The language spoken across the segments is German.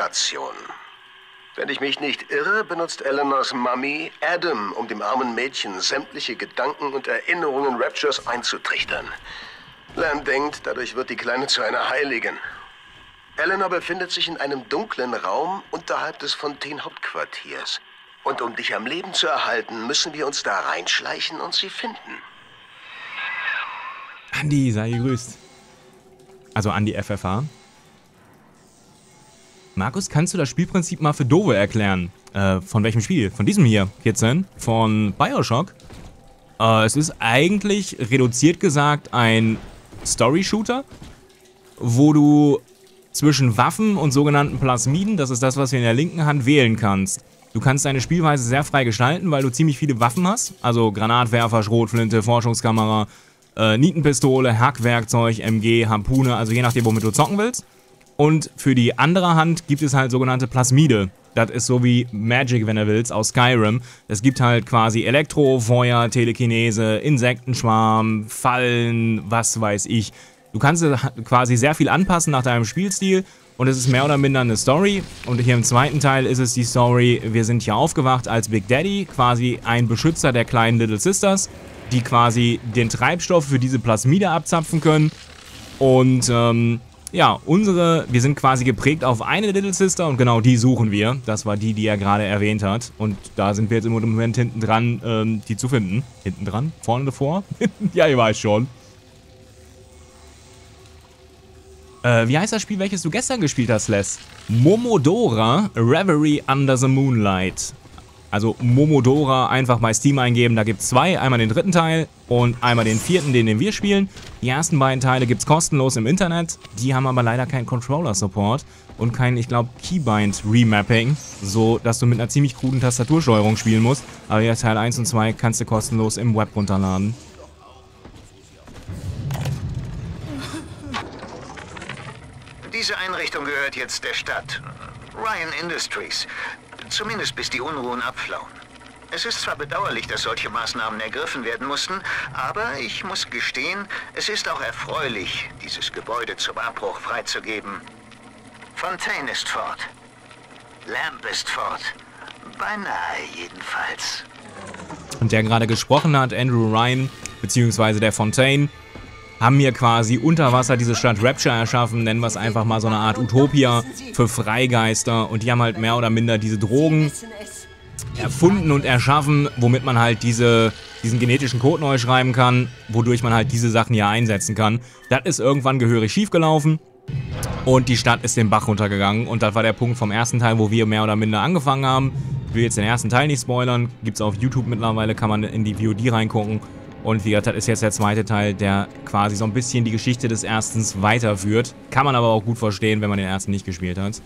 Krankenstation. Wenn ich mich nicht irre, benutzt Eleanors Mami Adam, um dem armen Mädchen sämtliche Gedanken und Erinnerungen Raptures einzutrichtern. Lam denkt, dadurch wird die Kleine zu einer Heiligen. Eleanor befindet sich in einem dunklen Raum unterhalb des Fontaine-Hauptquartiers. Und um dich am Leben zu erhalten, müssen wir uns da reinschleichen und sie finden. Andi, sei gegrüßt. Also Andi FFH. Markus, kannst du das Spielprinzip mal für Dove erklären? Von welchem Spiel? Von diesem hier, 14? Von Bioshock? Es ist eigentlich, reduziert gesagt, ein Story-Shooter, wo du zwischen Waffen und sogenannten Plasmiden, das ist das, was wir in der linken Hand, wählen kannst. Du kannst deine Spielweise sehr frei gestalten, weil du ziemlich viele Waffen hast. Also Granatwerfer, Schrotflinte, Forschungskamera, Nietenpistole, Hackwerkzeug, MG, Harpune, also je nachdem, womit du zocken willst. Und für die andere Hand gibt es halt sogenannte Plasmide. Das ist so wie Magic, wenn du willst, aus Skyrim. Es gibt halt quasi Elektro, Feuer, Telekinese, Insektenschwarm, Fallen, was weiß ich. Du kannst quasi sehr viel anpassen nach deinem Spielstil und es ist mehr oder minder eine Story. Und hier im zweiten Teil ist es die Story, wir sind hier aufgewacht als Big Daddy, quasi ein Beschützer der kleinen Little Sisters, die quasi den Treibstoff für diese Plasmide abzapfen können. Und ja, wir sind quasi geprägt auf eine Little Sister und genau die suchen wir. Das war die, die er gerade erwähnt hat. Und da sind wir jetzt im Moment hinten dran, die zu finden. Hinten dran? Vorne davor? Ja, ihr weiß schon. Wie heißt das Spiel, welches du gestern gespielt hast, Les? Momodora Reverie Under the Moonlight. Also Momodora einfach bei Steam eingeben, da gibt es zwei. Einmal den dritten Teil und einmal den vierten, den wir spielen. Die ersten beiden Teile gibt es kostenlos im Internet. Die haben aber leider keinen Controller-Support und kein, ich glaube, Keybind-Remapping, so dass du mit einer ziemlich kruden Tastatursteuerung spielen musst. Aber ja, Teil 1 und 2 kannst du kostenlos im Web runterladen. Diese Einrichtung gehört jetzt der Stadt. Ryan Industries. Zumindest bis die Unruhen abflauen. Es ist zwar bedauerlich, dass solche Maßnahmen ergriffen werden mussten, aber ich muss gestehen, es ist auch erfreulich, dieses Gebäude zum Abbruch freizugeben. Fontaine ist fort. Lamp ist fort. Beinahe jedenfalls. Und der gerade gesprochen hat, Andrew Ryan, beziehungsweise der Fontaine, haben hier quasi unter Wasser diese Stadt Rapture erschaffen, nennen wir es einfach mal so eine Art Utopia für Freigeister. Und die haben halt mehr oder minder diese Drogen erfunden und erschaffen, womit man halt diesen genetischen Code neu schreiben kann, wodurch man halt diese Sachen hier einsetzen kann. Das ist irgendwann gehörig schiefgelaufen und die Stadt ist den Bach runtergegangen. Und das war der Punkt vom ersten Teil, wo wir mehr oder minder angefangen haben. Ich will jetzt den ersten Teil nicht spoilern, gibt es auf YouTube mittlerweile, kann man in die VOD reingucken. Und wie gesagt, das ist jetzt der zweite Teil, der quasi so ein bisschen die Geschichte des ersten weiterführt. Kann man aber auch gut verstehen, wenn man den ersten nicht gespielt hat.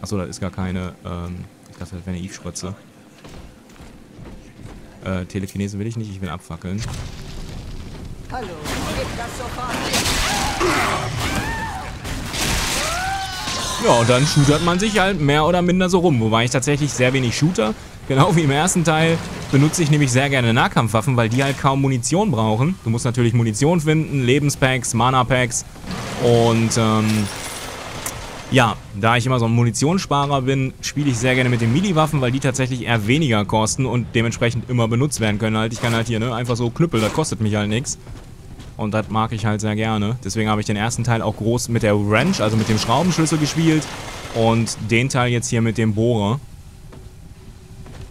Achso, das ist gar keine, ich dachte, das wäre eine Eve-Spritze. Telekinese will ich nicht, ich will abfackeln. Hallo, gib das sofort. Ja, und dann shootert man sich halt mehr oder minder so rum. Wobei ich tatsächlich sehr wenig shooter. Genau wie im ersten Teil benutze ich nämlich sehr gerne Nahkampfwaffen, weil die halt kaum Munition brauchen. Du musst natürlich Munition finden, Lebenspacks, Mana-Packs und ja, da ich immer so ein Munitionssparer bin, spiele ich sehr gerne mit den Mili-Waffen, weil die tatsächlich eher weniger kosten und dementsprechend immer benutzt werden können. Halt, ich kann halt hier einfach so Knüppel, das kostet mich halt nichts. Und das mag ich halt sehr gerne. Deswegen habe ich den ersten Teil auch groß mit der Wrench, also mit dem Schraubenschlüssel gespielt und den Teil jetzt hier mit dem Bohrer.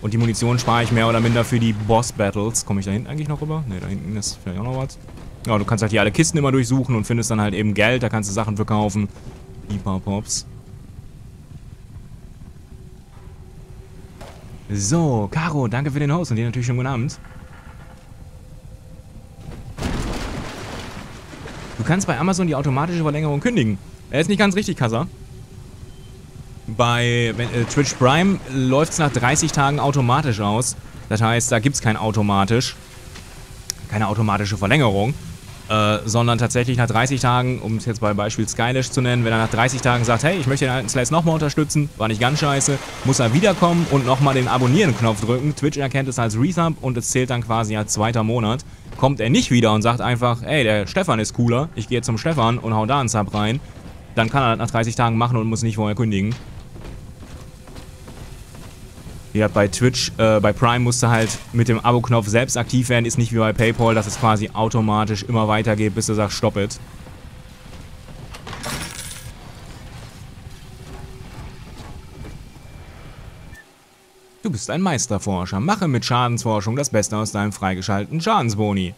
Und die Munition spare ich mehr oder minder für die Boss-Battles. Komme ich da hinten eigentlich noch rüber? Ne, da hinten ist vielleicht auch noch was. Ja, du kannst halt hier alle Kisten immer durchsuchen und findest dann halt eben Geld. Da kannst du Sachen verkaufen. Die paar Pops. So, Caro, danke für den Host und dir natürlich schon guten Abend. Du kannst bei Amazon die automatische Verlängerung kündigen. Er ist nicht ganz richtig, Kassa. Bei Twitch Prime läuft es nach 30 Tagen automatisch aus. Das heißt, da gibt es keine automatische Verlängerung, sondern tatsächlich nach 30 Tagen, um es jetzt bei Beispiel Skylash zu nennen, wenn er nach 30 Tagen sagt, hey, ich möchte den alten Slice nochmal unterstützen, war nicht ganz scheiße, muss er wiederkommen und nochmal den Abonnieren-Knopf drücken. Twitch erkennt es als Resub und es zählt dann quasi als zweiter Monat. Kommt er nicht wieder und sagt einfach, hey, der Stefan ist cooler, ich gehe zum Stefan und hau da einen Sub rein, dann kann er das nach 30 Tagen machen und muss nicht vorher kündigen. Ja, bei Twitch, bei Prime musst du halt mit dem Abo-Knopf selbst aktiv werden. Ist nicht wie bei PayPal, dass es quasi automatisch immer weitergeht, bis du sagst, stopp it. Du bist ein Meisterforscher. Mache mit Schadensforschung das Beste aus deinem freigeschalteten Schadensboni.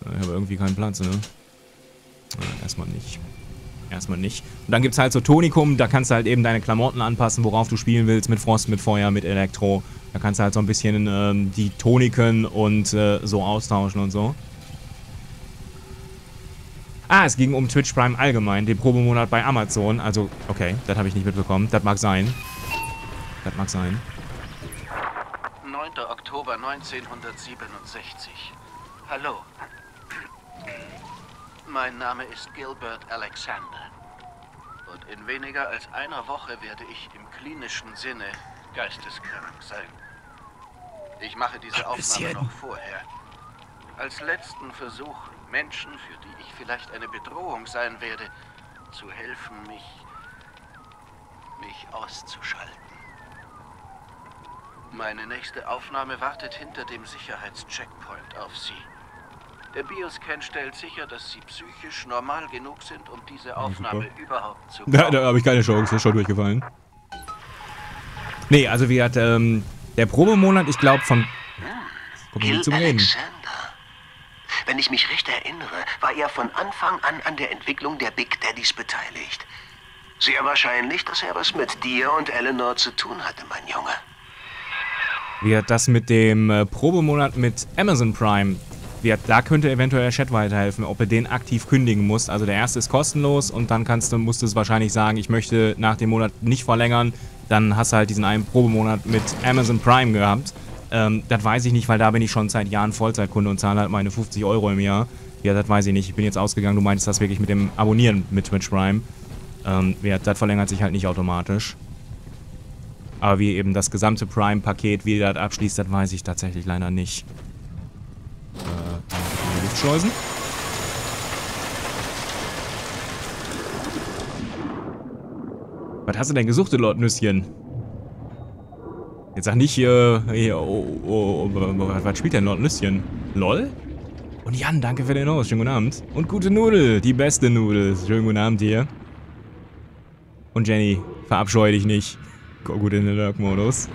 Ich habe irgendwie keinen Platz, ne? Erstmal nicht. Erstmal nicht. Und dann gibt es halt so Tonikum, da kannst du halt eben deine Klamotten anpassen, worauf du spielen willst, mit Frost, mit Feuer, mit Elektro. Da kannst du halt so ein bisschen die Toniken und so austauschen und so. Ah, es ging um Twitch Prime allgemein, den Probemonat bei Amazon. Also, okay, das habe ich nicht mitbekommen. Das mag sein. Das mag sein. 9. Oktober 1967. Hallo. Mein Name ist Gilbert Alexander. Und in weniger als einer Woche werde ich im klinischen Sinne geisteskrank sein. Ich mache diese Aufnahme noch vorher. Als letzten Versuch, Menschen, für die ich vielleicht eine Bedrohung sein werde, zu helfen, mich auszuschalten. Meine nächste Aufnahme wartet hinter dem Sicherheitscheckpoint auf Sie. Der Bioscan stellt sicher, dass Sie psychisch normal genug sind, um diese Aufnahme überhaupt zu machen. Ja, da habe ich keine Chance, ist schon durchgefallen. Nee, also wie hat der Probemonat, ich glaube, von... Gil Alexander. Wenn ich mich recht erinnere, war er von Anfang an der Entwicklung der Big Daddys beteiligt. Sehr wahrscheinlich, dass er was mit dir und Eleanor zu tun hatte, mein Junge. Wie hat das mit dem Probemonat mit Amazon Prime? Wie hat, da könnte eventuell der Chat weiterhelfen, ob ihr den aktiv kündigen musst. Also der erste ist kostenlos und dann musst du es wahrscheinlich sagen, ich möchte nach dem Monat nicht verlängern. Dann hast du halt diesen einen Probemonat mit Amazon Prime gehabt. Das weiß ich nicht, weil da bin ich schon seit Jahren Vollzeitkunde und zahle halt meine 50 € im Jahr. Ja, das weiß ich nicht. Ich bin jetzt ausgegangen, du meintest das wirklich mit dem Abonnieren mit Twitch Prime. Ja, das verlängert sich halt nicht automatisch. Aber wie eben das gesamte Prime-Paket, wie das abschließt, das weiß ich tatsächlich leider nicht. Luftschleusen? Was hast du denn gesucht, Lord Nüsschen? Jetzt sag nicht hier... was spielt denn Lord Nüsschen? LOL? Und Jan, danke für den Host. Schönen guten Abend. Und gute Nudel. Die beste Nudel. Schönen guten Abend hier. Und Jenny, verabscheue dich nicht. Go gut in den Lurk-Modus.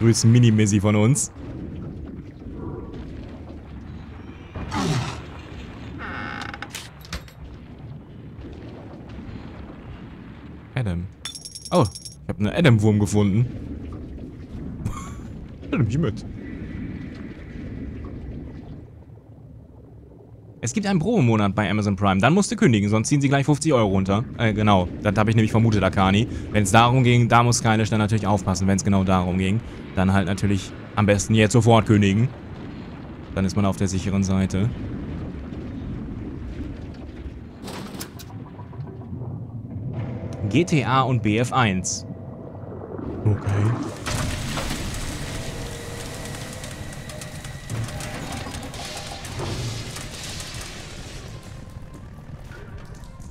Grüß Mini-Missy von uns. Adam. Oh, ich habe einen Adam-Wurm gefunden. Nimm mich mit. Es gibt einen Probemonat bei Amazon Prime, dann musst du kündigen, sonst ziehen sie gleich 50 € runter. Genau, das habe ich nämlich vermutet, Akani. Wenn es darum ging, da muss Skylish dann natürlich aufpassen, wenn es genau darum ging. Dann halt natürlich am besten jetzt sofort kündigen. Dann ist man auf der sicheren Seite. GTA und BF1. Okay.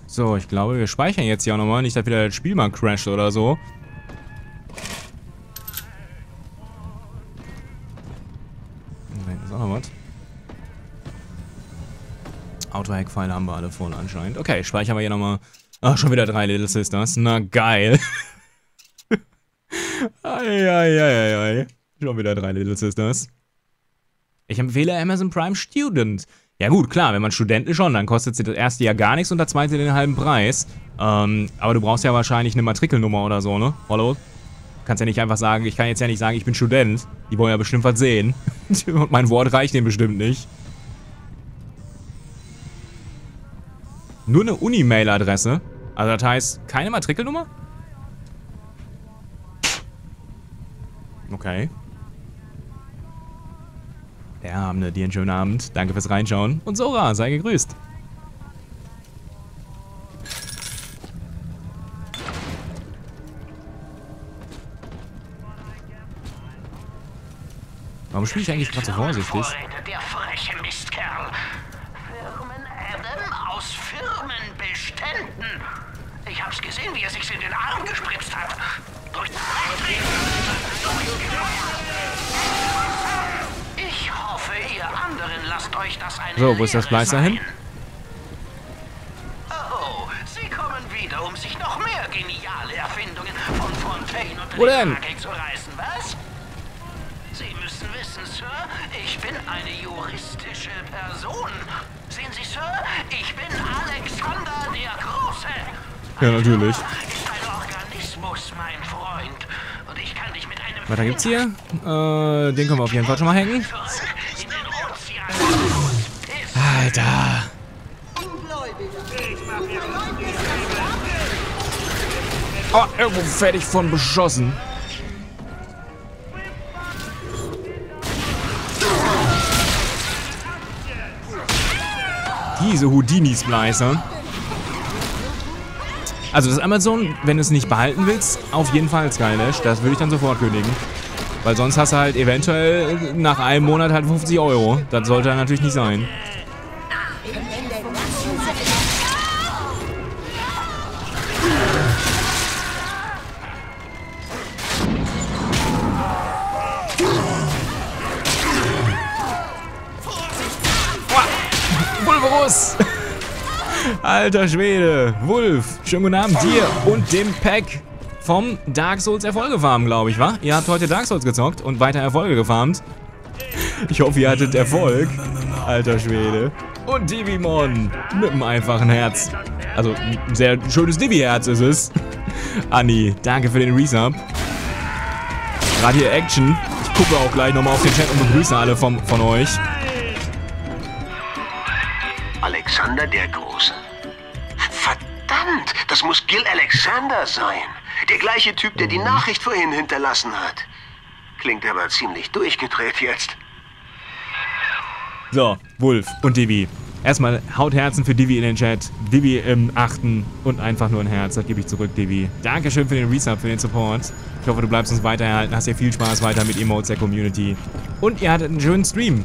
So, ich glaube, wir speichern jetzt hier auch nochmal. Nicht, dass wieder das Spiel mal crasht oder so. Da hinten ist auch noch was. Autohack-Pfeile haben wir alle vorne anscheinend. Okay, speichern wir hier nochmal. Ach, schon wieder 3 Little Sisters. Na, geil. Eieieiei. Schon wieder 3 Little Sisters. Ich empfehle Amazon Prime Student. Ja gut, klar, wenn man Student ist schon, dann kostet das erste Jahr gar nichts und das zweite den halben Preis. Aber du brauchst ja wahrscheinlich eine Matrikelnummer oder so, ne? Hallo? Du kannst ja nicht einfach sagen, ich kann jetzt ja nicht sagen, ich bin Student. Die wollen ja bestimmt was sehen. Und mein Wort reicht denen bestimmt nicht. Nur eine Uni-Mail-Adresse. Also das heißt, keine Matrikelnummer? Okay. Der Abende, dir einen schönen Abend. Danke fürs Reinschauen. Und Sora, sei gegrüßt. Warum spiele ich eigentlich gerade so vorsichtig? Der freche Mistkerl. Firmen Adam aus Firmenbeständen. Ich hab's gesehen, wie er sich in den Arm gespritzt hat. Durch So, wo ist das Gleis dahin? Oh, Sie kommen wieder, um sich noch mehr geniale Erfindungen von Fontaine und Metacritic zu reißen, was? Sie müssen wissen, Sir, ich bin eine juristische Person. Sehen Sie, Sir, ich bin Alexander der Große. Ja, natürlich. Weiter gibt's hier. Den können wir auf jeden Fall schon mal hängen. Alter. Oh, irgendwo fertig von beschossen. Diese Houdini-Splicer. Also das Amazon, wenn du es nicht behalten willst, auf jeden Fall Skylash. Das würde ich dann sofort kündigen. Weil sonst hast du halt eventuell nach einem Monat halt 50 Euro. Das sollte dann natürlich nicht sein. Pulverus! Alter Schwede, Wolf, schönen guten Abend dir und dem Pack vom Dark Souls Erfolge farmen, glaube ich, wa? Ihr habt heute Dark Souls gezockt und weiter Erfolge gefarmt. Ich hoffe, ihr hattet Erfolg. Alter Schwede. Und Divimon mit einem einfachen Herz. Also, ein sehr schönes Divi-Herz ist es. Anni, danke für den Resub. Gerade hier Action. Ich gucke auch gleich nochmal auf den Chat und begrüße alle von euch. Alexander der Große. Verdammt, das muss Gil Alexander sein. Der gleiche Typ, der die Nachricht vorhin hinterlassen hat. Klingt aber ziemlich durchgedreht jetzt. So, Wolf und Divi. Erstmal haut Herzen für Divi in den Chat. Divi im 8. und einfach nur ein Herz. Das gebe ich zurück, Divi. Dankeschön für den Resub, für den Support. Ich hoffe, du bleibst uns weiter erhalten. Hast dir viel Spaß weiter mit Emotes der Community. Und ihr hattet einen schönen Stream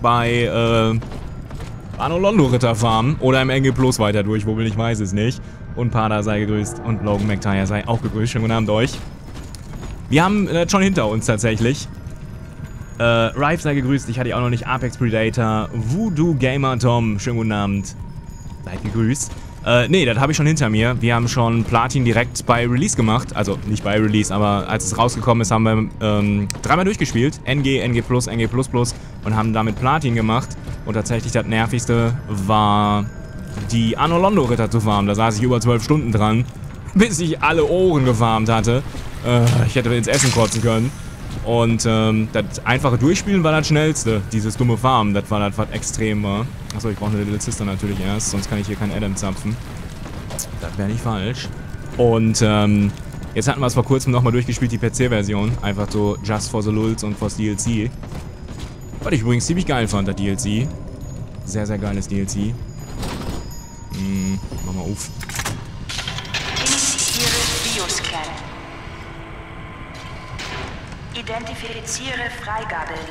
bei, Anolondo-Ritterfarm oder im NG Plus weiter durch, wo will ich weiß es nicht. Und Pada sei gegrüßt und Logan McTire sei auch gegrüßt. Schönen guten Abend euch. Wir haben schon hinter uns tatsächlich. Rife sei gegrüßt, ich hatte auch noch nicht. Apex Predator, Voodoo Gamer Tom, schönen guten Abend. Seid gegrüßt. Nee, das habe ich schon hinter mir. Wir haben schon Platin direkt bei Release gemacht. Also nicht bei Release, aber als es rausgekommen ist, haben wir dreimal durchgespielt. NG, NG+, NG++ und haben damit Platin gemacht. Und tatsächlich das Nervigste war, die Anolondo-Ritter zu farmen. Da saß ich über 12 Stunden dran, bis ich alle Ohren gefarmt hatte. Ich hätte ins Essen kotzen können. Und das einfache Durchspielen war das Schnellste. Dieses dumme Farmen, das war das, was extrem war. Achso, ich brauche eine Little Sister natürlich erst, sonst kann ich hier keinen Adam zapfen. Das wäre nicht falsch. Und jetzt hatten wir es vor kurzem nochmal durchgespielt, die PC-Version. Einfach so just for the lulz und for the DLC. Was ich übrigens ziemlich geil fand, das DLC. Sehr, sehr geiles DLC. Mach mal auf. Initiiere Bioscan. Identifiziere Freigabelevel.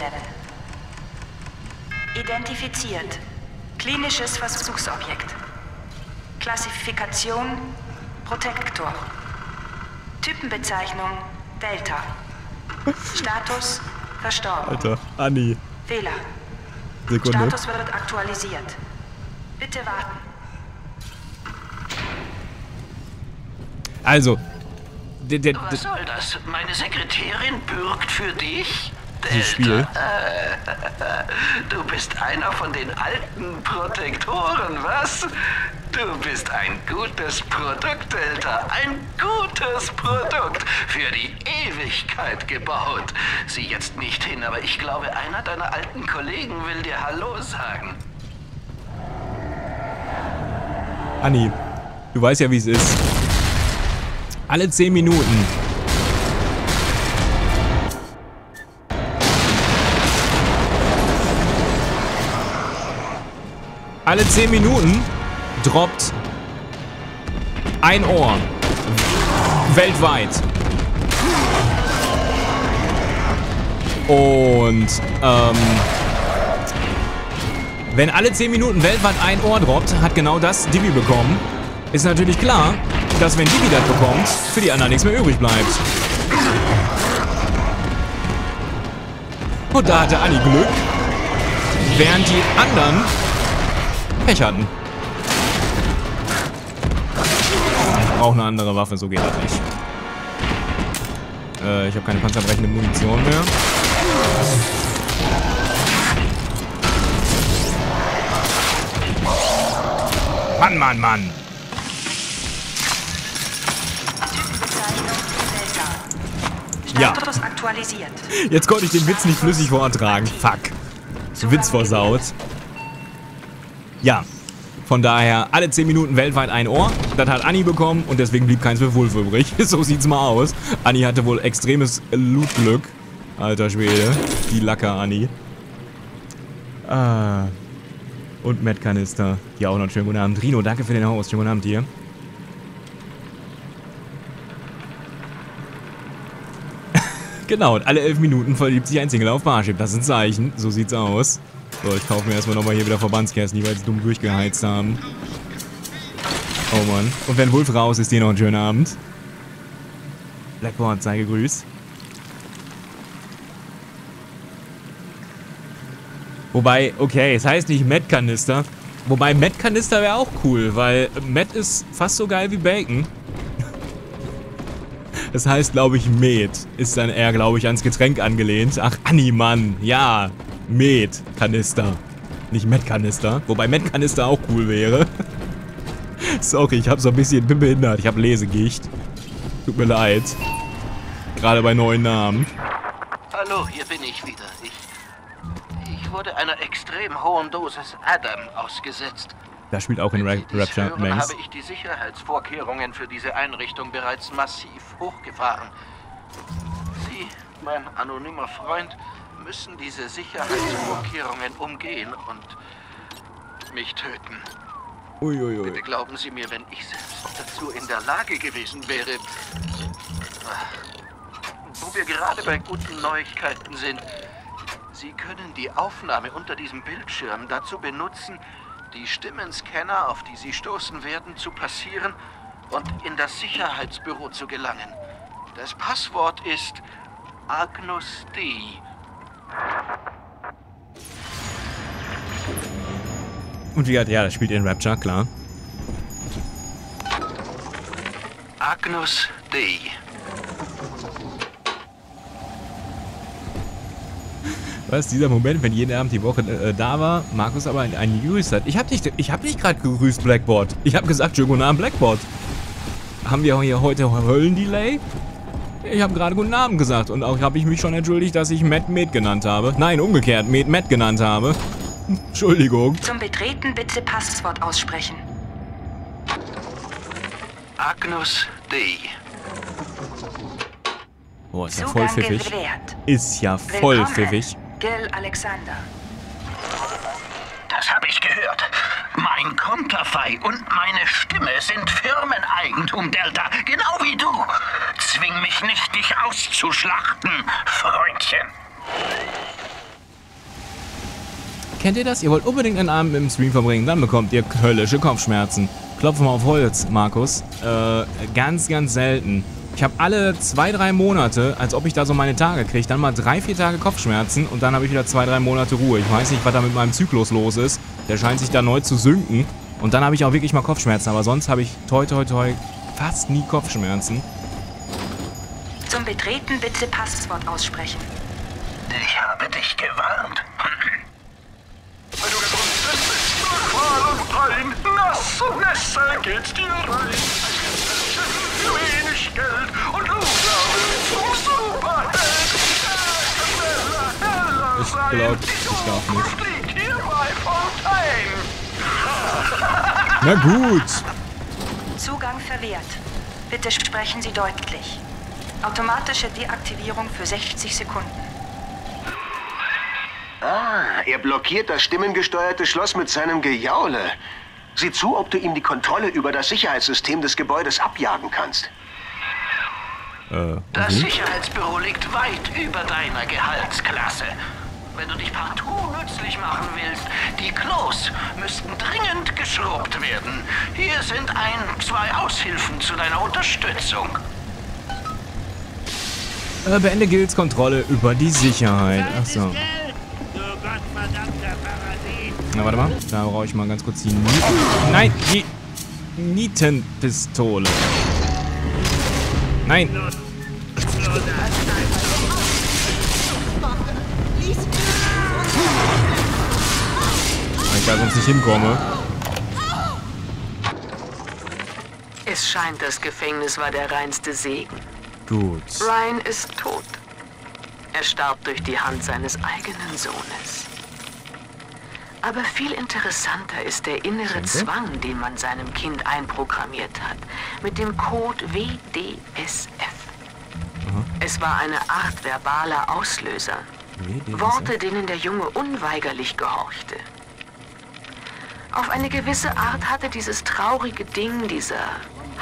Identifiziert. Klinisches Versuchsobjekt. Klassifikation Protektor. Typenbezeichnung Delta. Status verstorben. Alter, Anni. Fehler. Sekunde. Status wird aktualisiert. Bitte warten. Also. Was soll das? Meine Sekretärin bürgt für dich? Delta. Du bist einer von den alten Protektoren, was? Du bist ein gutes Produkt, Delta. Ein gutes Produkt. Für die Ewigkeit gebaut. Sieh jetzt nicht hin, aber ich glaube, einer deiner alten Kollegen will dir Hallo sagen. Anni, du weißt ja, wie es ist. Alle 10 Minuten. Alle 10 Minuten droppt ein Ohr. Weltweit. Und wenn alle 10 Minuten weltweit ein Ohr droppt, hat genau das Divi bekommen. Ist natürlich klar, dass wenn Divi das bekommt, für die anderen nichts mehr übrig bleibt. Und da hatte Anni Glück, während die anderen Pech hatten. Ich brauche eine andere Waffe, so geht das nicht. Ich habe keine panzerbrechende Munition mehr. Mann, Mann, Mann! Ja. Jetzt konnte ich den Witz nicht flüssig vortragen. Fuck. Witz versaut. Ja. Von daher, alle 10 Minuten weltweit ein Ohr. Das hat Anni bekommen und deswegen blieb keins für Wolf übrig. So sieht's mal aus. Anni hatte wohl extremes Lootglück. Alter Schwede. Die Lacker Anni. Und Matt Kanister. Ja, auch noch einen schönen guten Abend. Rino, danke für den Haus. Schönen guten Abend dir. Genau, und alle 11 Minuten verliebt sich ein Single auf Barship. Das ist ein Zeichen. So sieht's aus. So, ich kaufe mir erstmal nochmal hier wieder Verbandskästen, die wir jetzt dumm durchgeheizt haben. Oh Mann. Und wenn Wolf raus ist, dir noch einen schönen Abend. Blackboard, sei gegrüßt. Wobei, okay, es heißt nicht Matt Kanister. Wobei, Matt Kanister wäre auch cool, weil Matt ist fast so geil wie Bacon. Das heißt, glaube ich, Med. Ist dann eher, glaube ich, ans Getränk angelehnt. Ach, Anni, Mann. Ja. Med-Kanister. Nicht Med-Kanister. Wobei Med-Kanister auch cool wäre. Sorry, ich habe so ein bisschen behindert. Ich habe Lesegicht. Tut mir leid. Gerade bei neuen Namen. Hallo, hier bin ich wieder. Ich wurde einer extrem hohen Dosis Adam ausgesetzt. Das spielt auch in Rapture. Habe ich die Sicherheitsvorkehrungen für diese Einrichtung bereits massiv hochgefahren. Sie, mein anonymer Freund, müssen diese Sicherheitsvorkehrungen umgehen und mich töten. Uiuiui. Bitte glauben Sie mir, wenn ich selbst dazu in der Lage gewesen wäre. Wo wir gerade bei guten Neuigkeiten sind, Sie können die Aufnahme unter diesem Bildschirm dazu benutzen, die Stimmenscanner, auf die Sie stoßen werden, zu passieren und in das Sicherheitsbüro zu gelangen. Das Passwort ist Agnus Dei. Und wie gesagt, ja, das spielt in Rapture, klar. Agnus Dei. Was, dieser Moment, wenn jeden Abend die Woche da war, Markus aber einen News hat. Ich hab dich gerade gegrüßt, Blackboard. Ich hab gesagt, schönen guten Abend, Blackboard. Haben wir hier heute Höllendelay? Ich hab gerade guten Abend gesagt. Und auch habe ich mich schon entschuldigt, dass ich Matt genannt habe. Nein, umgekehrt, Matt genannt habe. Entschuldigung. Zum Betreten bitte Passwort aussprechen. Agnus Dei. Boah, ist ja voll pfiffig. Ist ja voll pfiffig. Gil Alexander. Das habe ich gehört. Mein Konterfei und meine Stimme sind Firmeneigentum, Delta. Genau wie du. Zwing mich nicht, dich auszuschlachten, Freundchen. Kennt ihr das? Ihr wollt unbedingt einen Abend im Stream verbringen, dann bekommt ihr höllische Kopfschmerzen. Klopfen wir auf Holz, Markus. Ganz, ganz selten. Ich habe alle 2-3 Monate, als ob ich da so meine Tage kriege, dann mal 3-4 Tage Kopfschmerzen und dann habe ich wieder 2-3 Monate Ruhe. Ich weiß nicht, was da mit meinem Zyklus los ist. Der scheint sich da neu zu sinken. Und dann habe ich auch wirklich mal Kopfschmerzen. Aber sonst habe ich toi toi toi fast nie Kopfschmerzen. Zum Betreten bitte Passwort aussprechen. Ich habe dich gewarnt. Wenn du getrunken bist, rein, nass und Nässe geht's dir rein. Wenig Geld und Aufgabe. Ich glaube, ich darf nicht. Na gut. Zugang verwehrt. Bitte sprechen Sie deutlich. Automatische Deaktivierung für 60 Sekunden. Ah, er blockiert das stimmengesteuerte Schloss mit seinem Gejaule. Sieh zu, ob du ihm die Kontrolle über das Sicherheitssystem des Gebäudes abjagen kannst. Das Sicherheitsbüro liegt weit über deiner Gehaltsklasse. Wenn du dich partout nützlich machen willst, die Klos müssten dringend geschrubbt werden. Hier sind 1-2 Aushilfen zu deiner Unterstützung. Beende Gilds Kontrolle über die Sicherheit. Achso. Na, warte mal. Da brauche ich mal ganz kurz die Nieten. Nein, die Nietenpistole. Nein. Weil ich da sonst nicht hinkomme. Es scheint, das Gefängnis war der reinste Segen. Gut. Ryan ist tot. Er starb durch die Hand seines eigenen Sohnes. Aber viel interessanter ist der innere Zwang, den man seinem Kind einprogrammiert hat, mit dem Code WDSF. Aha. Es war eine Art verbaler Auslöser. WDSF. Worte, denen der Junge unweigerlich gehorchte. Auf eine gewisse Art hatte dieses traurige Ding, dieser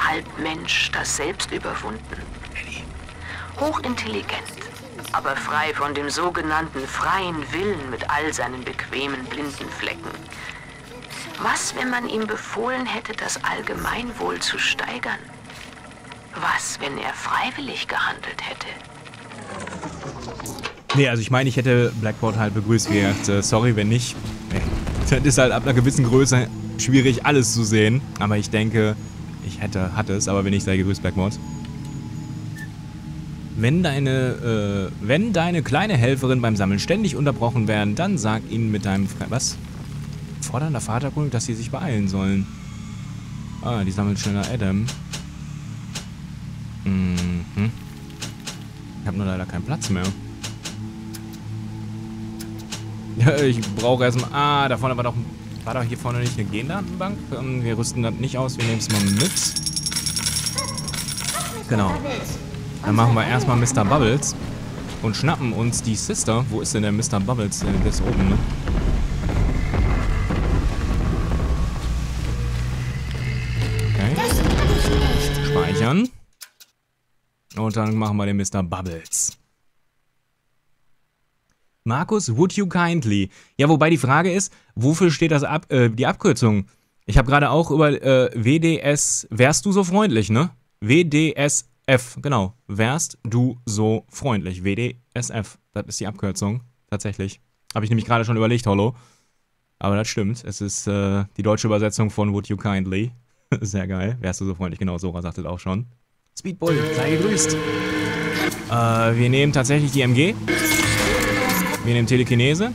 Halbmensch, das Selbst überwunden. Hochintelligent, aber frei von dem sogenannten freien Willen mit all seinen bequemen blinden Flecken. Was, wenn man ihm befohlen hätte, das Allgemeinwohl zu steigern? Was, wenn er freiwillig gehandelt hätte? Nee, also ich meine, ich hätte Blackboard halt begrüßt, wie gesagt, sorry, wenn nicht. Nee. Das ist halt ab einer gewissen Größe schwierig, alles zu sehen. Aber ich denke, ich hatte es, aber wenn nicht, sei gegrüßt, Blackboard. Wenn deine kleine Helferin beim Sammeln ständig unterbrochen werden, dann sag ihnen mit deinem was? Fordernder Vatergrund, dass sie sich beeilen sollen. Ah, die sammeln schneller Adam. Mhm. Ich habe nur leider keinen Platz mehr. Ja, ich brauche erstmal... Ah, da vorne war doch... War doch hier vorne nicht eine Gendatenbank? Wir rüsten das nicht aus, wir nehmen es mal mit. Genau. Dann machen wir erstmal Mr. Bubbles und schnappen uns die Sister. Wo ist denn der Mr. Bubbles? Der ist oben, ne? Okay. Speichern. Und dann machen wir den Mr. Bubbles. Markus, would you kindly? Ja, wobei die Frage ist, wofür steht das die Abkürzung? Ich habe gerade auch über WDS, wärst du so freundlich, ne? WDS F, genau. Wärst du so freundlich. WDSF. Das ist die Abkürzung. Tatsächlich. Habe ich nämlich gerade schon überlegt, Hollow. Aber das stimmt. Es ist die deutsche Übersetzung von Would You Kindly. Sehr geil. Wärst du so freundlich. Genau, Sora sagt das auch schon. Speedball, sei gegrüßt. Wir nehmen tatsächlich die MG. Wir nehmen Telekinese.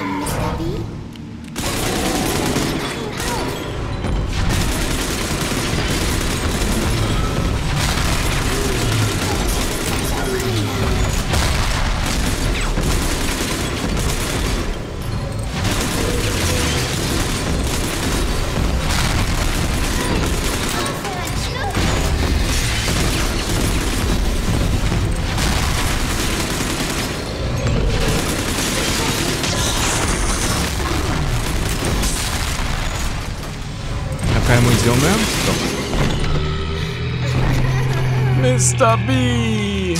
Mr. B.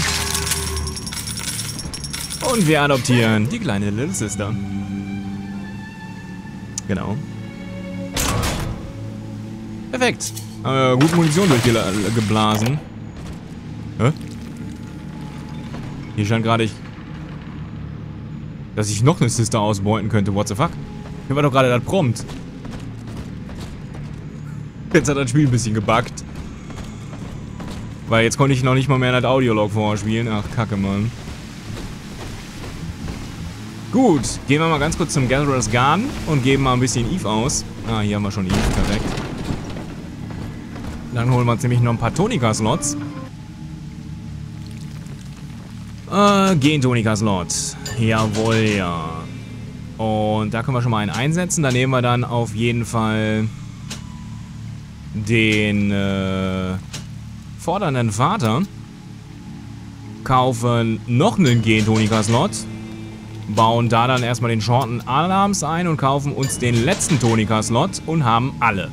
Und wir adoptieren die kleine Little Sister. Genau. Perfekt. Gut Munition durchgeblasen. Hä? Hier scheint gerade ich... Dass ich noch eine Sister ausbeuten könnte. What the fuck? Hier war doch gerade das Prompt. Jetzt hat das Spiel ein bisschen gebuggt. Weil jetzt konnte ich noch nicht mal mehr das Audiolog vorspielen. Ach, kacke, Mann. Gut, gehen wir mal ganz kurz zum Gatherer's Garden und geben mal ein bisschen Eve aus. Ah, hier haben wir schon Eve, perfekt. Dann holen wir uns nämlich noch ein paar Tonika-Slots. Gen-Tonika-Slot. Jawohl, ja. Und da können wir schon mal einen einsetzen. Da nehmen wir dann auf jeden Fall den, fordernden Vater, kaufen noch einen Gen-Tonika-Slot, bauen da dann erstmal den Shorten Alarms ein und kaufen uns den letzten Tonika-Slot und haben alle.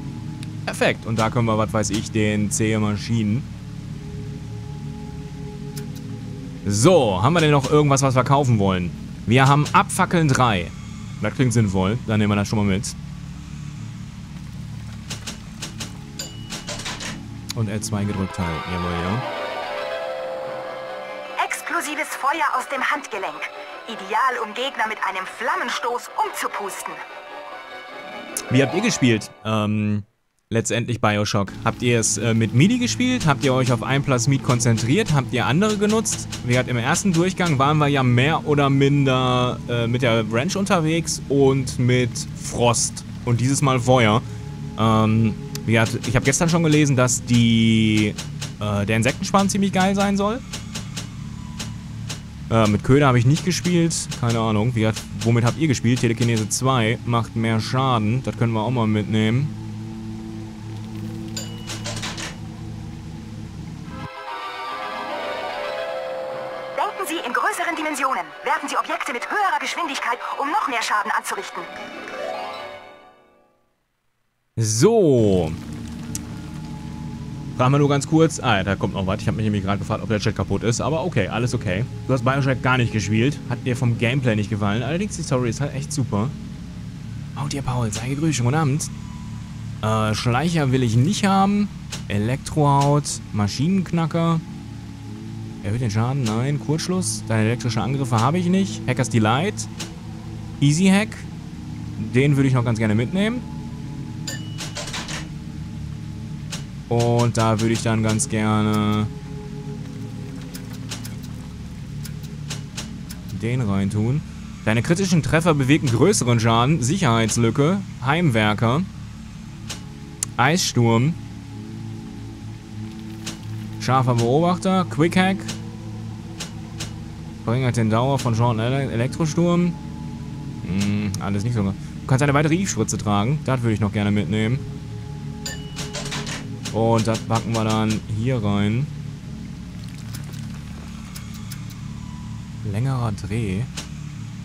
Perfekt. Und da können wir, was weiß ich, den Zähe Maschinen. So, haben wir denn noch irgendwas, was wir kaufen wollen? Wir haben Abfackeln 3. Das klingt sinnvoll. Dann nehmen wir das schon mal mit. Und L2 gedrückt halten. Jawohl, ja. Explosives Feuer aus dem Handgelenk. Ideal, um Gegner mit einem Flammenstoß umzupusten. Wie habt ihr gespielt? Letztendlich Bioshock. Habt ihr es mit MIDI gespielt? Habt ihr euch auf ein Plasmid konzentriert? Habt ihr andere genutzt? Wie gesagt, im ersten Durchgang waren wir ja mehr oder minder mit der Wrench unterwegs und mit Frost und dieses Mal Feuer. Wie gesagt, ich habe gestern schon gelesen, dass der Insektenspann ziemlich geil sein soll. Mit Köder habe ich nicht gespielt. Keine Ahnung. Wie gesagt, womit habt ihr gespielt? Telekinese 2 macht mehr Schaden. Das können wir auch mal mitnehmen. Denken Sie in größeren Dimensionen. Werfen Sie Objekte mit höherer Geschwindigkeit, um noch mehr Schaden anzurichten. So. Frag mal nur ganz kurz. Ah, da kommt noch was. Ich habe mich nämlich gerade gefragt, ob der Chat kaputt ist. Aber okay, alles okay. Du hast Bioshock gar nicht gespielt. Hat dir vom Gameplay nicht gefallen. Allerdings, die Story ist halt echt super. Haut ihr, Paul. Sei gegrüßt. Guten Abend. Schleicher will ich nicht haben. Elektrohaut. Maschinenknacker. Erhöht den Schaden. Nein. Kurzschluss. Deine elektrischen Angriffe habe ich nicht. Hackers Delight. Easy Hack. Den würde ich noch ganz gerne mitnehmen. Und da würde ich dann ganz gerne den reintun. Deine kritischen Treffer bewirken größeren Schaden. Sicherheitslücke. Heimwerker. Eissturm. Scharfer Beobachter. Quick Hack. Verringert den Dauer von Schaden. Elektrosturm. Alles nicht so. Du kannst eine weitere Eve-Spritze tragen. Das würde ich noch gerne mitnehmen. Und das packen wir dann hier rein. Längerer Dreh.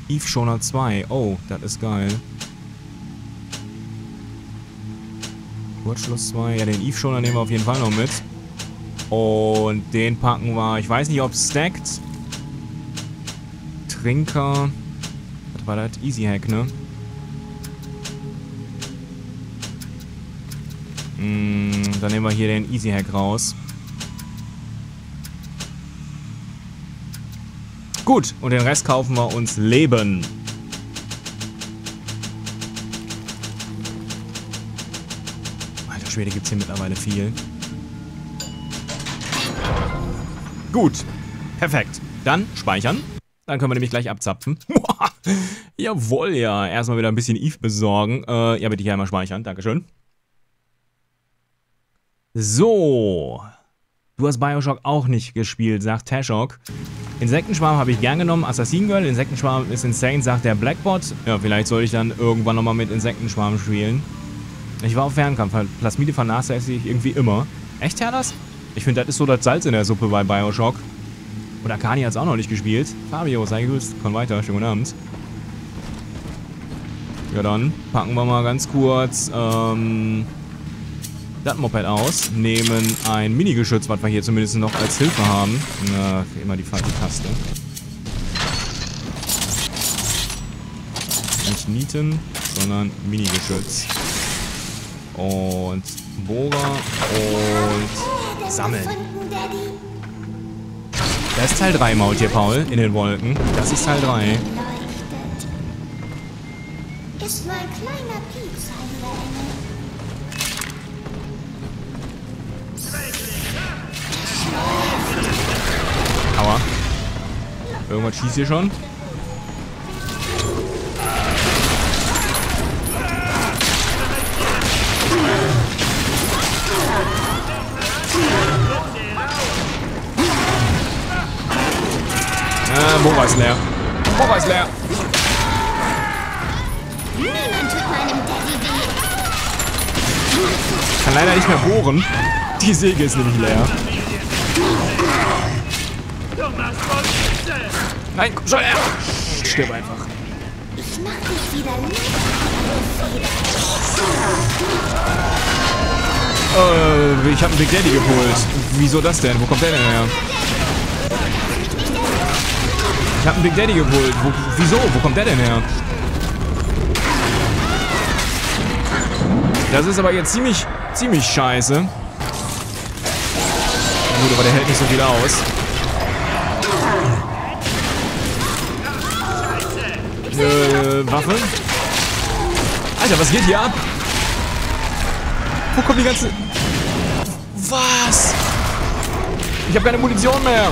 Eve Schoner 2. Oh, das ist geil. Kurzschluss 2. Ja, den Eve Schoner nehmen wir auf jeden Fall noch mit. Und den packen wir. Ich weiß nicht, ob es stackt. Trinker. Das war das Easy Hack, ne? Dann nehmen wir hier den Easy Hack raus. Gut, und den Rest kaufen wir uns Leben. Alter Schwede, gibt es hier mittlerweile viel. Gut, perfekt. Dann speichern. Dann können wir nämlich gleich abzapfen. Jawohl, ja. Erstmal wieder ein bisschen Eve besorgen. Ja, bitte hier einmal speichern. Dankeschön. So, du hast Bioshock auch nicht gespielt, sagt Tashok. Insektenschwarm habe ich gern genommen, Assassin Girl. Insektenschwarm ist insane, sagt der Blackbot. Ja, vielleicht soll ich dann irgendwann nochmal mit Insektenschwarm spielen. Ich war auf Fernkampf, Plasmide vernachlässige ich irgendwie immer. Echt, Herr das? Ich finde, das ist so das Salz in der Suppe bei Bioshock. Und Akani hat es auch noch nicht gespielt. Fabio, sei gegrüßt, komm weiter, schönen guten Abend. Ja, dann packen wir mal ganz kurz, das Moped aus, nehmen ein Minigeschütz, was wir hier zumindest noch als Hilfe haben. Na, immer die falsche Taste. Nicht Nieten, sondern Minigeschütz. Und Bohrer und Sammeln. Das ist Teil 3, Maultier Paul, in den Wolken. Das ist Teil 3. Ist mein kleiner Pieps eine Engel. Aua. Irgendwas schießt hier schon. Boba ist leer. Boba ist leer. Ich kann leider nicht mehr bohren. Die Säge ist nämlich leer. Nein, komm schon her! Stirb einfach. Ich mach dich wieder nicht. Ich hab einen Big Daddy geholt. Wieso das denn? Wo kommt der denn her? Ich hab einen Big Daddy geholt. Wieso? Wo kommt der denn her? Das ist aber jetzt ziemlich scheiße. Gut, aber der hält nicht so viel aus. Waffe? Alter, was geht hier ab? Wo kommen die ganzen... Was? Ich habe keine Munition mehr.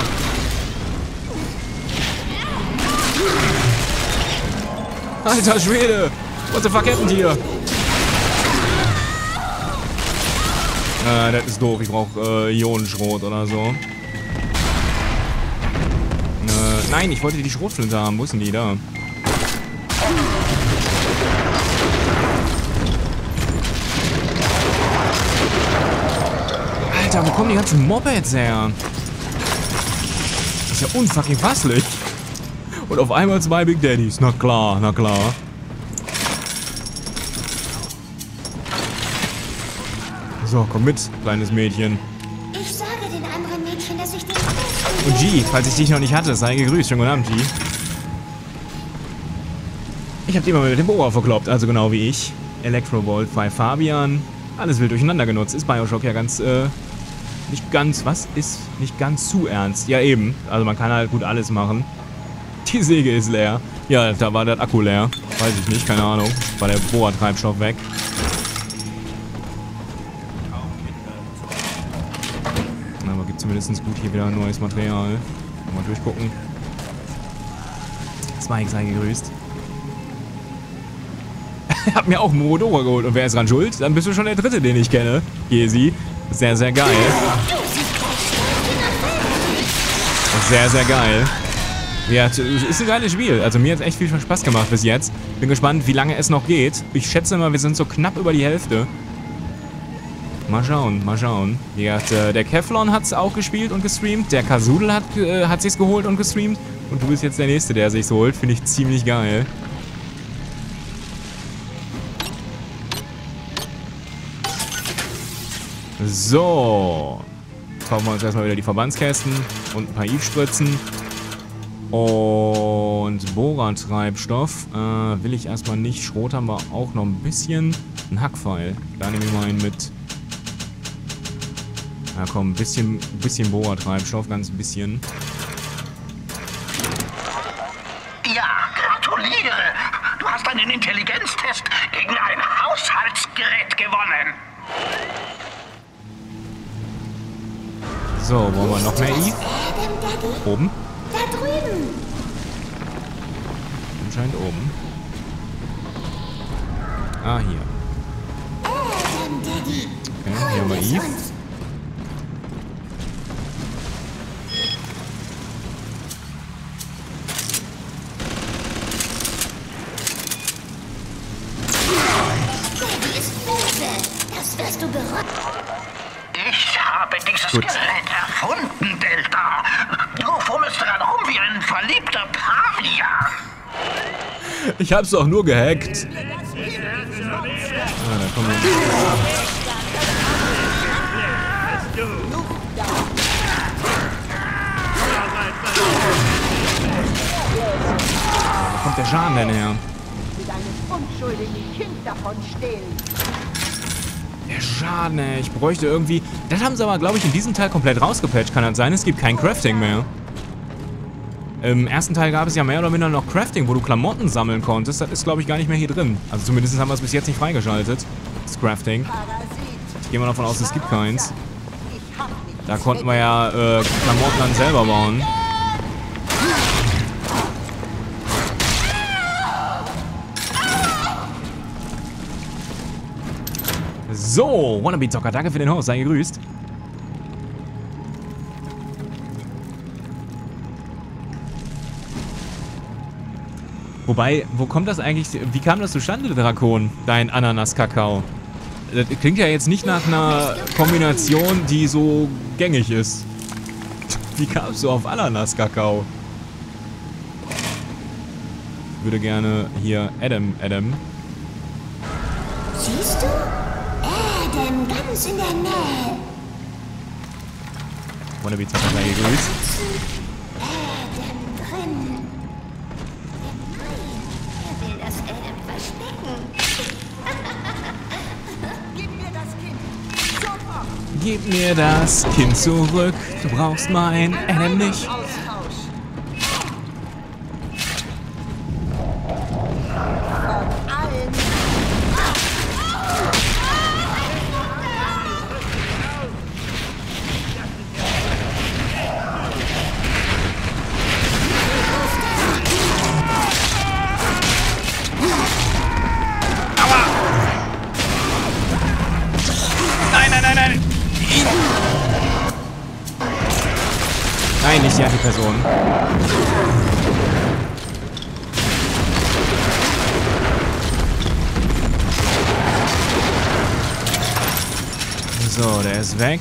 Alter Schwede. What the fuck happened hier? Das ist doof. Ich brauche Ionenschrot oder so. Nein, ich wollte die Schrotflinte haben. Wo ist denn die da? Alter, wo kommen die ganzen Mopeds her? Das ist ja unfucking fasslich. Und auf einmal zwei Big Daddies. Na klar, na klar. So, komm mit, kleines Mädchen. Ich sage den anderen Mädchen, dass ich den besten bin. Und G, falls ich dich noch nicht hatte, sei gegrüßt. Schönen guten Abend, G. Ich hab die immer mit dem Bohrer verkloppt, also genau wie ich. Electrovolt bei Fabian. Alles wild durcheinander genutzt. Ist Bioshock ja ganz, nicht ganz, was? Ist nicht ganz zu ernst. Ja, eben. Also man kann halt gut alles machen. Die Säge ist leer. Ja, da war der Akku leer. Weiß ich nicht, keine Ahnung. War der Bohrertreibstoff weg. Na, aber gibt zumindest gut hier wieder neues Material. Mal durchgucken. Spike sei gegrüßt. Ich hab mir auch Momodora geholt. Und wer ist dran schuld? Dann bist du schon der Dritte, den ich kenne. Jesi. Sehr, sehr geil. Sehr, sehr geil. Ja, ist ein geiles Spiel. Also mir hat es echt viel Spaß gemacht bis jetzt. Bin gespannt, wie lange es noch geht. Ich schätze mal, wir sind so knapp über die Hälfte. Mal schauen, mal schauen. Ja, der Keflon hat es auch gespielt und gestreamt. Der Kasudel hat sich's geholt und gestreamt. Und du bist jetzt der Nächste, der sich's holt. Finde ich ziemlich geil. So. Kaufen wir uns erstmal wieder die Verbandskästen und ein paar IV-Spritzen. Und Bohrertreibstoff. Will ich erstmal nicht. Schrot haben wir auch noch ein bisschen. Ein Hackpfeil. Da nehme ich mal einen mit. Na komm, ein bisschen Bohrertreibstoff, ganz ein bisschen. Ja, gratuliere! Du hast einen Intelligenztest gegen ein Haushaltsgerät gewonnen. So, wollen wir noch mehr I? Oben? Da drüben! Anscheinend oben. Ah, hier. Okay, hier haben wir Eve. Daddy ist böse. Das wirst du bereuen. Ich habe dieses Gerät erfunden, Delta. Du fummelst dran rum wie ein verliebter Pavian. Ich hab's doch nur gehackt. Ah, da kommen wir. Wo kommt der Schaden denn her? Der Schaden, ey. Ich bräuchte irgendwie... Das haben sie aber, glaube ich, in diesem Teil komplett rausgepatcht. Kann das sein? Es gibt kein Crafting mehr. Im ersten Teil gab es ja mehr oder minder noch Crafting, wo du Klamotten sammeln konntest. Das ist, glaube ich, gar nicht mehr hier drin. Also zumindest haben wir es bis jetzt nicht freigeschaltet. Das Crafting. Ich gehe mal davon aus, es gibt keins. Da konnten wir ja Klamotten dann selber bauen. So, Wannabe-Zocker, danke für den Host, sei gegrüßt. Wobei, wo kommt das eigentlich, wie kam das zustande, Drakon, dein Ananas-Kakao? Das klingt ja jetzt nicht nach einer Kombination, die so gängig ist. Wie kamst du auf Ananas-Kakao? Ich würde gerne hier Adam. Siehst du? Ganz in der Nähe. Wannabe Zocker sei gegrüßt. Er will das Adam verstecken. Gib mir das Kind zurück. Gib mir das Kind zurück. Du brauchst mein Adam nicht. ja die Person. So, der ist weg.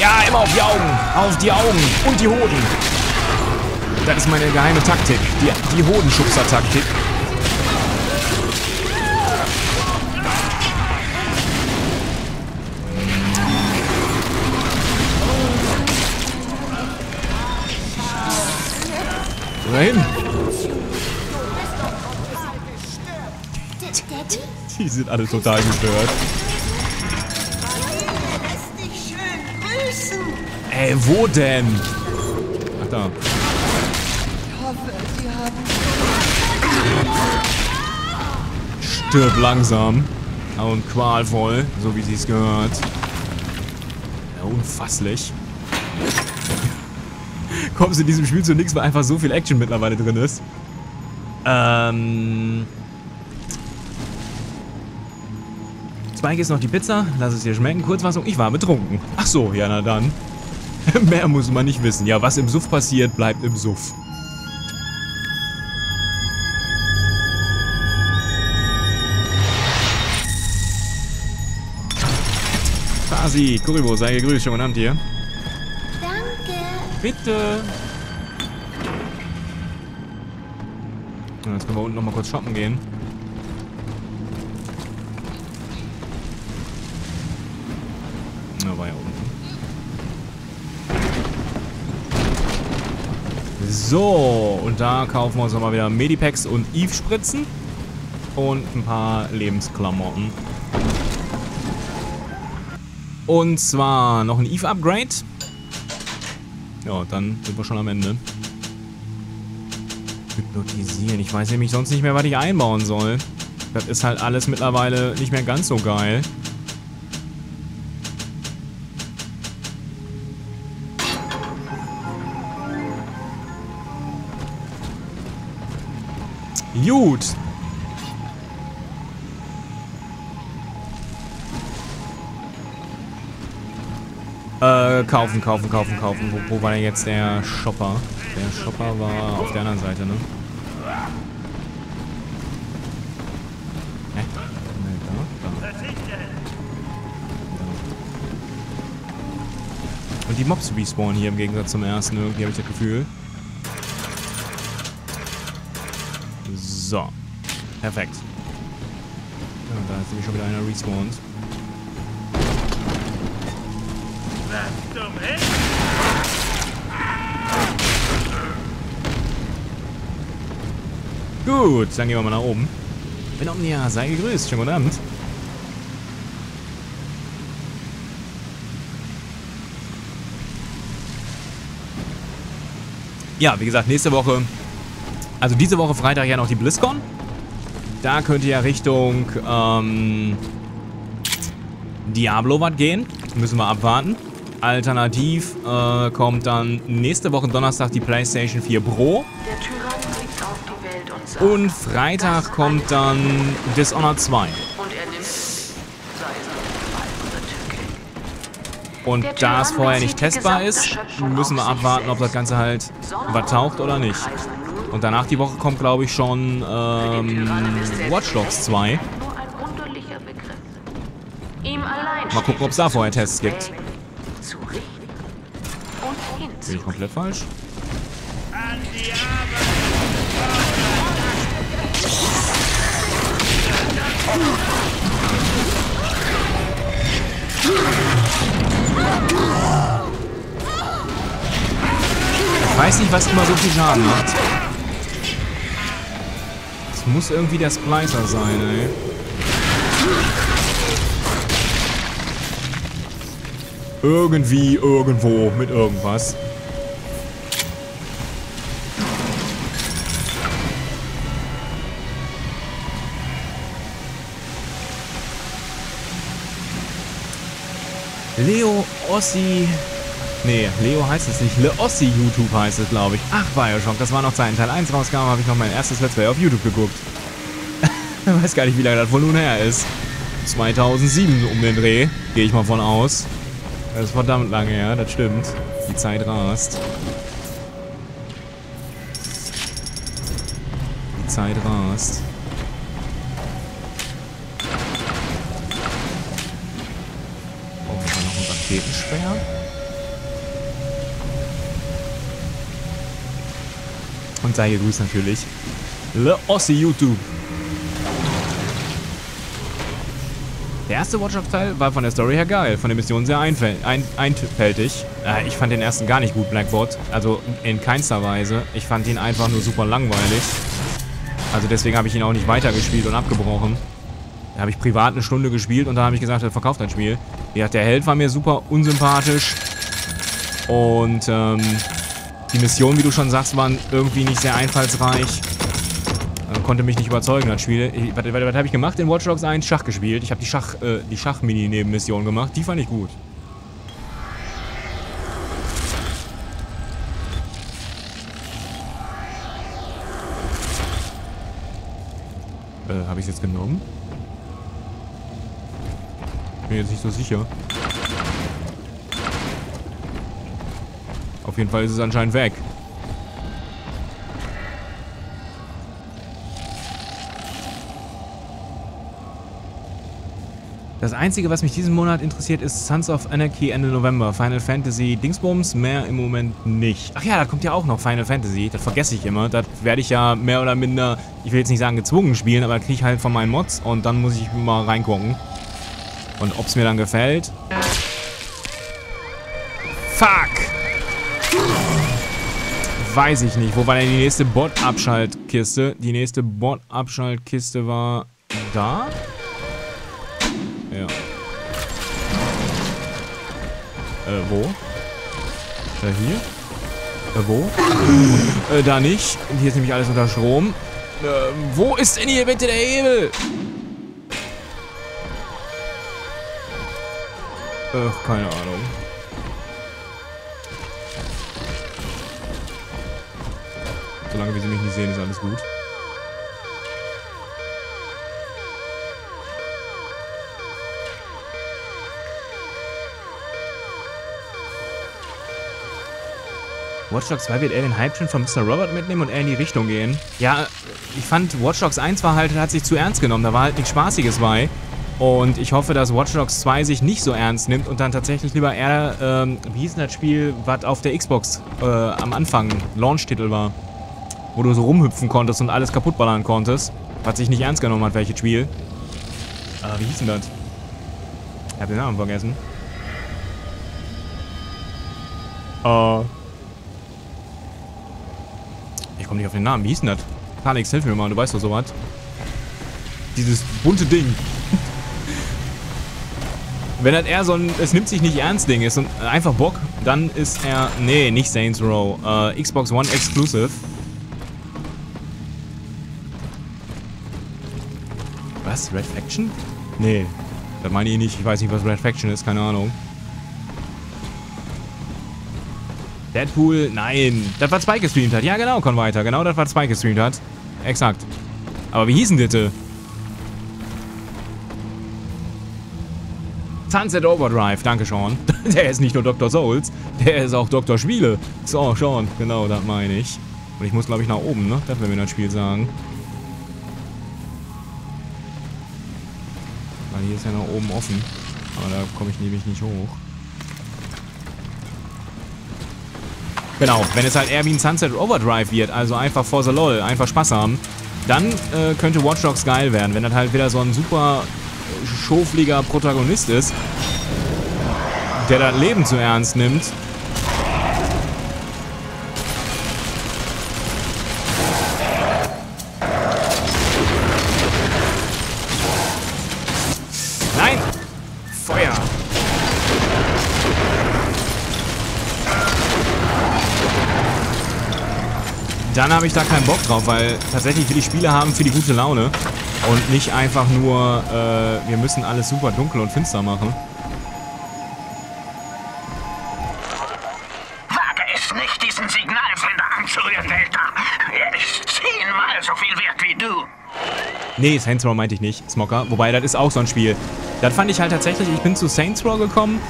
Ja, immer auf die Augen. Auf die Augen und die Hoden. Das ist meine geheime Taktik. Die Hodenschubser-Taktik. Hin. Die sind alle total gestört. Ey, wo denn? Ach da. Stirb langsam und qualvoll, so wie sie es gehört. Ja, unfasslich. Kommst in diesem Spiel zu nichts, weil einfach so viel Action mittlerweile drin ist. Spike ist noch die Pizza. Lass es dir schmecken. Kurzfassung, ich war betrunken. Ach so, ja, na dann. Mehr muss man nicht wissen. Ja, was im Suff passiert, bleibt im Suff. Fasi, Kuribo, sei gegrüßt. Schönen Abend hier. Bitte! Ja, jetzt können wir unten nochmal kurz shoppen gehen. Na, war ja unten. So, und da kaufen wir uns nochmal wieder Medipacks und Eve-Spritzen. Und ein paar Lebensklamotten. Und zwar noch ein Eve-Upgrade. Ja, dann sind wir schon am Ende. Hypnotisieren. Ich weiß nämlich sonst nicht mehr, was ich einbauen soll. Das ist halt alles mittlerweile nicht mehr ganz so geil. Gut. Kaufen. Wo war denn jetzt der Shopper? Der Shopper war auf der anderen Seite, ne? Hä? Nee, da. Und die Mobs respawnen hier im Gegensatz zum ersten. Irgendwie habe ich das Gefühl. So. Perfekt. Ja, da ist nämlich schon wieder einer respawned. Gut, dann gehen wir mal nach oben. Bin Omnia, sei gegrüßt. Schönen guten Abend. Ja, wie gesagt, nächste Woche, also diese Woche Freitag ja noch die BlizzCon. Da könnt ihr ja Richtung Diablo was gehen. Müssen wir abwarten. Alternativ kommt dann nächste Woche Donnerstag die PlayStation 4 Pro. Der Tyrann blickt auf die Welt und sagt, und Freitag kommt dann Dishonored 2. Und er nimmt es, sei es eine Gewalt. Und da es vorher nicht testbar ist, müssen wir abwarten, ob das Ganze halt was taucht oder nicht. Und danach die Woche kommt, glaube ich, schon Watch Dogs 2. Mal gucken, ob es da vorher Tests gibt. Bin ich komplett falsch? Ich weiß nicht, was immer so viel Schaden macht. Es muss irgendwie der Splicer sein, ey. Irgendwie, irgendwo, mit irgendwas. Leo Ossi. Nee, Leo heißt es nicht. Le Ossi YouTube heißt es, glaube ich. Ach, Bioshock, das war noch Zeit. In Teil 1 rauskam, habe ich noch mein erstes Let's Play auf YouTube geguckt. Ich weiß gar nicht, wie lange das wohl nun her ist. 2007 um den Dreh, gehe ich mal von aus. Das ist verdammt lange her, das stimmt. Die Zeit rast. Die Zeit rast. Brauchen wir noch einen Raketenschwer? Und sei gegrüßt natürlich. Le Ossi YouTube. Der erste Watch-Off-Teil war von der Story her geil, von der Mission sehr einfältig. Ich fand den ersten gar nicht gut, Blackboard. Also in keinster Weise. Ich fand ihn einfach nur super langweilig. Also deswegen habe ich ihn auch nicht weitergespielt und abgebrochen. Da habe ich privat eine Stunde gespielt und da habe ich gesagt, verkauft ein Spiel. Ja, der Held war mir super unsympathisch. Und die Missionen, wie du schon sagst, waren irgendwie nicht sehr einfallsreich. Konnte mich nicht überzeugen, das Spiel. Was habe ich gemacht? In Watch Dogs 1 Schach gespielt. Ich habe die Schach-Mini-Nebenmission gemacht. Die fand ich gut. Habe ich es jetzt genommen? Bin jetzt nicht so sicher. Auf jeden Fall ist es anscheinend weg. Das Einzige, was mich diesen Monat interessiert, ist Sons of Anarchy Ende November. Final Fantasy Dingsbums, mehr im Moment nicht. Ach ja, da kommt ja auch noch Final Fantasy. Das vergesse ich immer. Das werde ich ja mehr oder minder, ich will jetzt nicht sagen gezwungen spielen, aber kriege ich halt von meinen Mods und dann muss ich mal reingucken. Und ob es mir dann gefällt. Fuck! Weiß ich nicht. Wo war denn die nächste Bot-Abschaltkiste? Die nächste Bot-Abschaltkiste war da? Ja. Wo? Hier? Wo? Da nicht. Hier ist nämlich alles unter Strom. Wo ist denn hier bitte der Hebel? Keine Ahnung. Solange wir sie mich nicht sehen, ist alles gut. Watch Dogs 2 wird er den Hype-Train von Mr. Robert mitnehmen und er in die Richtung gehen. Ja, ich fand Watch Dogs 1 war halt, hat sich zu ernst genommen. Da war halt nichts Spaßiges bei. Und ich hoffe, dass Watch Dogs 2 sich nicht so ernst nimmt und dann tatsächlich lieber eher, wie hieß denn das Spiel, was auf der Xbox am Anfang Launch-Titel war. Wo du so rumhüpfen konntest und alles kaputtballern konntest. Was sich nicht ernst genommen hat, welches Spiel. Wie hieß denn das? Ich hab den Namen vergessen. Ich komme nicht auf den Namen. Wie hieß denn das? Alex, hilf mir mal. Du weißt doch sowas. Dieses bunte Ding. Wenn das eher so ein es nimmt sich nicht ernst Ding ist und einfach Bock, dann ist er... Nee, nicht Saints Row. Xbox One Exclusive. Was? Red Faction? Nee. Das meine ich nicht. Ich weiß nicht, was Red Faction ist. Keine Ahnung. Deadpool, nein. Das, was Spike gestreamt hat. Ja, genau, komm weiter. Genau das, was Spike gestreamt hat. Exakt. Aber wie hießen bitte? Sunset Overdrive. Danke, Sean. Der ist nicht nur Dr. Souls, der ist auch Dr. Spiele. So, Sean. Genau, das meine ich. Und ich muss, glaube ich, nach oben, ne? Das will mir das Spiel sagen. Weil hier ist ja nach oben offen. Aber da komme ich nämlich nicht hoch. Genau, wenn es halt eher wie ein Sunset Overdrive wird, also einfach for the lol, einfach Spaß haben, dann könnte Watch Dogs geil werden, wenn das halt wieder so ein super schofliger Protagonist ist, der das Leben zu ernst nimmt. Dann habe ich da keinen Bock drauf, weil tatsächlich will ich Spiele haben für die gute Laune und nicht einfach nur, wir müssen alles super dunkel und finster machen. Wage es nicht, diesen Signalsender anzurühren, Delta. Er ist 10-mal so viel wert wie du. Nee, Saints Row meinte ich nicht, Smocker. Wobei, das ist auch so ein Spiel. Das fand ich halt tatsächlich, ich bin zu Saints Row gekommen.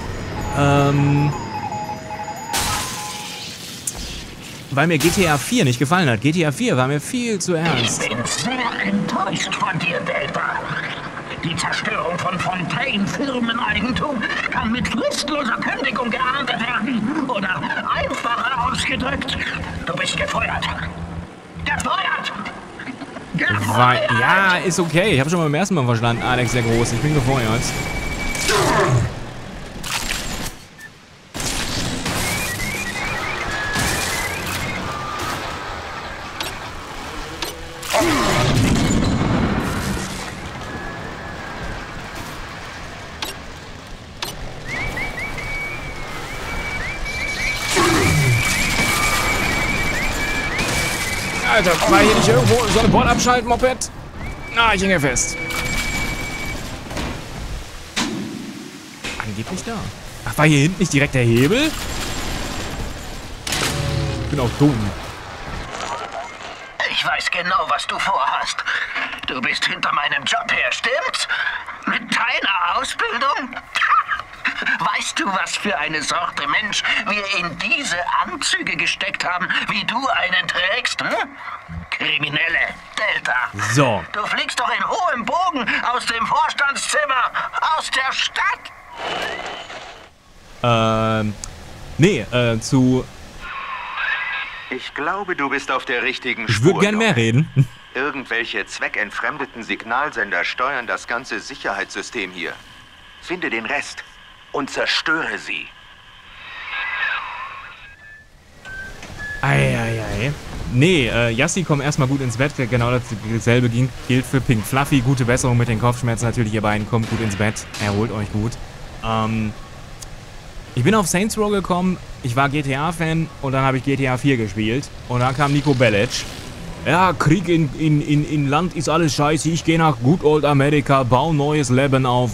Weil mir GTA 4 nicht gefallen hat. GTA 4 war mir viel zu ernst. Ich bin sehr enttäuscht von dir, Delta. Die Zerstörung von Fontaine Firmeneigentum kann mit fristloser Kündigung geahndet werden. Oder einfacher ausgedrückt, du bist gefeuert. Gefeuert! Gefeuert! Ja, ist okay. Ich habe schon beim ersten Mal verstanden, Alex, der Große. Ich bin gefeuert. Alter, war hier nicht irgendwo so eine Bordabschalt-Moped? Na, ich hänge fest. Angeblich da. Ach, war hier hinten nicht direkt der Hebel? Ich bin auch dumm. Ich weiß genau, was du vorhast. Du bist hinter meinem Job her, stimmt's? Mit deiner Ausbildung? Weißt du, was für eine Sorte Mensch wir in diese Anzüge gesteckt haben, wie du einen trägst? Hm? Kriminelle, Delta. So. Du fliegst doch in hohem Bogen aus dem Vorstandszimmer, aus der Stadt. Zu... Ich glaube, du bist auf der richtigen Spur. Ich würde gern mehr reden. Irgendwelche zweckentfremdeten Signalsender steuern das ganze Sicherheitssystem hier. Finde den Rest. Und zerstöre sie. Eieiei. Nee, Yassi, komm erstmal gut ins Bett. Genau dasselbe gilt für Pink Fluffy. Gute Besserung mit den Kopfschmerzen natürlich, ihr beiden. Kommt gut ins Bett. Erholt euch gut. Ich bin auf Saints Row gekommen. Ich war GTA-Fan und dann habe ich GTA 4 gespielt. Und dann kam Nico Bellic. Ja, Krieg in Land ist alles scheiße. Ich gehe nach Good Old America, baue neues Leben auf,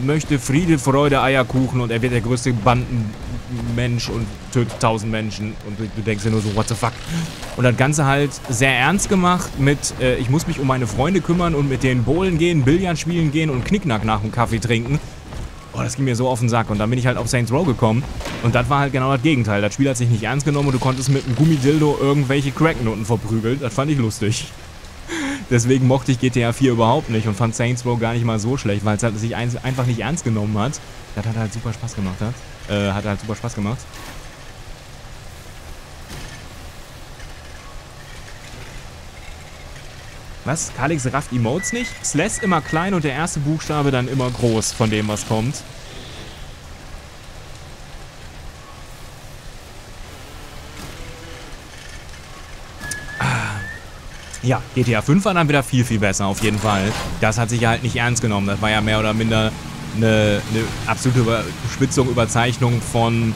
möchte Friede, Freude, Eierkuchen und er wird der größte Bandenmensch und tötet 1000 Menschen. Und du denkst dir nur so, what the fuck? Und das Ganze halt sehr ernst gemacht mit, ich muss mich um meine Freunde kümmern und mit denen bowlen gehen, Billard spielen gehen und Knicknack nach dem Kaffee trinken. Oh, das ging mir so auf den Sack. Und dann bin ich halt auf Saints Row gekommen. Und das war halt genau das Gegenteil. Das Spiel hat sich nicht ernst genommen und du konntest mit einem Gummidildo irgendwelche Cracknoten verprügeln. Das fand ich lustig. Deswegen mochte ich GTA 4 überhaupt nicht und fand Saints Row gar nicht mal so schlecht, weil es halt sich einfach nicht ernst genommen hat. Das hat halt super Spaß gemacht. Was? Kalix rafft Emotes nicht? Slash immer klein und der erste Buchstabe dann immer groß von dem, was kommt. Ja, GTA 5 war dann wieder viel, viel besser auf jeden Fall. Das hat sich ja halt nicht ernst genommen. Das war ja mehr oder minder eine absolute Überspitzung, Überzeichnung von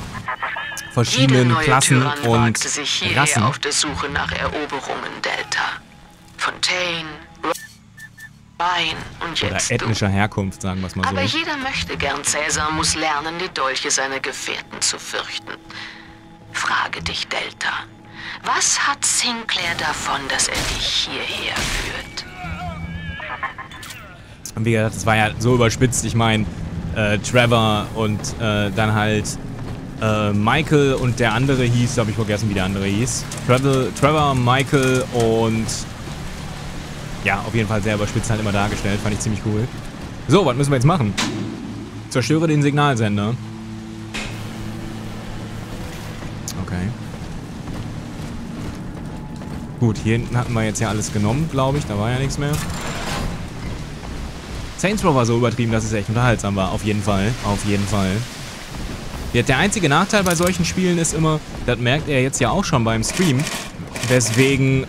verschiedenen Klassen und Rassen. Auf der Suche nach Eroberungen, Delta. Fontaine, Wein und jetzt oder ethnischer Herkunft, sagen wir es mal so. Aber jeder möchte gern Cäsar, muss lernen, die Dolche seiner Gefährten zu fürchten. Frage dich, Delta. Was hat Sinclair davon, dass er dich hierher führt? Und wie gesagt, das war ja so überspitzt. Ich meine, Trevor und dann halt Michael und der andere hieß, habe ich vergessen, wie der andere hieß. Trevor, Michael und... Ja, auf jeden Fall sehr überspitzt halt immer dargestellt. Fand ich ziemlich cool. So, was müssen wir jetzt machen? Zerstöre den Signalsender. Okay. Gut, hier hinten hatten wir jetzt ja alles genommen, glaube ich. Da war ja nichts mehr. Saints Row war so übertrieben, dass es echt unterhaltsam war. Auf jeden Fall. Auf jeden Fall. Der einzige Nachteil bei solchen Spielen ist immer, das merkt er jetzt ja auch schon beim Stream, weswegen,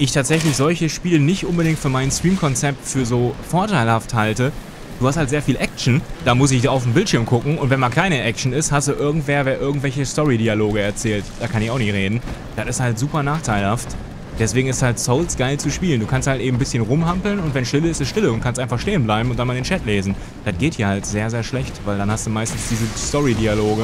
ich tatsächlich solche Spiele nicht unbedingt für mein Stream-Konzept für so vorteilhaft halte. Du hast halt sehr viel Action, da muss ich auf den Bildschirm gucken und wenn mal keine Action ist, hast du irgendwer, wer irgendwelche Story-Dialoge erzählt. Da kann ich auch nicht reden. Das ist halt super nachteilhaft. Deswegen ist halt Souls geil zu spielen. Du kannst halt eben ein bisschen rumhampeln und wenn Stille ist, ist Stille und kannst einfach stehen bleiben und dann mal den Chat lesen. Das geht hier halt sehr, sehr schlecht, weil dann hast du meistens diese Story-Dialoge.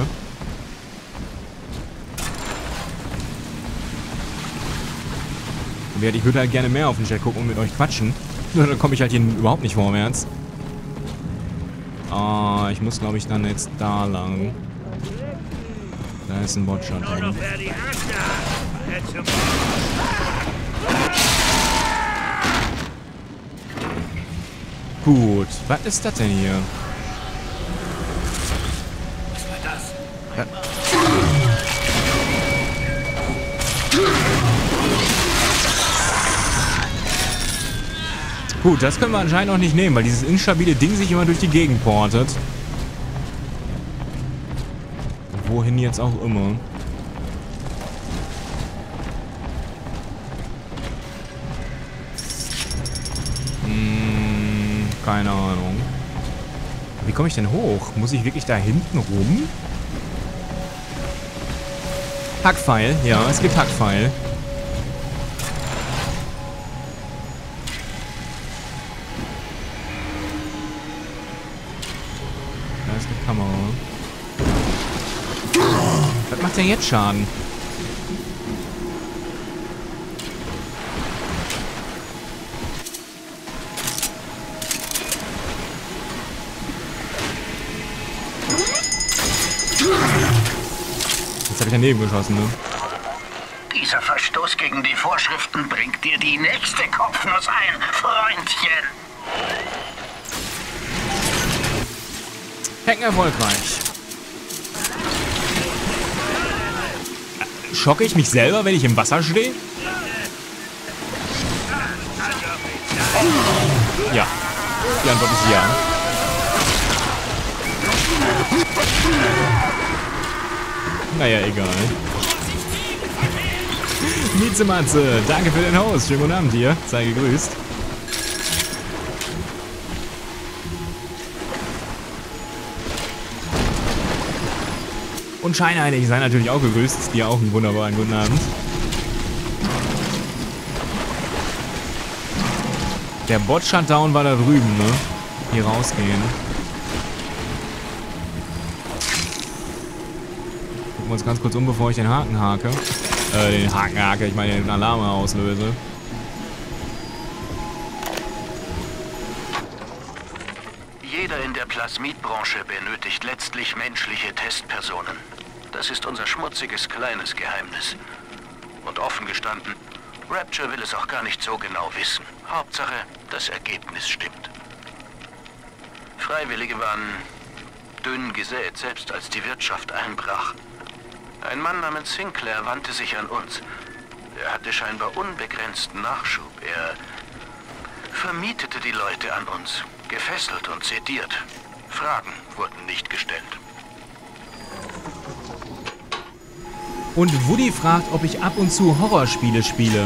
Ich würde halt gerne mehr auf den Chat gucken und mit euch quatschen. Dann komme ich halt hier überhaupt nicht vorwärts. Ah, ich muss, glaube ich, dann jetzt da lang. Da ist ein Botschot. Gut, was ist das denn hier? Was war das? Gut, das können wir anscheinend auch nicht nehmen, weil dieses instabile Ding sich immer durch die Gegend portet. Wohin jetzt auch immer. Hm, keine Ahnung. Wie komme ich denn hoch? Muss ich wirklich da hinten rum? Hackpfeil, ja, es gibt Hackpfeil. Kamera. Was macht der jetzt Schaden? Jetzt habe ich daneben geschossen, ne? Dieser Verstoß gegen die Vorschriften bringt dir die nächste Kopfnuss ein, Freundchen. Hacken erfolgreich. Schocke ich mich selber, wenn ich im Wasser stehe? Ja. Die Antwort ist ja. Naja, egal. Mieze Matze, danke für den Host. Schönen guten Abend dir. Sei gegrüßt. Und scheinheilig sei natürlich auch gegrüßt. Dir auch einen wunderbaren guten Abend. Der Bot-Shutdown war da drüben, ne? Hier rausgehen. Gucken wir uns ganz kurz um, bevor ich den Haken hake. Ich meine den Alarm auslöse. Jeder in der Plasmidbranche benötigt letztlich menschliche Testpersonen. Das ist unser schmutziges kleines Geheimnis. Und offen gestanden, Rapture will es auch gar nicht so genau wissen. Hauptsache, das Ergebnis stimmt. Freiwillige waren dünn gesät, selbst als die Wirtschaft einbrach. Ein Mann namens Sinclair wandte sich an uns. Er hatte scheinbar unbegrenzten Nachschub. Er vermietete die Leute an uns. Gefesselt und sediert. Fragen wurden nicht gestellt. Und Woody fragt, ob ich ab und zu Horrorspiele spiele.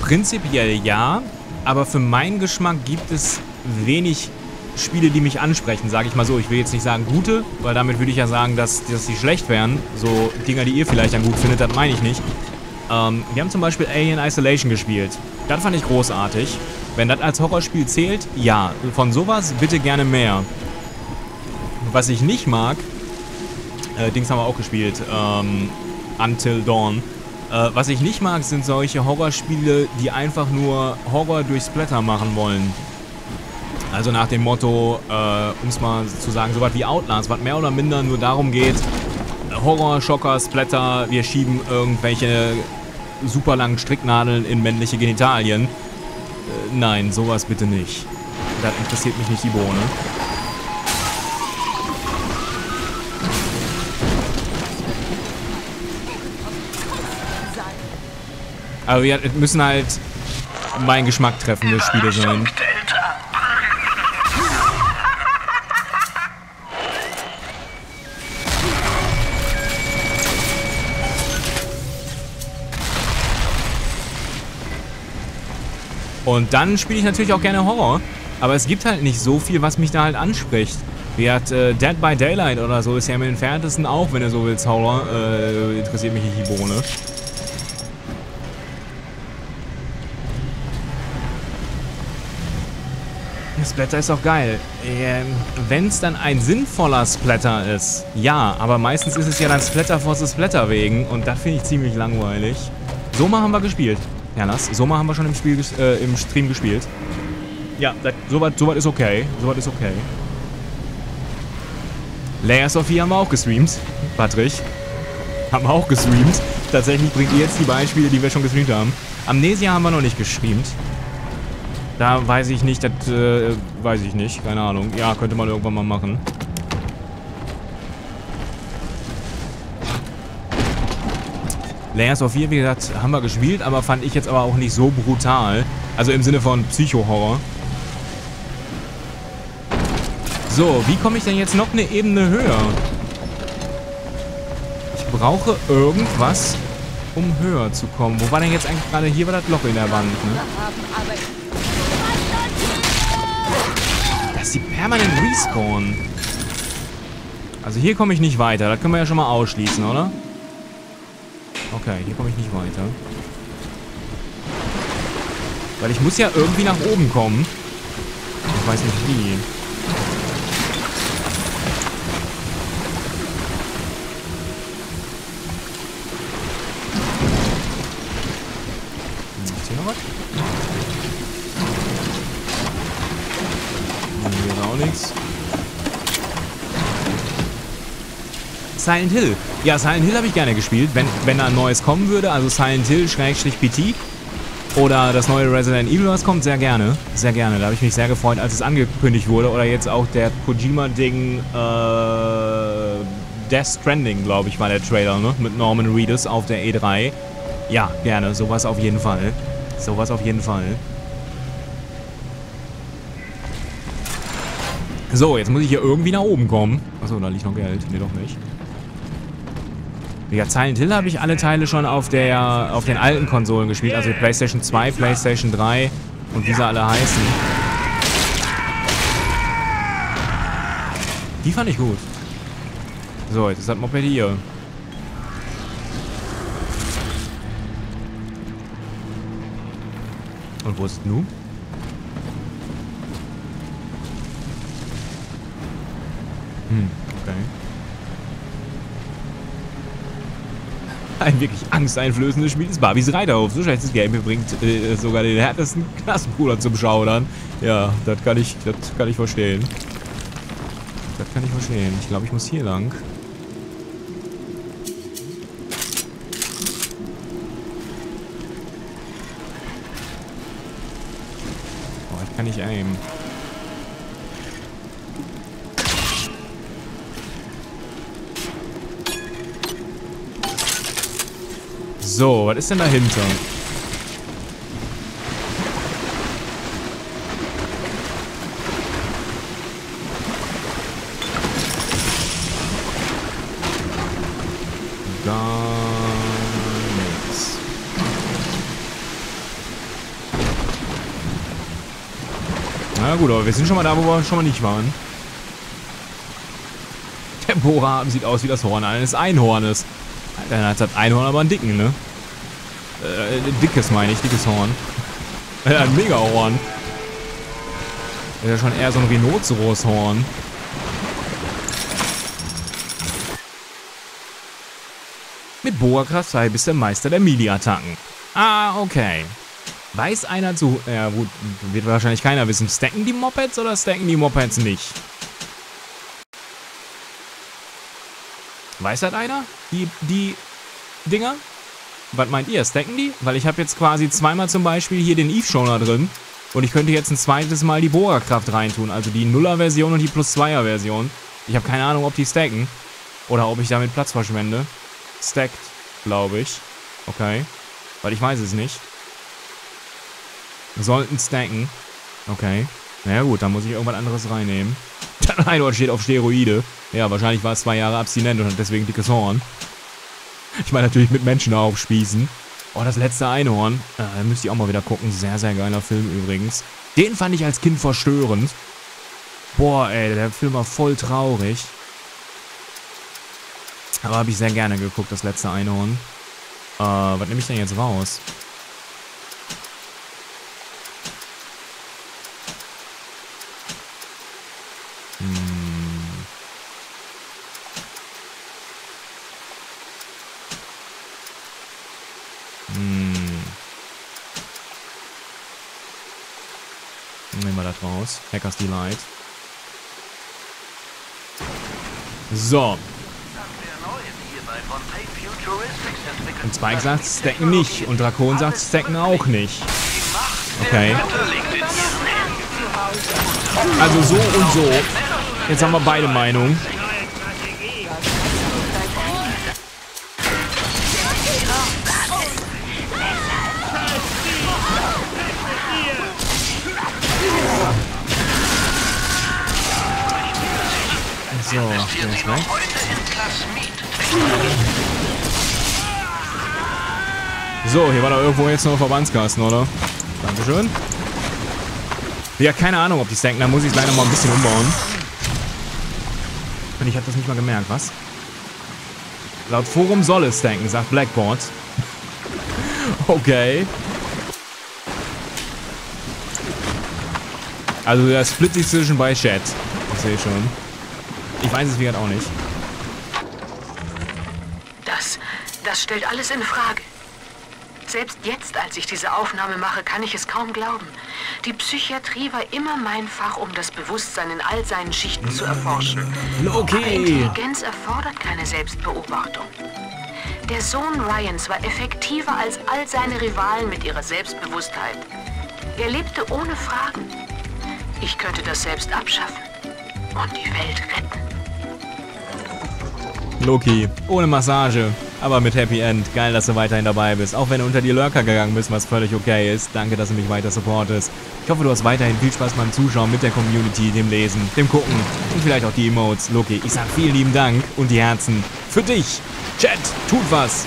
Prinzipiell ja, aber für meinen Geschmack gibt es wenig Spiele, die mich ansprechen, sage ich mal so. Ich will jetzt nicht sagen gute, weil damit würde ich ja sagen, dass die schlecht wären. So Dinger, die ihr vielleicht dann gut findet, das meine ich nicht. Wir haben zum Beispiel Alien Isolation gespielt. Das fand ich großartig. Wenn das als Horrorspiel zählt, ja. Von sowas bitte gerne mehr. Was ich nicht mag, Dings haben wir auch gespielt, Until Dawn. Was ich nicht mag, sind solche Horrorspiele, die einfach nur Horror durch Splatter machen wollen. Also nach dem Motto, um es mal zu sagen, sowas wie Outlast, was mehr oder minder nur darum geht, Horror, Schocker, Splatter, wir schieben irgendwelche super langen Stricknadeln in männliche Genitalien. Nein, sowas bitte nicht. Das interessiert mich nicht die Bohne. Aber wir müssen halt meinen Geschmack treffende Spiele sein. Und dann spiele ich natürlich auch gerne Horror. Aber es gibt halt nicht so viel, was mich da halt anspricht. Wie hat Dead by Daylight oder so, ist ja im Entferntesten auch, wenn du so willst, Horror. Interessiert mich nicht die Bohne. Splatter ist auch geil. Wenn es dann ein sinnvoller Splatter ist, ja. Aber meistens ist es ja dann Splatter vor Splatter wegen. Und das finde ich ziemlich langweilig. So mal haben wir gespielt. Ja, so mal haben wir schon im Stream gespielt. Ja, soweit ist okay. Soweit ist okay. Layers of Fear haben wir auch gestreamt. Patrick. Haben wir auch gestreamt. Tatsächlich bringt ihr jetzt die Beispiele, die wir schon gestreamt haben. Amnesia haben wir noch nicht gestreamt. Da weiß ich nicht, das weiß ich nicht. Keine Ahnung. Ja, könnte man irgendwann mal machen. Layers of Fear, wie gesagt, haben wir gespielt, aber fand ich jetzt aber auch nicht so brutal. Also im Sinne von Psycho-Horror. So, wie komme ich denn jetzt noch eine Ebene höher? Ich brauche irgendwas, um höher zu kommen. Wo war denn jetzt eigentlich gerade? Hier war das Loch in der Wand, ne? Dass die permanent respawnen. Also hier komme ich nicht weiter. Das können wir ja schon mal ausschließen, oder? Okay, hier komme ich nicht weiter. Weil ich muss ja irgendwie nach oben kommen. Ich weiß nicht wie. Ist hier noch was? Hier ist auch nichts. Silent Hill. Ja, Silent Hill habe ich gerne gespielt, wenn da ein neues kommen würde. Also Silent Hill-PT oder das neue Resident Evil, was kommt, sehr gerne. Sehr gerne, da habe ich mich sehr gefreut, als es angekündigt wurde. Oder jetzt auch der Kojima-Ding, Death Stranding, glaube ich, war der Trailer, ne? Mit Norman Reedus auf der E3. Ja, gerne, sowas auf jeden Fall. Sowas auf jeden Fall. So, jetzt muss ich hier irgendwie nach oben kommen. Achso, da liegt noch Geld. Nee, doch nicht. Ja, Silent Hill habe ich alle Teile schon auf den alten Konsolen gespielt, also PlayStation 2, PlayStation 3 und wie sie alle heißen. Die fand ich gut. So, jetzt ist das Moped hier. Und wo ist Nu? Hm, okay. Ein wirklich angsteinflößendes Spiel ist Barbies Reiterhof. So schlechtes Game bringt sogar den härtesten Klassenbruder zum Schaudern. Ja, das kann ich verstehen. Das kann ich verstehen. Ich glaube, ich muss hier lang. Oh, das kann ich aimen. So, was ist denn dahinter? Gar nichts. Na gut, aber wir sind schon mal da, wo wir schon mal nicht waren. Der Bohrhaben sieht aus wie das Horn eines Einhornes. Dann hat das Einhorn aber einen dicken, ne? Dickes meine ich, dickes Horn. Ein Megahorn. Das ist ja schon eher so ein Rhinozeroshorn. Mit Bohrkraft sei bist der Meister der Melee-Attacken. Ah, okay. Weiß einer zu... Ja gut, wird wahrscheinlich keiner wissen. Stacken die Mopeds oder stacken die Mopeds nicht? Weiß das einer? Die Dinger? Was meint ihr? Stacken die? Weil ich habe jetzt quasi zweimal zum Beispiel hier den Eve-Schoner drin. Und ich könnte jetzt ein zweites Mal die Bohrerkraft reintun. Also die Nuller-Version und die Plus-2er-Version. Ich habe keine Ahnung, ob die stacken. Oder ob ich damit Platz verschwende. Stackt, glaube ich. Okay. Weil ich weiß es nicht. Sollten stacken. Okay. Na gut, dann muss ich irgendwas anderes reinnehmen. Dann Einhorn steht auf Steroide. Ja, wahrscheinlich war es 2 Jahre abstinent und hat deswegen dickes Horn. Ich meine natürlich mit Menschen aufspießen. Oh, das letzte Einhorn. Da müsst ihr auch mal wieder gucken. Sehr, sehr geiler Film übrigens. Den fand ich als Kind verstörend. Boah, ey, der Film war voll traurig. Aber habe ich sehr gerne geguckt, das letzte Einhorn. Was nehme ich denn jetzt raus? da draus. Hackers Delight. So. Und Spike sagt, stacken nicht. Und Drakon sagt, stacken auch nicht. Okay. Also so und so. Jetzt haben wir beide Meinungen. So, hier ist weg. So, hier war doch irgendwo jetzt noch ein Verbandskasten, oder? Dankeschön. Ja, keine Ahnung, ob die stacken. Da muss ich es leider mal ein bisschen umbauen. Und ich habe das nicht mal gemerkt, was? Laut Forum soll es stacken, sagt Blackboard. Okay. Also, da split sich zwischen bei Chat. Ich sehe schon. Ich weiß es wie auch nicht. Das stellt alles in Frage. Selbst jetzt, als ich diese Aufnahme mache, kann ich es kaum glauben. Die Psychiatrie war immer mein Fach, um das Bewusstsein in all seinen Schichten zu erforschen. Okay. Aber Intelligenz erfordert keine Selbstbeobachtung. Der Sohn Ryans war effektiver als all seine Rivalen mit ihrer Selbstbewusstheit. Er lebte ohne Fragen. Ich könnte das selbst abschaffen und die Welt retten. Loki, ohne Massage. Aber mit Happy End. Geil, dass du weiterhin dabei bist. Auch wenn du unter die Lurker gegangen bist, was völlig okay ist. Danke, dass du mich weiter supportest. Ich hoffe, du hast weiterhin viel Spaß beim Zuschauen, mit der Community, dem Lesen, dem Gucken und vielleicht auch die Emotes. Loki, ich sag vielen lieben Dank und die Herzen für dich. Chat, tut was.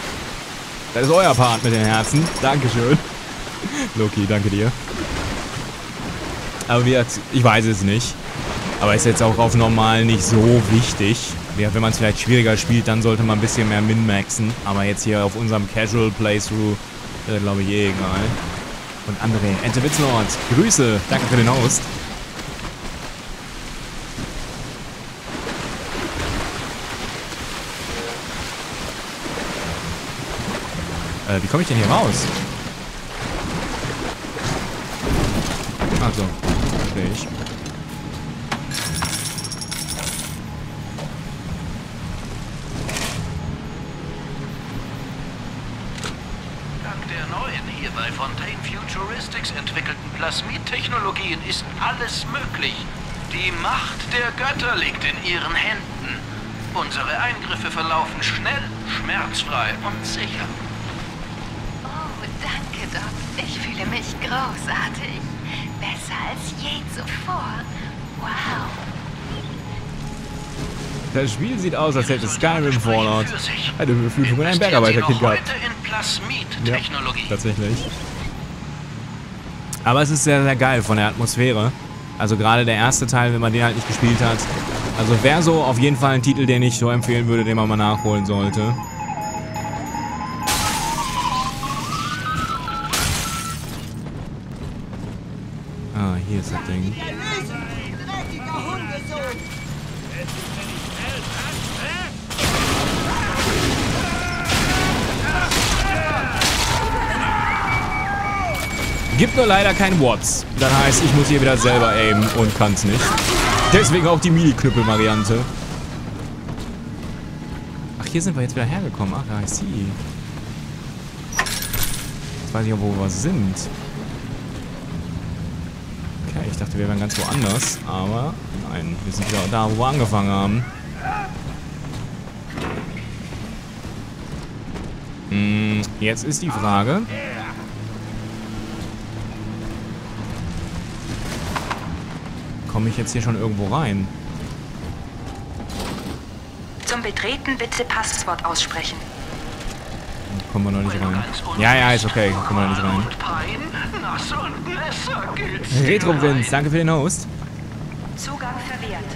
Das ist euer Part mit den Herzen. Dankeschön. Loki, danke dir. Aber ich weiß es nicht. Aber ist jetzt auch auf normal nicht so wichtig. Ja, wenn man es vielleicht schwieriger spielt, dann sollte man ein bisschen mehr min-maxen. Aber jetzt hier auf unserem Casual Playthrough, glaube ich, eh egal. Und André, Ente Witzlord, Grüße, danke für den Host. Wie komme ich denn hier raus? Ach so, verstehe ich. Entwickelten Plasmid-Technologien ist alles möglich. Die Macht der Götter liegt in ihren Händen. Unsere Eingriffe verlaufen schnell, schmerzfrei und sicher. Oh, danke, Doc. Ich fühle mich großartig. Besser als je zuvor. Wow. Das Spiel sieht aus, als hätte Skyrim Fallout. Eine Überflügung in einem Bergarbeiterkind gehabt. Ja, tatsächlich. Aber es ist sehr, sehr geil von der Atmosphäre. Also gerade der erste Teil, wenn man den halt nicht gespielt hat. Also wäre so auf jeden Fall ein Titel, den ich so empfehlen würde, den man mal nachholen sollte. Ah, hier ist das Ding. Gibt nur leider kein Watts. Das heißt, ich muss hier wieder selber aimen und kann's nicht. Deswegen auch die Mini-Knüppel-Variante. Ach, hier sind wir jetzt wieder hergekommen. Ach, I see. Jetzt weiß ich auch, wo wir sind. Okay, ich dachte, wir wären ganz woanders. Aber nein, wir sind wieder da, wo wir angefangen haben. Jetzt ist die Frage... Komme ich jetzt hier schon irgendwo rein? Zum Betreten bitte Passwort aussprechen. Kommen wir noch nicht rein. Ja, ja, ist okay. Kommen wir noch nicht rein. Retro-Vince, danke für den Host. Zugang verwehrt.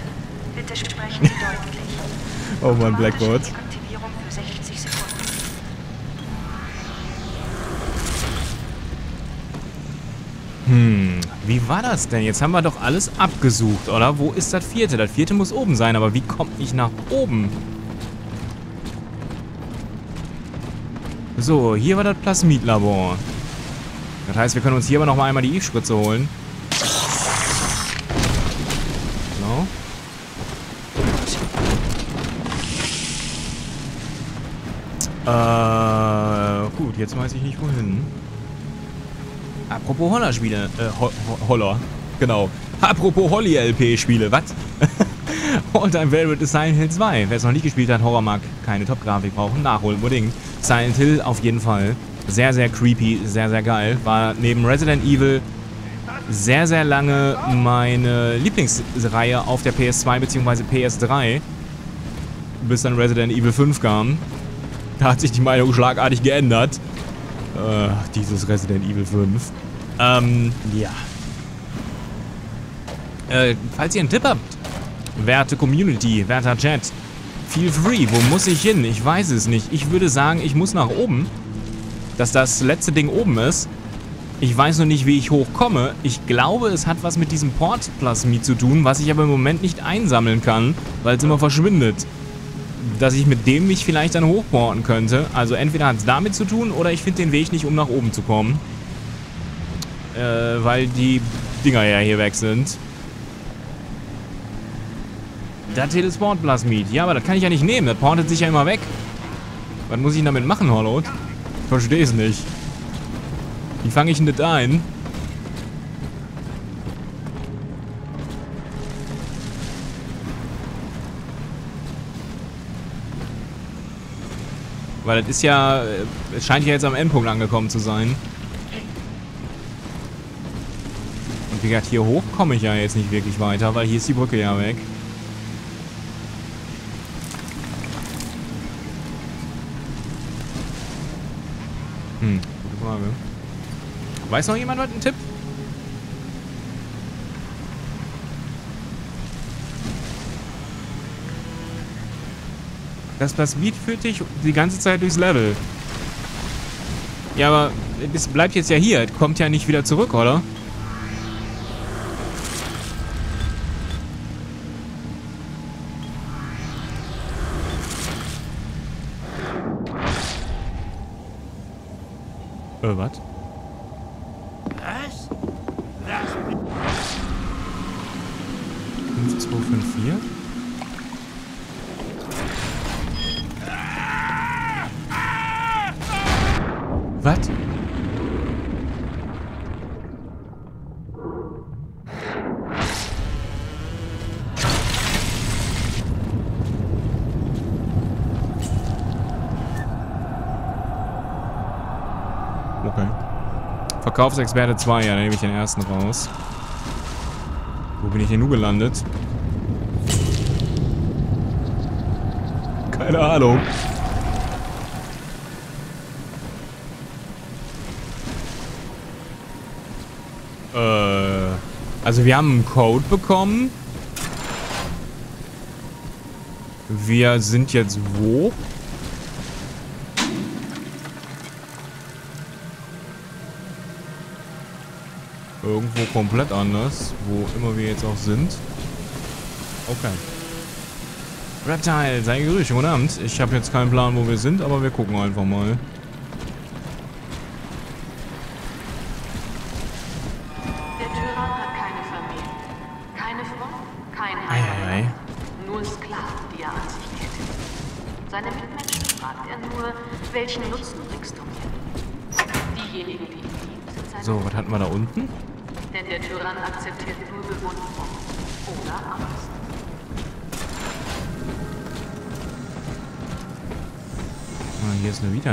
Bitte sprechen Sie deutlich. Oh mein Blackboard. Aktivierung für 60 Sekunden. Wie war das denn? Jetzt haben wir doch alles abgesucht, oder? Wo ist das vierte? Das vierte muss oben sein, aber wie komme ich nach oben? So, hier war das Plasmid-Labor. Das heißt, wir können uns hier aber nochmal einmal die Eve-Spritze holen. Gut, jetzt weiß ich nicht wohin. Apropos Holler-Spiele. Holler. Genau. Apropos Holly-LP-Spiele. Was? All-Time Favorite ist Silent Hill 2. Wer es noch nicht gespielt hat, Horror mag keine Top-Grafik brauchen. Nachholen unbedingt. Silent Hill auf jeden Fall. Sehr, sehr creepy. Sehr, sehr geil. War neben Resident Evil sehr, sehr lange meine Lieblingsreihe auf der PS2 bzw. PS3. Bis dann Resident Evil 5 kam. Da hat sich die Meinung schlagartig geändert. Dieses Resident Evil 5. Ja. Falls ihr einen Tipp habt, werte Community, werter Chat, feel free, wo muss ich hin? Ich weiß es nicht. Ich würde sagen, ich muss nach oben, dass das letzte Ding oben ist. Ich weiß noch nicht, wie ich hochkomme. Ich glaube, es hat was mit diesem Port-Plasmid zu tun, was ich aber im Moment nicht einsammeln kann, weil es immer verschwindet. Dass ich mit dem mich vielleicht dann hochporten könnte. Also entweder hat es damit zu tun oder ich finde den Weg nicht, um nach oben zu kommen. Weil die Dinger ja hier weg sind. Da Telesport Plasmid. Ja, aber das kann ich ja nicht nehmen. Das portet sich ja immer weg. Was muss ich denn damit machen, Hollowed? Ich verstehe es nicht. Wie fange ich denn das ein? Weil das ist ja... Es scheint ja jetzt am Endpunkt angekommen zu sein. Und wie gesagt, hier hoch komme ich ja jetzt nicht wirklich weiter, weil hier ist die Brücke ja weg. Hm, gute Frage. Weiß noch jemand heute einen Tipp? Das Plasmid führt dich die ganze Zeit durchs Level. Ja, aber es bleibt jetzt ja hier. Es kommt ja nicht wieder zurück, oder? Was? Was? 5254? Was? Okay. Verkaufsexperte 2, ja, dann nehme ich den ersten raus. Wo bin ich denn nun gelandet? Keine Ahnung. Also wir haben einen Code bekommen. Wir sind jetzt wo? Irgendwo komplett anders, wo immer wir jetzt auch sind. Okay. Reptile, sei gegrüßt, guten Abend. Ich habe jetzt keinen Plan, wo wir sind, aber wir gucken einfach mal.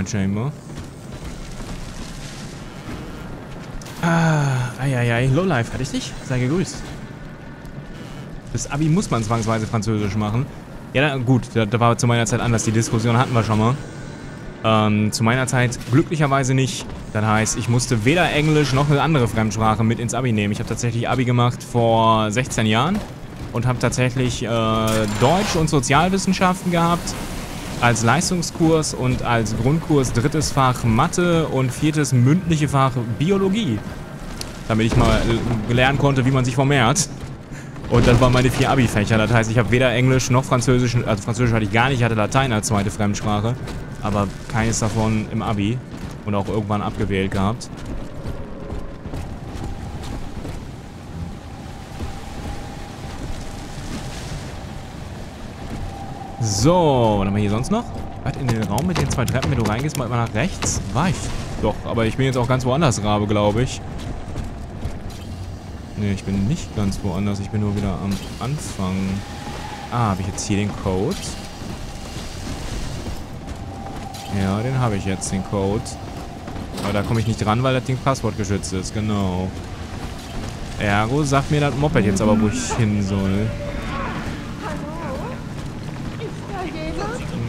Chamber. Eieiei, Lowlife hatte ich nicht. Sei gegrüßt. Das Abi muss man zwangsweise französisch machen. Ja, na, gut, da war zu meiner Zeit anders. Die Diskussion hatten wir schon mal. Zu meiner Zeit glücklicherweise nicht. Das heißt, ich musste weder Englisch noch eine andere Fremdsprache mit ins Abi nehmen. Ich habe tatsächlich Abi gemacht vor 16 Jahren und habe tatsächlich Deutsch und Sozialwissenschaften gehabt. Als Leistungskurs und als Grundkurs drittes Fach Mathe und viertes mündliche Fach Biologie. Damit ich mal lernen konnte, wie man sich vermehrt. Und das waren meine 4 Abi-Fächer. Das heißt, ich habe weder Englisch noch Französisch, also Französisch hatte ich gar nicht, ich hatte Latein als zweite Fremdsprache. Aber keines davon im Abi und auch irgendwann abgewählt gehabt. So, was haben wir hier sonst noch? Was, in den Raum mit den zwei Treppen, wenn du reingehst, mal nach rechts? War ich doch, aber ich bin jetzt auch ganz woanders, Rabe, glaube ich. Ne, ich bin nicht ganz woanders, ich bin nur wieder am Anfang. Ah, habe ich jetzt hier den Code? Ja, den habe ich jetzt, den Code. Aber da komme ich nicht dran, weil das Ding passwortgeschützt ist, genau. Ergo sagt mir das Moped jetzt aber, wo ich hin soll.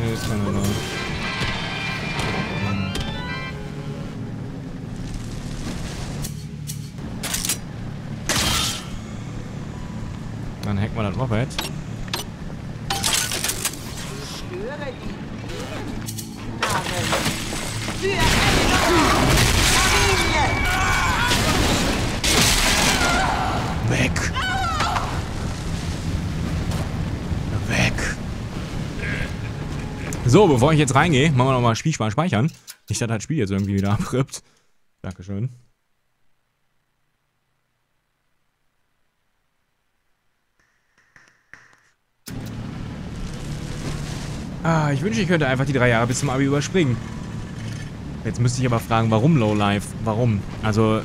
Nee, ist keiner da. Dann hackt man das Moped. Weg! Weg! So, bevor ich jetzt reingehe, machen wir nochmal Spiel speichern. Nicht, dass das Spiel jetzt irgendwie wieder abrippt. Dankeschön. Ah, ich wünsche, ich könnte einfach die 3 Jahre bis zum Abi überspringen. Jetzt müsste ich aber fragen, warum Lowlife? Warum? Also,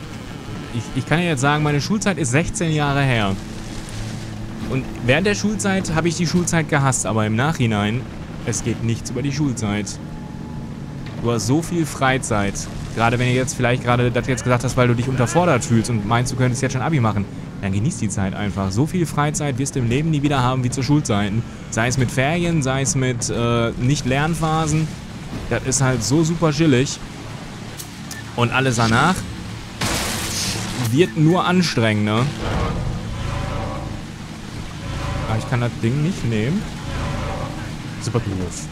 ich kann ja jetzt sagen, meine Schulzeit ist 16 Jahre her. Und während der Schulzeit habe ich die Schulzeit gehasst, aber im Nachhinein, es geht nichts über die Schulzeit. Du hast so viel Freizeit. Gerade wenn ihr jetzt vielleicht gerade das jetzt gesagt hast, weil du dich unterfordert fühlst und meinst, du könntest jetzt schon Abi machen. Dann genießt die Zeit einfach. So viel Freizeit wirst du im Leben nie wieder haben wie zur Schulzeiten. Sei es mit Ferien, sei es mit Nicht-Lernphasen. Das ist halt so super chillig. Und alles danach wird nur anstrengender. Aber ich kann das Ding nicht nehmen. Super doof.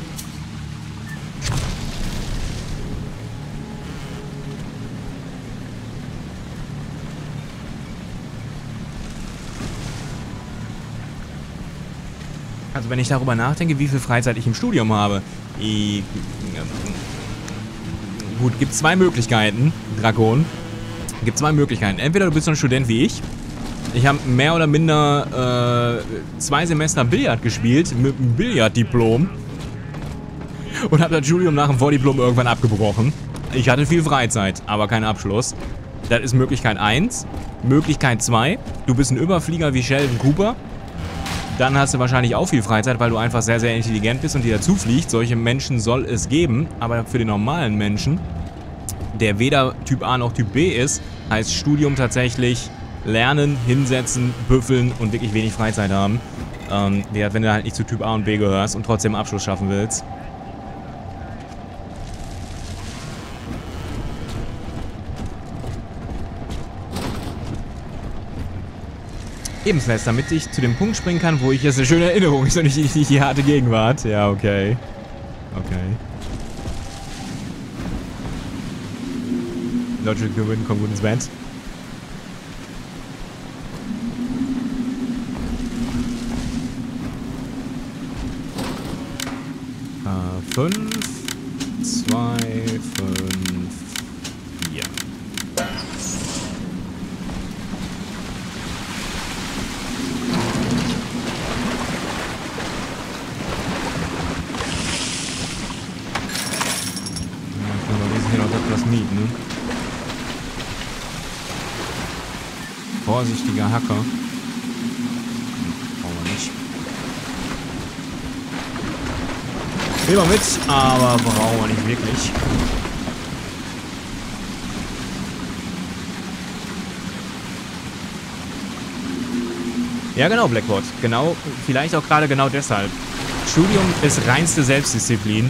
Also wenn ich darüber nachdenke, wie viel Freizeit ich im Studium habe. Gut, gibt 2 Möglichkeiten, Drakon. Gibt 2 Möglichkeiten. Entweder du bist so ein Student wie ich. Ich habe mehr oder minder 2 Semester Billard gespielt mit einem Billarddiplom. Und habe das Studium nach dem Vordiplom irgendwann abgebrochen. Ich hatte viel Freizeit, aber keinen Abschluss. Das ist Möglichkeit 1. Möglichkeit 2. Du bist ein Überflieger wie Sheldon Cooper. Dann hast du wahrscheinlich auch viel Freizeit, weil du einfach sehr, sehr intelligent bist und dir dazu fliegt. Solche Menschen soll es geben, aber für den normalen Menschen, der weder Typ A noch Typ B ist, heißt Studium tatsächlich lernen, hinsetzen, büffeln und wirklich wenig Freizeit haben. Wenn du halt nicht zu Typ A und B gehörst und trotzdem einen Abschluss schaffen willst. Ebenfalls, damit ich zu dem Punkt springen kann, wo ich jetzt eine schöne Erinnerung ist und nicht die harte Gegenwart. Ja, okay. Okay. Logic gewinnt, komm gut ins Bett. Ja. Mieten, ne? Vorsichtiger Hacker. Brauchen wir nicht. Nehmen wir mit, aber brauchen wir nicht wirklich. Ja genau, Blackboard. Genau, vielleicht auch gerade genau deshalb. Studium ist reinste Selbstdisziplin.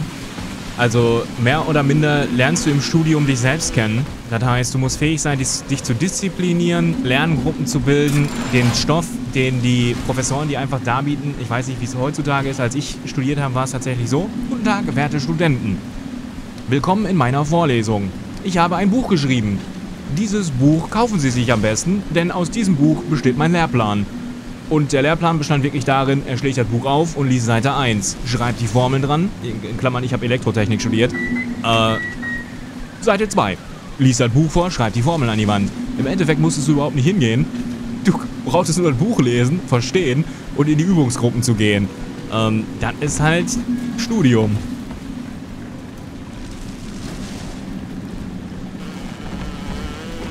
Also mehr oder minder lernst du im Studium dich selbst kennen. Das heißt, du musst fähig sein, dich zu disziplinieren, Lerngruppen zu bilden, den Stoff, den die Professoren dir einfach darbieten. Ich weiß nicht, wie es heutzutage ist. Als ich studiert habe, war es tatsächlich so. Guten Tag, werte Studenten. Willkommen in meiner Vorlesung. Ich habe ein Buch geschrieben. Dieses Buch kaufen Sie sich am besten, denn aus diesem Buch besteht mein Lehrplan. Und der Lehrplan bestand wirklich darin, er schlägt das Buch auf und liest Seite 1. Schreibt die Formeln dran. In Klammern, ich habe Elektrotechnik studiert. Seite 2. Liest das Buch vor, schreibt die Formeln an die Wand. Im Endeffekt musstest du überhaupt nicht hingehen. Du brauchtest nur das Buch lesen, verstehen und in die Übungsgruppen zu gehen. Das ist halt Studium.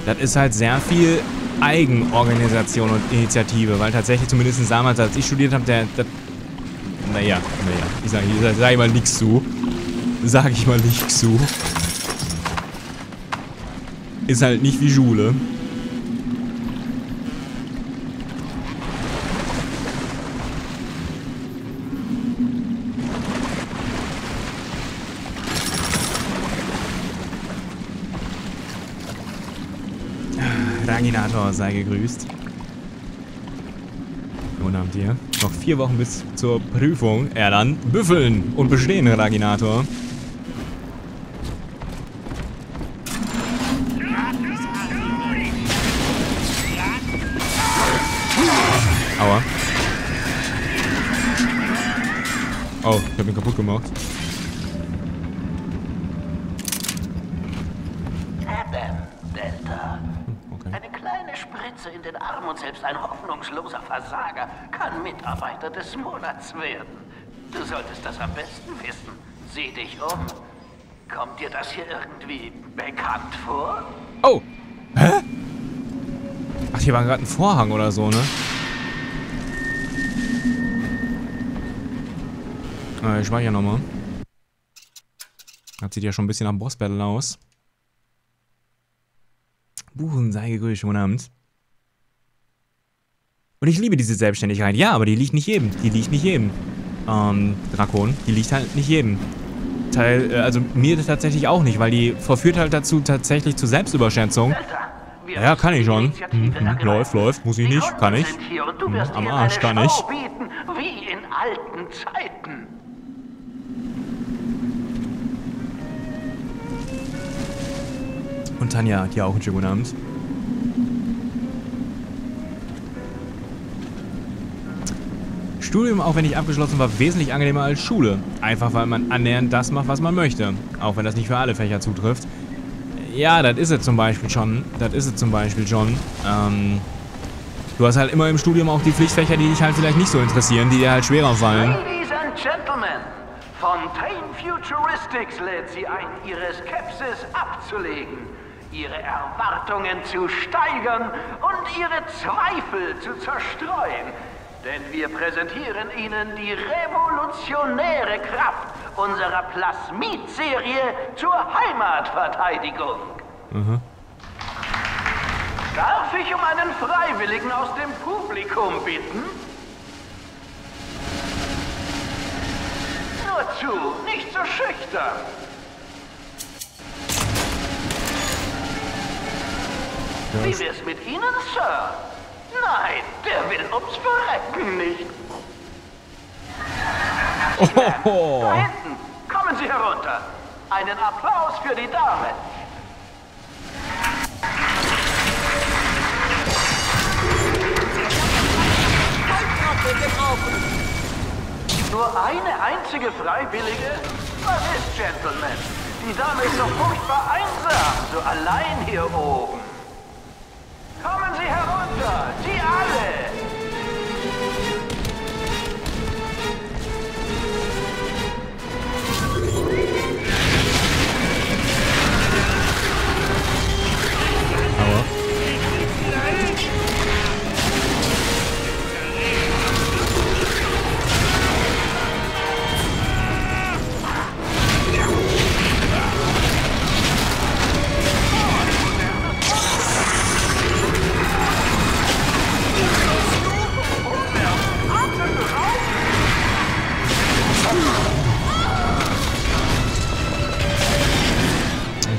Das ist halt sehr viel Eigenorganisation und Initiative, weil tatsächlich zumindest damals, als ich studiert habe, naja, ich sag mal nichts zu. Ist halt nicht wie Schule. Raginator sei gegrüßt. Guten Abend hier. Noch 4 Wochen bis zur Prüfung. Ja, dann büffeln und bestehen, Raginator. Aua. Oh, ich hab ihn kaputt gemacht. Ein hoffnungsloser Versager kann Mitarbeiter des Monats werden. Du solltest das am besten wissen. Sieh dich um. Kommt dir das hier irgendwie bekannt vor? Oh! Hä? Ach, hier war gerade ein Vorhang oder so, ne? Ich speichere nochmal. Das sieht ja schon ein bisschen nach Boss-Battle aus. Buchen, sei gegrüßt, guten Abend. Und ich liebe diese Selbstständigkeit. Ja, aber die liegt nicht jedem. Die liegt nicht jedem. Drakon, die liegt halt nicht jedem. Also mir tatsächlich auch nicht, weil die verführt halt dazu tatsächlich zu Selbstüberschätzung. Ja, kann ich schon. Läuft, muss ich nicht, kann ich. Am Arsch, kann ich. Wie in alten Zeiten. Und Tanja hat ja auch einen schönen guten Abend. Studium, auch wenn ich abgeschlossen war, wesentlich angenehmer als Schule. Einfach weil man annähernd das macht, was man möchte. Auch wenn das nicht für alle Fächer zutrifft. Ja, das ist es zum Beispiel schon. Du hast halt immer im Studium auch die Pflichtfächer, die dich halt vielleicht nicht so interessieren, die dir halt schwerer fallen. Ladies and Gentlemen, Fontaine Futuristics lädt sie ein, ihre Skepsis abzulegen, ihre Erwartungen zu steigern und ihre Zweifel zu zerstreuen. Denn wir präsentieren Ihnen die revolutionäre Kraft unserer Plasmid-Serie zur Heimatverteidigung. Mhm. Darf ich um einen Freiwilligen aus dem Publikum bitten? Nur zu, nicht so schüchtern. Ja. Wie wär's mit Ihnen, Sir? Nein, der will ums Verrecken nicht. Oh. Da hinten, kommen Sie herunter. Einen Applaus für die Dame. Nur eine einzige Freiwillige? Was ist, Gentlemen? Die Dame ist doch furchtbar einsam, so allein hier oben. Kommen Sie herunter, Sie alle! Aua.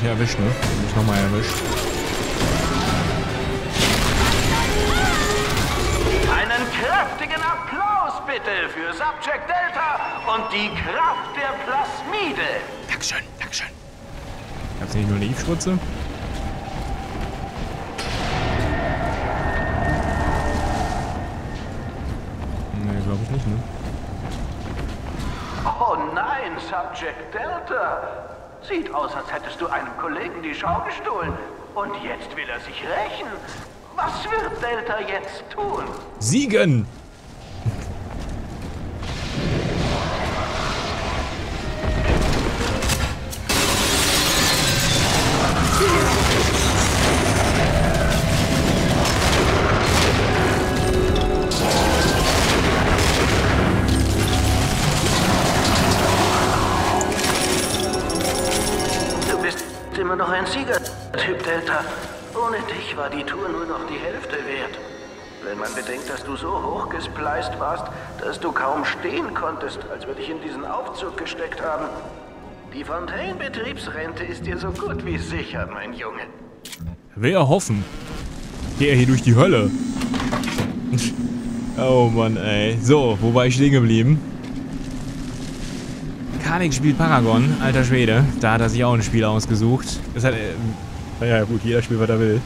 Erwischt, ne? Mich nochmal erwischt. Einen kräftigen Applaus bitte für Subject Delta und die Kraft der Plasmide. Dankeschön, Dankeschön. Gab's nicht nur eine Eve-Spritze? Nee, glaube ich nicht, ne? Oh nein, Subject Delta. Sieht aus, als hättest du einem Kollegen die Schau gestohlen. Und jetzt will er sich rächen. Was wird Delta jetzt tun? Siegen! immer noch ein Siegertyp, Delta. Ohne dich war die Tour nur noch die Hälfte wert. Wenn man bedenkt, dass du so hochgespleist warst, dass du kaum stehen konntest, als wir dich in diesen Aufzug gesteckt haben. Die Fontaine-Betriebsrente ist dir so gut wie sicher, mein Junge. Wer hoffen? Geh hier durch die Hölle. Oh Mann, ey. So, wo war ich stehen geblieben? Kanik spielt Paragon, alter Schwede. Da hat er sich auch ein Spiel ausgesucht. Das hat, naja, gut, jeder spielt, was er will.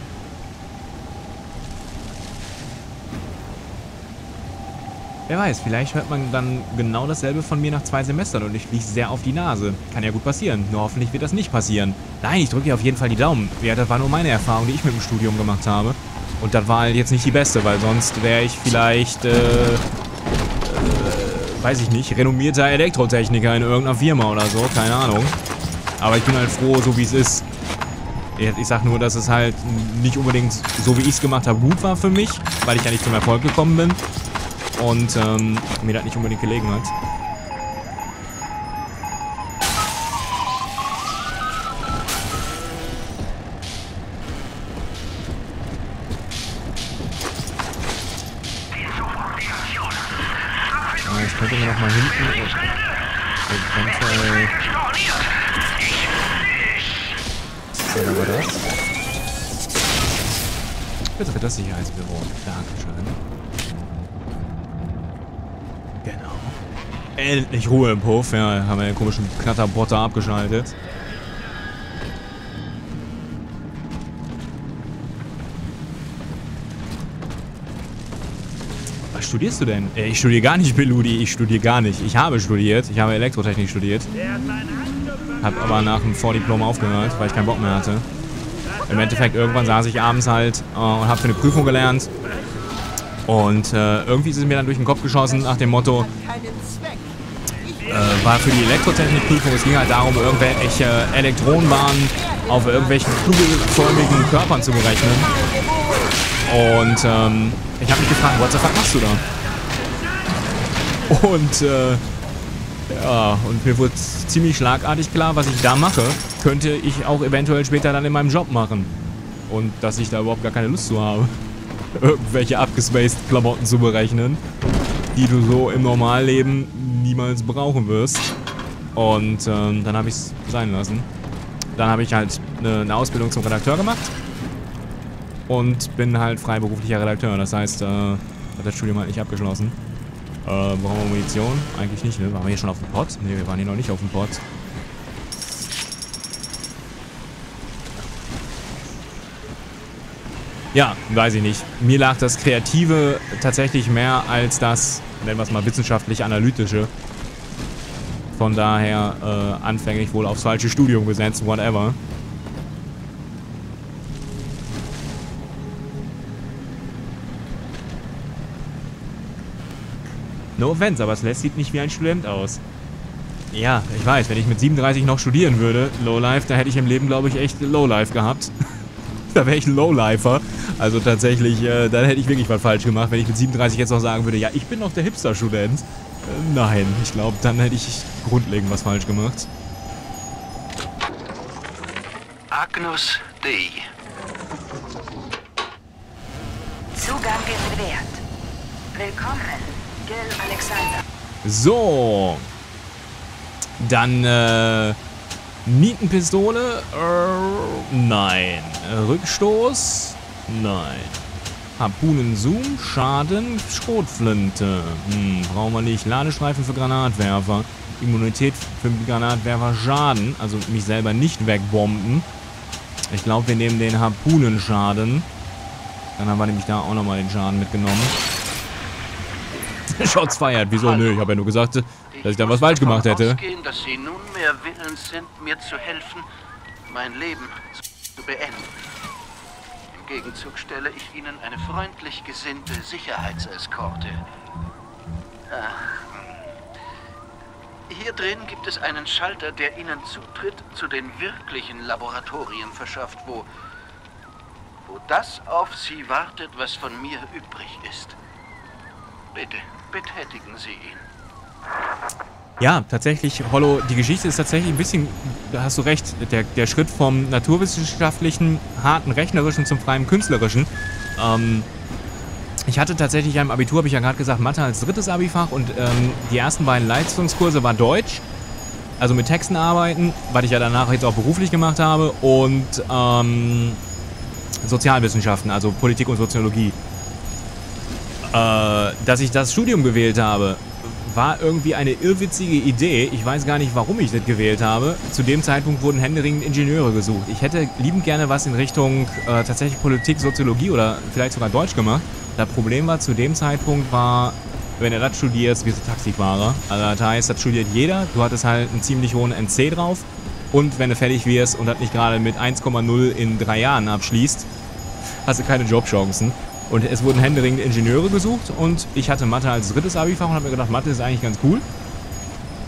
Wer weiß, vielleicht hört man dann genau dasselbe von mir nach 2 Semestern und ich fliege sehr auf die Nase. Kann ja gut passieren, nur hoffentlich wird das nicht passieren. Nein, ich drücke dir auf jeden Fall die Daumen. Ja, das war nur meine Erfahrung, die ich mit dem Studium gemacht habe. Und das war jetzt nicht die beste, weil sonst wäre ich vielleicht, weiß ich nicht, renommierter Elektrotechniker in irgendeiner Firma oder so, keine Ahnung. Aber ich bin halt froh, so wie es ist. Ich sag nur, dass es halt nicht unbedingt so, wie ich es gemacht habe, gut war für mich, weil ich ja nicht zum Erfolg gekommen bin. Und mir das nicht unbedingt gelegen hat. Ah, ich könnte mir noch mal hinten eventuell. Selber war das. Bitte für das Sicherheitsbüro. Dankeschön. Endlich Ruhe im Puff, ja, haben wir den komischen Knatterbotter abgeschaltet. Was studierst du denn? Ich studiere gar nicht, Beludi, ich studiere gar nicht. Ich habe studiert, ich habe Elektrotechnik studiert. Hab aber nach dem Vordiplom aufgehört, weil ich keinen Bock mehr hatte. Im Endeffekt irgendwann saß ich abends halt und habe für eine Prüfung gelernt. Und irgendwie ist es mir dann durch den Kopf geschossen nach dem Motto, war für die Elektrotechnikprüfung, es ging halt darum, irgendwelche Elektronenbahnen auf irgendwelchen kugelförmigen Körpern zu berechnen. Und ich habe mich gefragt, what the fuck machst du da? Und ja, und mir wurde ziemlich schlagartig klar, was ich da mache, könnte ich auch eventuell später dann in meinem Job machen. Und dass ich da überhaupt gar keine Lust zu habe, irgendwelche abgespaced Klamotten zu berechnen, die du so im Normalleben niemals brauchen wirst. Und dann habe ich es sein lassen. Dann habe ich halt eine Ausbildung zum Redakteur gemacht und bin halt freiberuflicher Redakteur. Das heißt, hat das Studium halt nicht abgeschlossen. Brauchen wir Munition? Eigentlich nicht, ne? Waren wir hier schon auf dem Pott? Ne, wir waren hier noch nicht auf dem Pott. Ja, weiß ich nicht. Mir lag das Kreative tatsächlich mehr als das, nennen wir es mal, wissenschaftlich-analytische. Von daher anfänglich wohl aufs falsche Studium gesetzt, whatever. No offense, aber Celeste sieht nicht wie ein Student aus. Ja, ich weiß, wenn ich mit 37 noch studieren würde, Lowlife, da hätte ich im Leben, glaube ich, echt Lowlife gehabt. Da wäre ich ein Lowlifer. Also tatsächlich, dann hätte ich wirklich was falsch gemacht, wenn ich mit 37 jetzt noch sagen würde, ja, ich bin noch der Hipster-Student. Nein, ich glaube, dann hätte ich grundlegend was falsch gemacht. Agnus Dei. Zugang gewährt. Willkommen, Gil Alexander. So. Dann, Nietenpistole? Nein. Rückstoß? Nein. Harpunenzoom? Schaden? Schrotflinte? Hm, brauchen wir nicht. Ladestreifen für Granatwerfer. Immunität für Granatwerfer Schaden. Also mich selber nicht wegbomben. Ich glaube, wir nehmen den Harpunenschaden. Dann haben wir nämlich da auch nochmal den Schaden mitgenommen. Shots feiert. Wieso? Nö, ich habe ja nur gesagt, dass ich da was falsch gemacht hätte. Dass Sie nunmehr willens sind, mir zu helfen, mein Leben zu beenden. Im Gegenzug stelle ich Ihnen eine freundlich gesinnte Sicherheitseskorte. Ach. Hier drin gibt es einen Schalter, der Ihnen Zutritt zu den wirklichen Laboratorien verschafft, wo das auf Sie wartet, was von mir übrig ist. Bitte, betätigen Sie ihn. Ja, tatsächlich, Hollow, die Geschichte ist tatsächlich ein bisschen, da hast du recht, der Schritt vom naturwissenschaftlichen, harten rechnerischen zum freien künstlerischen. Ich hatte tatsächlich im Abitur, habe ich ja gerade gesagt, Mathe als drittes Abi-Fach und die ersten beiden Leistungskurse war Deutsch, also mit Texten arbeiten, was ich ja danach jetzt auch beruflich gemacht habe, und Sozialwissenschaften, also Politik und Soziologie. Dass ich das Studium gewählt habe, war irgendwie eine irrwitzige Idee. Ich weiß gar nicht, warum ich das gewählt habe. Zu dem Zeitpunkt wurden händeringend Ingenieure gesucht. Ich hätte liebend gerne was in Richtung tatsächlich Politik, Soziologie oder vielleicht sogar Deutsch gemacht. Das Problem war, zu dem Zeitpunkt war, wenn du das studierst, bist du Taxifahrer. Also das heißt, das studiert jeder. Du hattest halt einen ziemlich hohen NC drauf. Und wenn du fertig wirst und das nicht gerade mit 1,0 in 3 Jahren abschließt, hast du keine Jobchancen. Und es wurden händeringend Ingenieure gesucht und ich hatte Mathe als drittes Abi-Fach und habe mir gedacht, Mathe ist eigentlich ganz cool.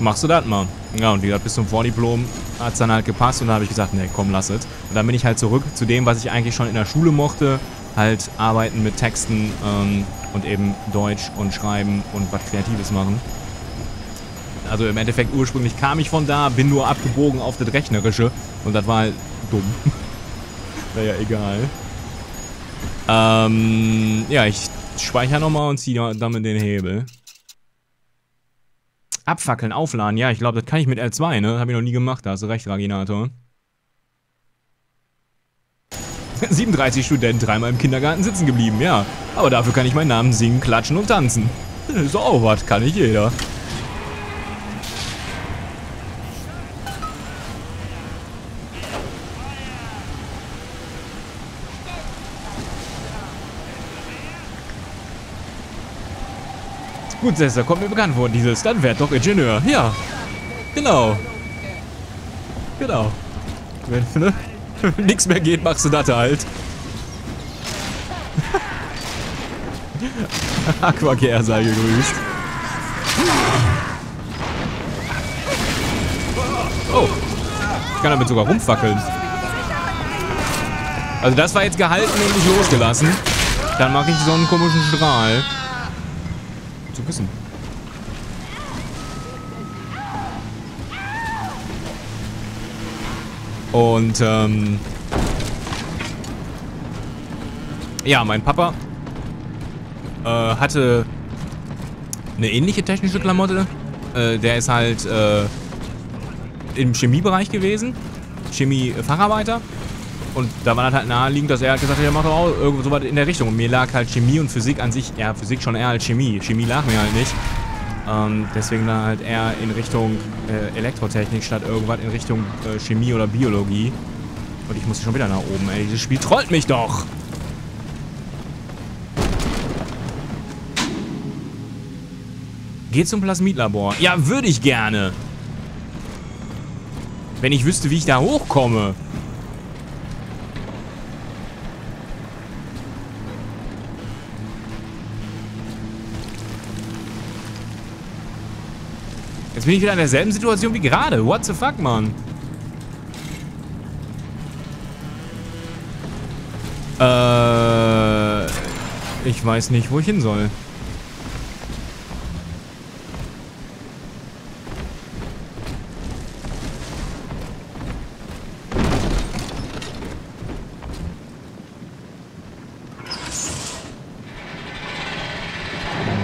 Machst du das mal? Ja, und wie gesagt, bis zum Vordiplom hat es dann halt gepasst und dann habe ich gesagt, nee, komm, lass es. Und dann bin ich halt zurück zu dem, was ich eigentlich schon in der Schule mochte, halt arbeiten mit Texten und eben Deutsch und Schreiben und was Kreatives machen. Also im Endeffekt ursprünglich kam ich von da, bin nur abgebogen auf das Rechnerische und das war halt dumm. Naja, egal. Ja, ich speichere nochmal und ziehe damit den Hebel. Abfackeln, aufladen. Ja, ich glaube, das kann ich mit L2, ne? Das habe ich noch nie gemacht. Da hast du recht, Raginator. 37 Studenten, 3-mal im Kindergarten sitzen geblieben, ja. Aber dafür kann ich meinen Namen singen, klatschen und tanzen. Das ist auch was, kann nicht jeder. Gut, Sester, kommt mir bekannt vor, dieses, dann werd doch Ingenieur. Ja, genau. Genau. Wenn, ne? Wenn nichts mehr geht, machst du das halt. Aquacare sei gegrüßt. Oh, ich kann damit sogar rumfackeln. Also das war jetzt gehalten und nicht losgelassen. Dann mache ich so einen komischen Strahl. Zu küssen. Und, ja, mein Papa hatte eine ähnliche technische Klamotte. Der ist halt im Chemiebereich gewesen. Chemie-Facharbeiter. Und da war das halt naheliegend, dass er gesagt hat, er macht doch auch irgendwo sowas in der Richtung. Und mir lag halt Chemie und Physik an sich, ja, Physik schon eher als Chemie. Chemie lag mir halt nicht. Deswegen dann halt eher in Richtung Elektrotechnik statt irgendwas in Richtung Chemie oder Biologie. Und ich musste schon wieder nach oben, ey. Dieses Spiel trollt mich doch! Geh zum Plasmidlabor. Ja, würde ich gerne. Wenn ich wüsste, wie ich da hochkomme. Jetzt bin ich wieder in derselben Situation wie gerade. What the fuck, Mann? Ich weiß nicht, wo ich hin soll.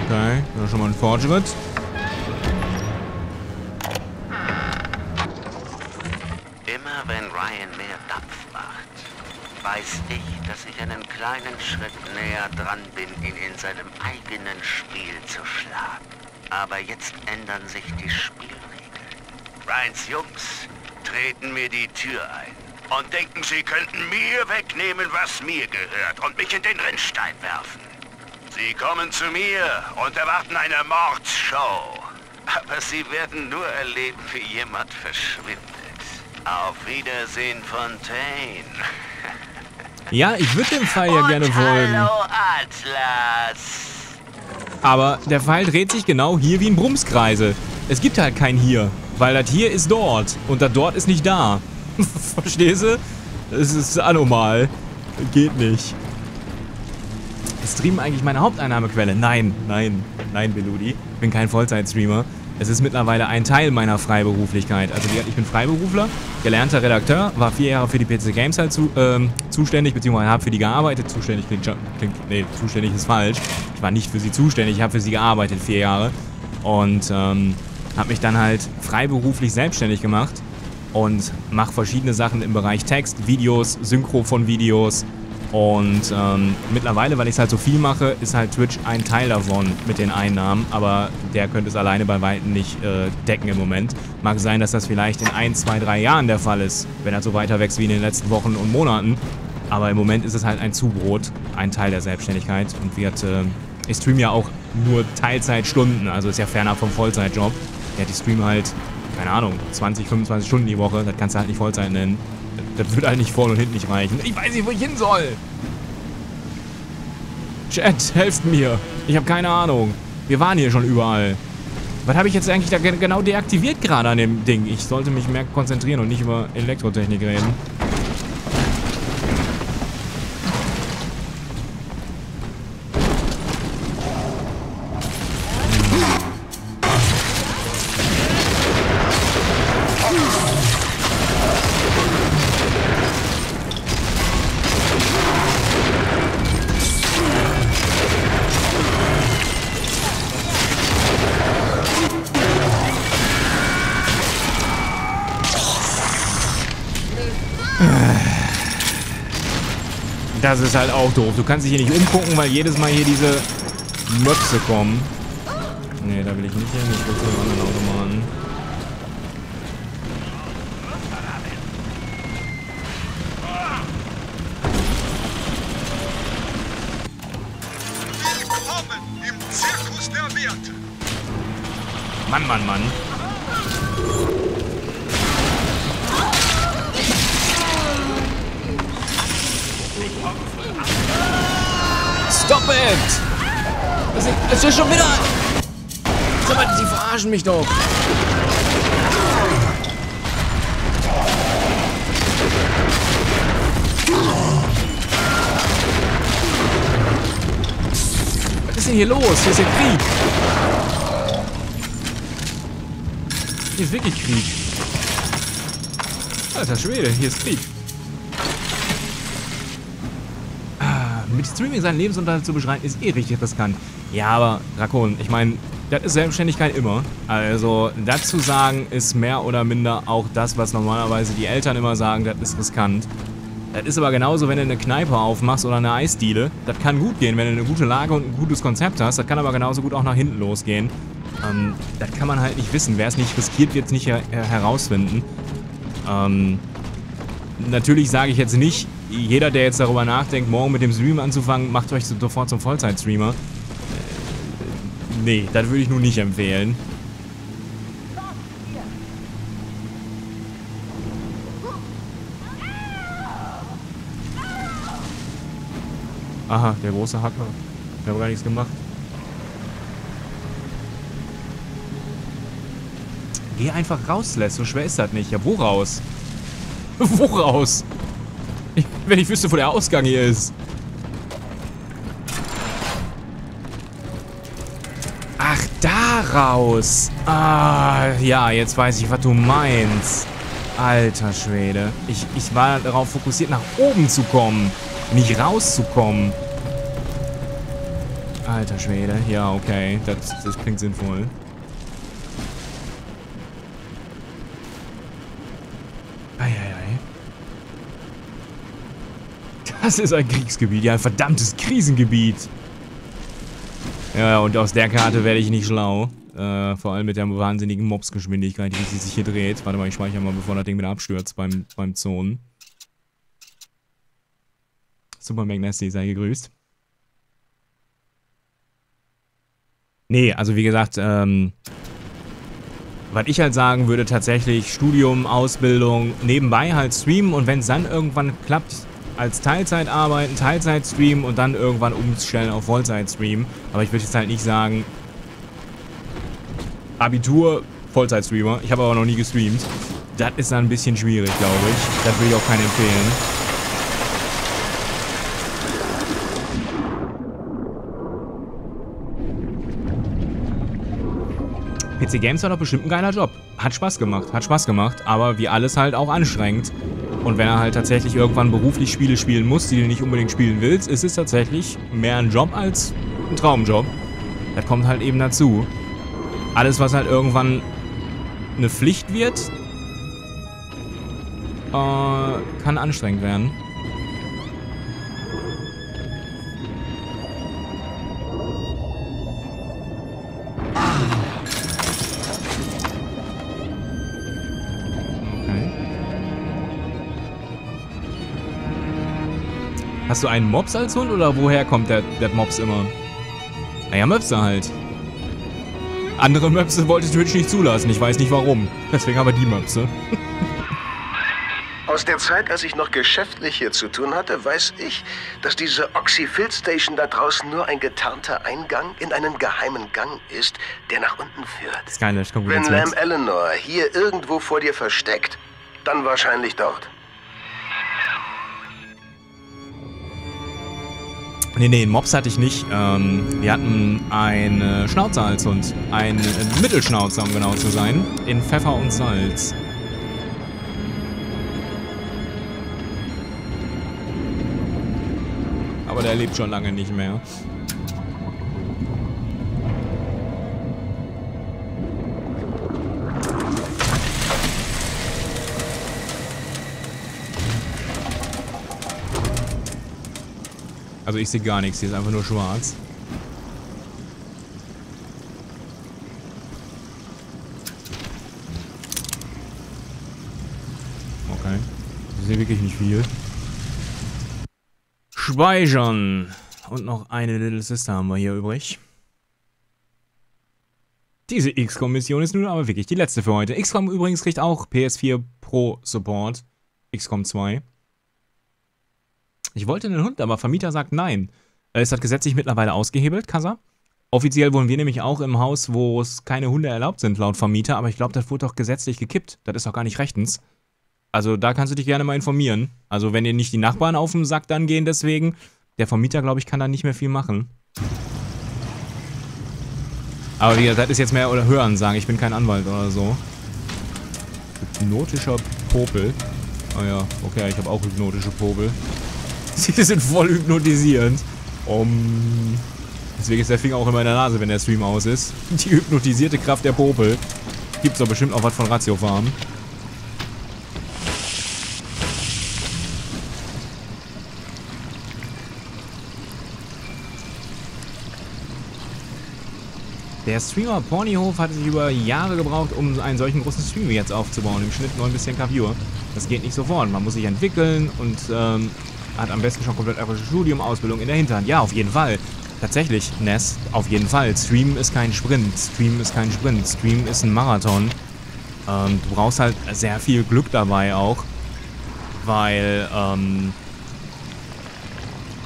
Okay, das ist schon mal ein Fortschritt. Einen Schritt näher dran bin, ihn in seinem eigenen Spiel zu schlagen. Aber jetzt ändern sich die Spielregeln. Ryans Jungs treten mir die Tür ein und denken, sie könnten mir wegnehmen, was mir gehört und mich in den Rinnstein werfen. Sie kommen zu mir und erwarten eine Mordshow. Aber sie werden nur erleben, wie jemand verschwindet. Auf Wiedersehen, Fontaine. Ja, ich würde dem Pfeil ja gerne folgen. Hallo Atlas. Aber der Pfeil dreht sich genau hier wie in Brummskreise. Es gibt halt kein hier, weil das hier ist dort und das dort ist nicht da. Verstehst du? Es ist anomal. Geht nicht. Streamen eigentlich meine Haupteinnahmequelle? Nein, nein, nein, Beludi. Ich bin kein Vollzeitstreamer. Es ist mittlerweile ein Teil meiner Freiberuflichkeit. Also ich bin Freiberufler, gelernter Redakteur, war 4 Jahre für die PC Games halt zuständig, beziehungsweise habe für die gearbeitet. Zuständig klingt nee, zuständig ist falsch. Ich war nicht für sie zuständig, ich habe für sie gearbeitet 4 Jahre. Und habe mich dann halt freiberuflich selbstständig gemacht und mache verschiedene Sachen im Bereich Text, Videos, Synchro von Videos. Und mittlerweile, weil ich es halt so viel mache, ist halt Twitch ein Teil davon mit den Einnahmen, aber der könnte es alleine bei Weitem nicht decken im Moment. Mag sein, dass das vielleicht in 1, 2, 3 Jahren der Fall ist, wenn er so weiter wächst wie in den letzten Wochen und Monaten. Aber im Moment ist es halt ein Zubrot, ein Teil der Selbstständigkeit. Und ich streame ja auch nur Teilzeitstunden, also ist ja fernab vom Vollzeitjob. Ja, die streamen halt, keine Ahnung, 20, 25 Stunden die Woche, das kannst du halt nicht Vollzeit nennen. Das wird eigentlich vorne und hinten nicht reichen. Ich weiß nicht, wo ich hin soll. Chat, helft mir. Ich habe keine Ahnung. Wir waren hier schon überall. Was habe ich jetzt eigentlich da genau deaktiviert gerade an dem Ding? Ich sollte mich mehr konzentrieren und nicht über Elektrotechnik reden. Das ist halt auch doof. Du kannst dich hier nicht umgucken, weil jedes Mal hier diese Möpse kommen. Nee, da will ich nicht hin. Ich will zu einem anderen Automaten. Willkommen im Zirkus der Werte. Mann, Mann, Mann. Stop it! Es ist schon wieder... Sie verarschen mich doch! Was ist denn hier los? Hier ist ja Krieg! Hier ist wirklich Krieg! Alter Schwede, hier ist Krieg! Mit Streaming seinen Lebensunterhalt zu beschreiben, ist eh richtig riskant. Ja, aber, Rakon, ich meine, das ist Selbstständigkeit immer. Also, dazu sagen, ist mehr oder minder auch das, was normalerweise die Eltern immer sagen, das ist riskant. Das ist aber genauso, wenn du eine Kneipe aufmachst oder eine Eisdiele. Das kann gut gehen, wenn du eine gute Lage und ein gutes Konzept hast. Das kann aber genauso gut auch nach hinten losgehen. Das kann man halt nicht wissen. Wer es nicht riskiert, wird es nicht herausfinden. Natürlich sage ich jetzt nicht, jeder, der jetzt darüber nachdenkt, morgen mit dem Stream anzufangen, macht euch sofort zum Vollzeit-Streamer. Nee, das würde ich nun nicht empfehlen. Aha, der große Hacker. Ich habe gar nichts gemacht. Geh einfach raus, Les. So schwer ist das nicht. Ja, wo raus? Wo raus? Wenn ich wüsste, wo der Ausgang hier ist. Ach, da raus. Ah, ja, jetzt weiß ich, was du meinst. Alter Schwede. Ich war darauf fokussiert, nach oben zu kommen. Nicht rauszukommen. Alter Schwede. Ja, okay. Das klingt sinnvoll. Das ist ein Kriegsgebiet, ja, ein verdammtes Krisengebiet. Ja, und aus der Karte werde ich nicht schlau. Vor allem mit der wahnsinnigen Mobsgeschwindigkeit, wie sie sich hier dreht. Warte mal, ich speichere mal, bevor das Ding wieder abstürzt beim Zonen. Super McNasty, sei gegrüßt. Nee, also wie gesagt, was ich halt sagen würde, tatsächlich Studium, Ausbildung, nebenbei halt streamen. Und wenn es dann irgendwann klappt... als Teilzeit arbeiten, Teilzeit streamen und dann irgendwann umstellen auf Vollzeit streamen. Aber ich würde jetzt halt nicht sagen, Abitur, Vollzeit Streamer. Ich habe aber noch nie gestreamt. Das ist dann ein bisschen schwierig, glaube ich. Das würde ich auch keinen empfehlen. PC Games war doch bestimmt ein geiler Job. Hat Spaß gemacht, aber wie alles halt auch anstrengend. Und wenn er halt tatsächlich irgendwann beruflich Spiele spielen muss, die du nicht unbedingt spielen willst, ist es tatsächlich mehr ein Job als ein Traumjob. Das kommt halt eben dazu. Alles, was halt irgendwann eine Pflicht wird, kann anstrengend werden. Hast du einen Mops als Hund oder woher kommt der Mops immer? Naja, Möpse halt. Andere Möpse wollte Twitch nicht zulassen, ich weiß nicht warum. Deswegen aber die Möpse. Aus der Zeit, als ich noch geschäftlich hier zu tun hatte, weiß ich, dass diese Oxy-Fill-Station da draußen nur ein getarnter Eingang in einen geheimen Gang ist, der nach unten führt. Das ist geil, ich komme. Wenn Lamb Eleanor hier irgendwo vor dir versteckt, dann wahrscheinlich dort. Nee, Mops hatte ich nicht. Wir hatten einen Schnauzer als Hund. Einen Mittelschnauzer, um genau zu sein. In Pfeffer und Salz. Aber der lebt schon lange nicht mehr. Also ich sehe gar nichts, hier ist einfach nur schwarz. Okay. Ich sehe wirklich nicht viel. Speichern! Und noch eine Little Sister haben wir hier übrig. Diese XCOM-Mission ist nun aber wirklich die letzte für heute. XCOM übrigens kriegt auch PS4 Pro Support. XCOM 2. Ich wollte einen Hund, aber Vermieter sagt nein. Ist das gesetzlich mittlerweile ausgehebelt, Kassa? Offiziell wohnen wir nämlich auch im Haus, wo es keine Hunde erlaubt sind, laut Vermieter. Aber ich glaube, das wurde doch gesetzlich gekippt. Das ist doch gar nicht rechtens. Also da kannst du dich gerne mal informieren. Also wenn dir nicht die Nachbarn auf den Sack dann gehen, deswegen. Der Vermieter, glaube ich, kann da nicht mehr viel machen. Aber wie gesagt, das ist jetzt mehr oder Hörensagen. Ich bin kein Anwalt oder so. Hypnotischer Popel. Oh ja, okay, ich habe auch hypnotische Popel. Sie sind voll hypnotisierend. Deswegen ist der Finger auch immer in der Nase, wenn der Stream aus ist. Die hypnotisierte Kraft der Popel. Gibt's doch bestimmt auch was von Ratio Farm. Der Streamer Ponyhof hat sich über Jahre gebraucht, um einen solchen großen Stream jetzt aufzubauen. Im Schnitt 9 bis 10K Viewer. Das geht nicht sofort. Man muss sich entwickeln und hat am besten schon komplett eure Studium, Ausbildung in der Hinterhand. Ja, auf jeden Fall. Tatsächlich, Ness, auf jeden Fall. Stream ist kein Sprint. Stream ist kein Sprint. Stream ist ein Marathon. Du brauchst halt sehr viel Glück dabei auch. Weil,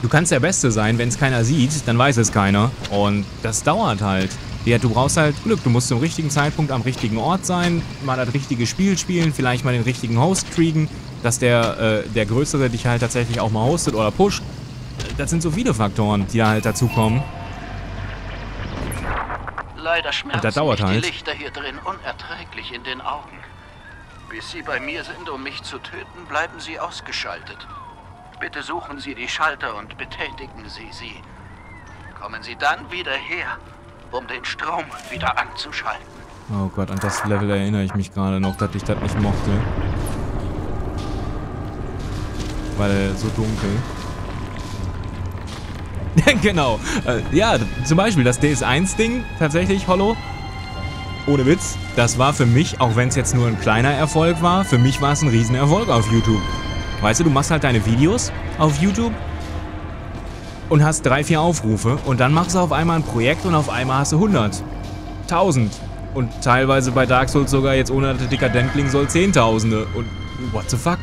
du kannst der Beste sein, wenn es keiner sieht, dann weiß es keiner. Und das dauert halt. Ja, du brauchst halt Glück. Du musst zum richtigen Zeitpunkt am richtigen Ort sein, mal das richtige Spiel spielen, vielleicht mal den richtigen Host kriegen, dass der Größere dich halt tatsächlich auch mal hostet oder pusht. Das sind so viele Faktoren, die da halt dazukommen. Leider schmerzen mich die Lichter hier drin unerträglich in den Augen. Bis sie bei mir sind, um mich zu töten, bleiben sie ausgeschaltet. Bitte suchen Sie die Schalter und betätigen Sie sie. Kommen Sie dann wieder her, um den Strom wieder anzuschalten. Oh Gott, an das Level erinnere ich mich gerade noch, dass ich das nicht mochte. Weil so dunkel. Genau. Ja, zum Beispiel das DS1-Ding, tatsächlich, Hollow. Ohne Witz. Das war für mich, auch wenn es jetzt nur ein kleiner Erfolg war, für mich war es ein Riesenerfolg auf YouTube. Weißt du, du machst halt deine Videos auf YouTube und hast 3, 4 Aufrufe und dann machst du auf einmal ein Projekt und auf einmal hast du 100. 1000. Und teilweise bei Dark Souls sogar jetzt ohne dass dekadent klingen soll 10.000. Und what the fuck?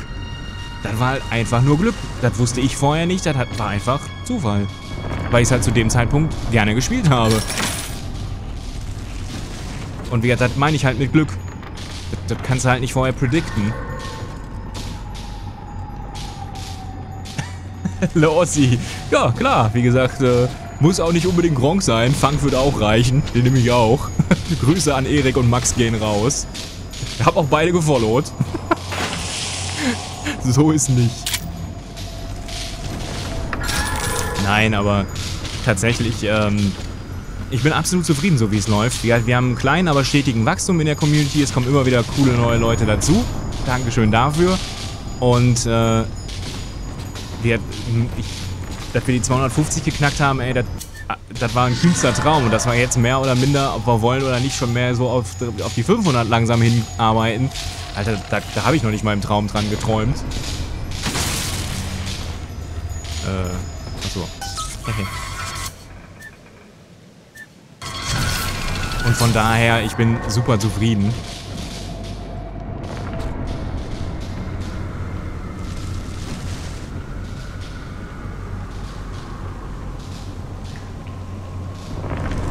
Das war halt einfach nur Glück. Das wusste ich vorher nicht, das war einfach Zufall. Weil ich es halt zu dem Zeitpunkt gerne gespielt habe. Und wie gesagt, das meine ich halt mit Glück. Das kannst du halt nicht vorher predikten. Lossi. Ja, klar, wie gesagt, muss auch nicht unbedingt Gronk sein. Funk würde auch reichen, den nehme ich auch. Grüße an Erik und Max gehen raus. Ich hab auch beide gefollowt. So ist nicht. Nein, aber tatsächlich, ich bin absolut zufrieden, so wie es läuft. Wir haben einen kleinen, aber stetigen Wachstum in der Community. Es kommen immer wieder coole neue Leute dazu. Dankeschön dafür. Und dass wir die 250 geknackt haben, ey, das war ein kühnster Traum. Und dass wir jetzt mehr oder minder, ob wir wollen oder nicht, schon mehr so auf die 500 langsam hinarbeiten. Alter, da habe ich noch nicht mal im Traum dran geträumt. Achso. Okay. Und von daher, ich bin super zufrieden.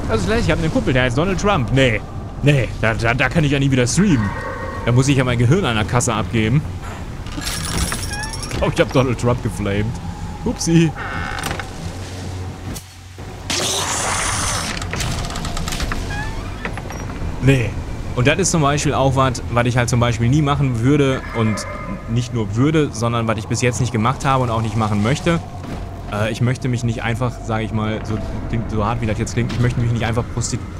Also gleich, ich habe einen Kumpel, der heißt Donald Trump. Nee, da kann ich ja nie wieder streamen. Da muss ich ja mein Gehirn an der Kasse abgeben. Ich glaube, ich habe Donald Trump geflamed. Upsi. Nee. Und das ist zum Beispiel auch was, was ich halt zum Beispiel nie machen würde. Und nicht nur würde, sondern was ich bis jetzt nicht gemacht habe und auch nicht machen möchte. Ich möchte mich nicht einfach, sage ich mal, so hart wie das jetzt klingt, ich möchte mich nicht einfach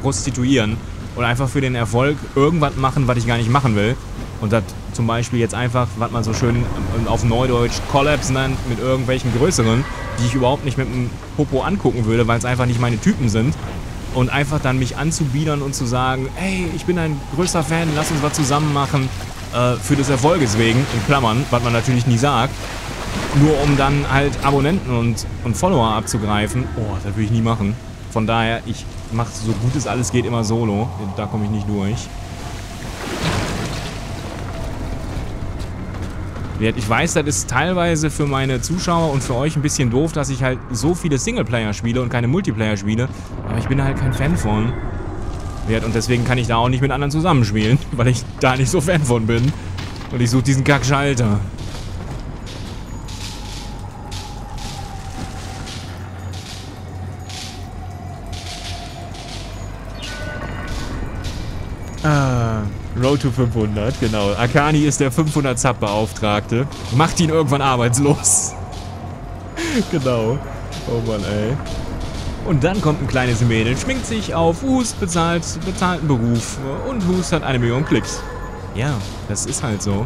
prostituieren und einfach für den Erfolg irgendwas machen, was ich gar nicht machen will. Und das zum Beispiel jetzt einfach, was man so schön auf Neudeutsch Collabs nennt, mit irgendwelchen größeren, die ich überhaupt nicht mit dem Popo angucken würde, weil es einfach nicht meine Typen sind. Und einfach dann mich anzubiedern und zu sagen, hey, ich bin ein größter Fan, lass uns was zusammen machen, für des Erfolges wegen, in Klammern, was man natürlich nie sagt. Nur um dann halt Abonnenten und Follower abzugreifen. Oh, das will ich nie machen. Von daher, ich mache so gut es alles geht immer solo. Da komme ich nicht durch. Ich weiß, das ist teilweise für meine Zuschauer und für euch ein bisschen doof, dass ich halt so viele Singleplayer spiele und keine Multiplayer spiele. Aber ich bin halt kein Fan von. Und deswegen kann ich da auch nicht mit anderen zusammenspielen, weil ich da nicht so Fan von bin. Und ich suche diesen Kackschalter. Road to 500, genau. Akani ist der 500-Sub-Beauftragte. Macht ihn irgendwann arbeitslos. Genau. Oh Mann, ey. Und dann kommt ein kleines Mädel, schminkt sich auf, Hus bezahlt bezahlten Beruf und Hus hat 1 Million Klicks. Ja, das ist halt so.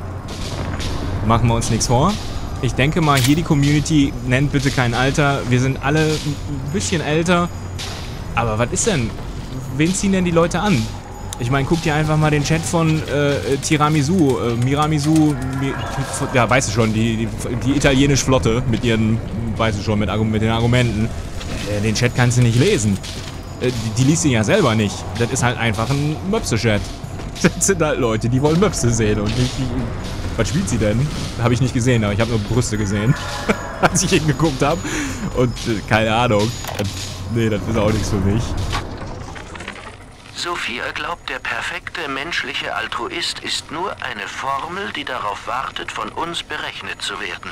Machen wir uns nichts vor. Ich denke mal, hier die Community nennt bitte kein Alter. Wir sind alle ein bisschen älter. Aber was ist denn? Wen ziehen denn die Leute an? Ich meine, guck dir einfach mal den Chat von Tiramisu, Miramisu, ja, weißt du schon, die italienische Flotte mit ihren, weißt du schon, mit den Argumenten. Den Chat kannst du nicht lesen. Die liest ihn ja selber nicht. Das ist halt einfach ein Möpse-Chat. Das sind halt Leute, die wollen Möpse sehen und nicht, was spielt sie denn? Habe ich nicht gesehen, aber ich habe nur Brüste gesehen, als ich hingeguckt habe. Und keine Ahnung. Nee, das ist auch nichts für mich. Sophia glaubt, der perfekte menschliche Altruist ist nur eine Formel, die darauf wartet, von uns berechnet zu werden.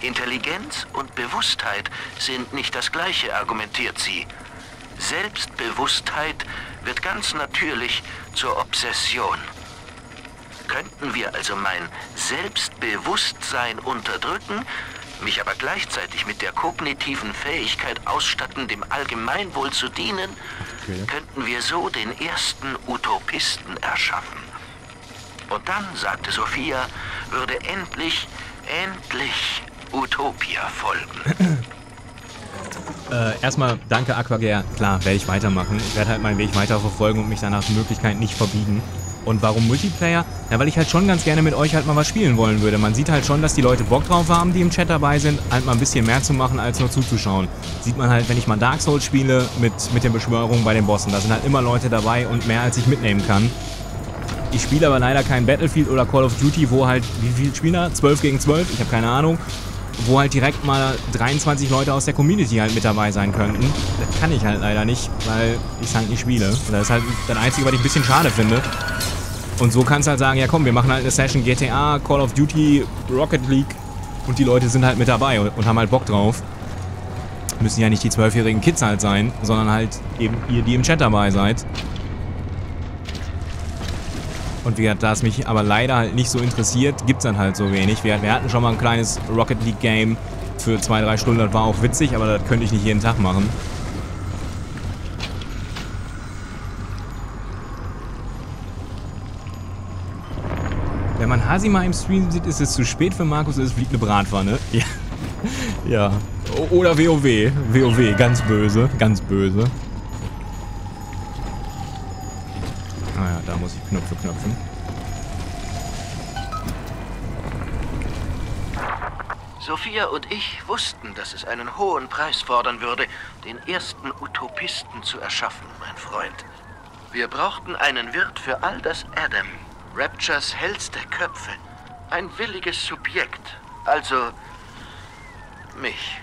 Intelligenz und Bewusstheit sind nicht das Gleiche, argumentiert sie. Selbstbewusstheit wird ganz natürlich zur Obsession. Könnten wir also mein Selbstbewusstsein unterdrücken, mich aber gleichzeitig mit der kognitiven Fähigkeit ausstatten, dem Allgemeinwohl zu dienen, könnten wir so den ersten Utopisten erschaffen. Und dann, sagte Sophia, würde endlich Utopia folgen. Erstmal danke, Aquagare. Klar, werde ich weitermachen. Ich werde halt meinen Weg weiterverfolgen und mich danach Möglichkeiten nicht verbiegen. Und warum Multiplayer? Na, weil ich halt schon ganz gerne mit euch halt mal was spielen wollen würde. Man sieht halt schon, dass die Leute Bock drauf haben, die im Chat dabei sind, halt mal ein bisschen mehr zu machen, als nur zuzuschauen. Sieht man halt, wenn ich mal Dark Souls spiele, mit den Beschwörungen bei den Bossen. Da sind halt immer Leute dabei und mehr, als ich mitnehmen kann. Ich spiele aber leider kein Battlefield oder Call of Duty, wo halt, wie viel Spieler? 12 gegen 12? Ich habe keine Ahnung. Wo halt direkt mal 23 Leute aus der Community halt mit dabei sein könnten. Das kann ich halt leider nicht, weil ich es halt nicht spiele. Und das ist halt das Einzige, was ich ein bisschen schade finde. Und so kannst du halt sagen, ja komm, wir machen halt eine Session GTA, Call of Duty, Rocket League und die Leute sind halt mit dabei und haben halt Bock drauf. Müssen ja nicht die 12-jährigen Kids halt sein, sondern halt eben ihr, die im Chat dabei seid. Und wie gesagt, da es mich aber leider halt nicht so interessiert, gibt es dann halt so wenig. Wir hatten schon mal ein kleines Rocket League Game für 2-3 Stunden, das war auch witzig, aber das könnte ich nicht jeden Tag machen. Wenn man Hasi mal im Stream sieht, ist es zu spät für Markus, es fliegt eine Bratpfanne. Ja. Ja. Oder WoW. WoW, ganz böse. Ganz böse. Naja, da muss ich Knöpfe knöpfen. Sophia und ich wussten, dass es einen hohen Preis fordern würde, den ersten Utopisten zu erschaffen, mein Freund. Wir brauchten einen Wirt für all das Adam, Raptures hellste Köpfe, ein williges Subjekt, also mich.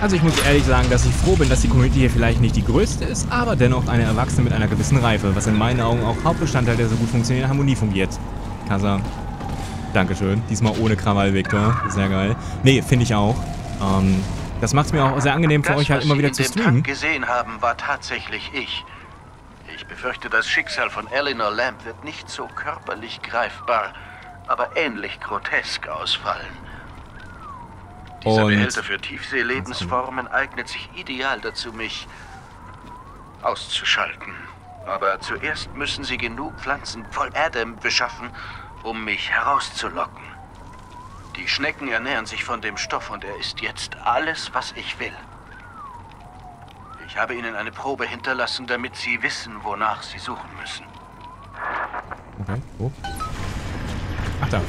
Also ich muss ehrlich sagen, dass ich froh bin, dass die Community hier vielleicht nicht die größte ist, aber dennoch eine Erwachsene mit einer gewissen Reife, was in meinen Augen auch Hauptbestandteil der so gut funktionierenden Harmonie fungiert. Kasa, Dankeschön. Diesmal ohne Krawall, Victor. Sehr geil. Nee, finde ich auch. Das macht es mir auch sehr angenehm für euch halt immer wieder zu streamen. Das, was Sie in dem Tank gesehen haben, war tatsächlich ich. Ich befürchte, das Schicksal von Eleanor Lamb wird nicht so körperlich greifbar, aber ähnlich grotesk ausfallen. Dieser Behälter für Tiefseelebensformen eignet sich ideal dazu, mich auszuschalten. Aber zuerst müssen sie genug Pflanzen voll Adam beschaffen, um mich herauszulocken. Die Schnecken ernähren sich von dem Stoff und er ist jetzt alles, was ich will. Ich habe ihnen eine Probe hinterlassen, damit sie wissen, wonach sie suchen müssen. Okay, wo? Ach da.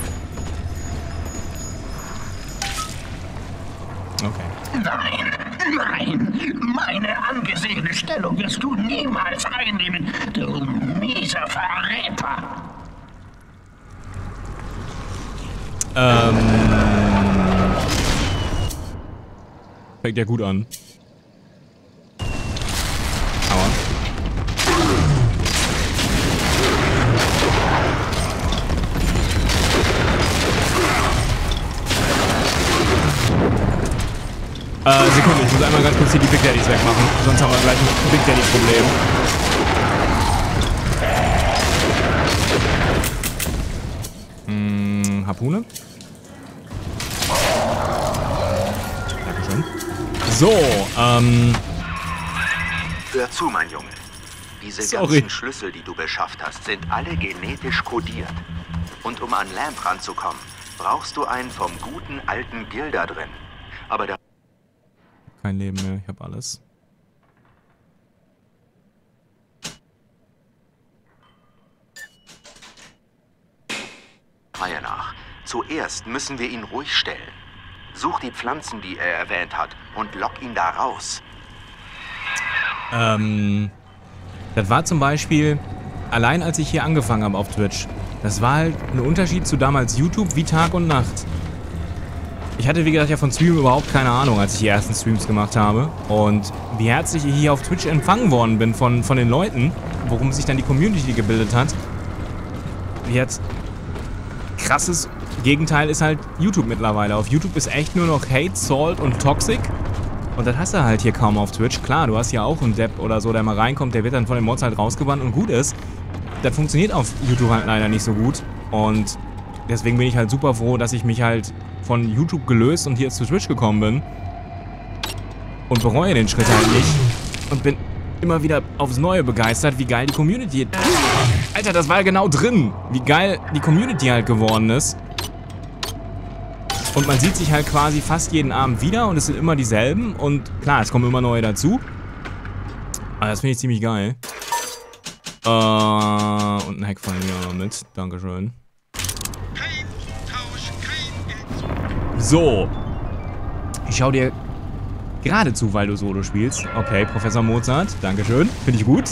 Okay. Nein, nein, meine angesehene Stellung wirst du niemals einnehmen, du mieser Verräter. Fängt ja gut an. Sekunde, ich muss einmal ganz kurz hier die Big Daddys wegmachen, sonst haben wir gleich ein Big Daddy Problem. Harpune? Dankeschön. So, hör zu, mein Junge. Diese ganzen Schlüssel, die du beschafft hast, sind alle genetisch kodiert. Und um an Lamp ranzukommen, brauchst du einen vom guten alten Gil da drin. Aber da kein Leben mehr, ich habe alles. Reihe nach. Zuerst müssen wir ihn ruhig stellen. Such die Pflanzen, die er erwähnt hat, und lock ihn da raus. Das war zum Beispiel allein, als ich hier angefangen habe auf Twitch. Das war halt ein Unterschied zu damals YouTube wie Tag und Nacht. Ich hatte, wie gesagt, ja von Stream überhaupt keine Ahnung, als ich die ersten Streams gemacht habe. Und wie herzlich ich hier auf Twitch empfangen worden bin von den Leuten, worum sich dann die Community gebildet hat. Jetzt krasses Gegenteil ist halt YouTube mittlerweile. Auf YouTube ist echt nur noch Hate, Salt und Toxic. Und das hast du halt hier kaum auf Twitch. Klar, du hast ja auch einen Depp oder so, der mal reinkommt, der wird dann von den Mods halt rausgebannt und gut ist. Das funktioniert auf YouTube halt leider nicht so gut. Und deswegen bin ich halt super froh, dass ich mich halt von YouTube gelöst und hier zu Twitch gekommen bin und bereue den Schritt halt nicht und bin immer wieder aufs Neue begeistert, wie geil die Community... Alter, das war genau drin, wie geil die Community halt geworden ist. Und man sieht sich halt quasi fast jeden Abend wieder und es sind immer dieselben und klar, es kommen immer neue dazu. Aber das finde ich ziemlich geil. Und ein Hack fallen wir auch noch mit, dankeschön. So, ich schau dir gerade zu, weil du Solo spielst. Okay, Professor Mozart, dankeschön, finde ich gut.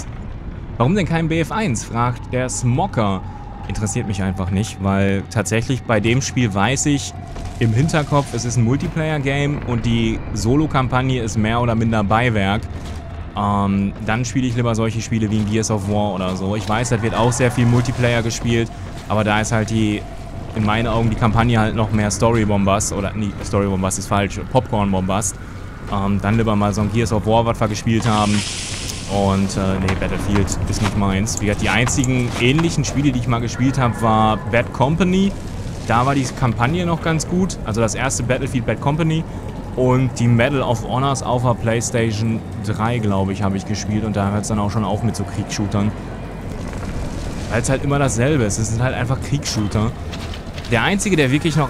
Warum denn kein BF1, fragt der Smocker. Interessiert mich einfach nicht, weil tatsächlich bei dem Spiel weiß ich im Hinterkopf, es ist ein Multiplayer-Game und die Solo-Kampagne ist mehr oder minder Beiwerk. Dann spiele ich lieber solche Spiele wie Gears of War oder so. Ich weiß, das wird auch sehr viel Multiplayer gespielt, aber da ist halt die... in meinen Augen die Kampagne halt noch mehr Story-Bombast, oder nee, Story-Bombast ist falsch, Popcorn-Bombast. Dann lieber mal so ein Gears of War, was wir gespielt haben. Und nee, Battlefield ist nicht meins. Wie gesagt, die einzigen ähnlichen Spiele, die ich mal gespielt habe, war Bad Company. Da war die Kampagne noch ganz gut. Also das erste Battlefield Bad Company. Und die Medal of Honors auf der PlayStation 3, glaube ich, habe ich gespielt. Und da hört es dann auch schon auf mit so Kriegsshootern. Weil es halt immer dasselbe ist. Es sind halt einfach Kriegsshooter. Der einzige, der wirklich noch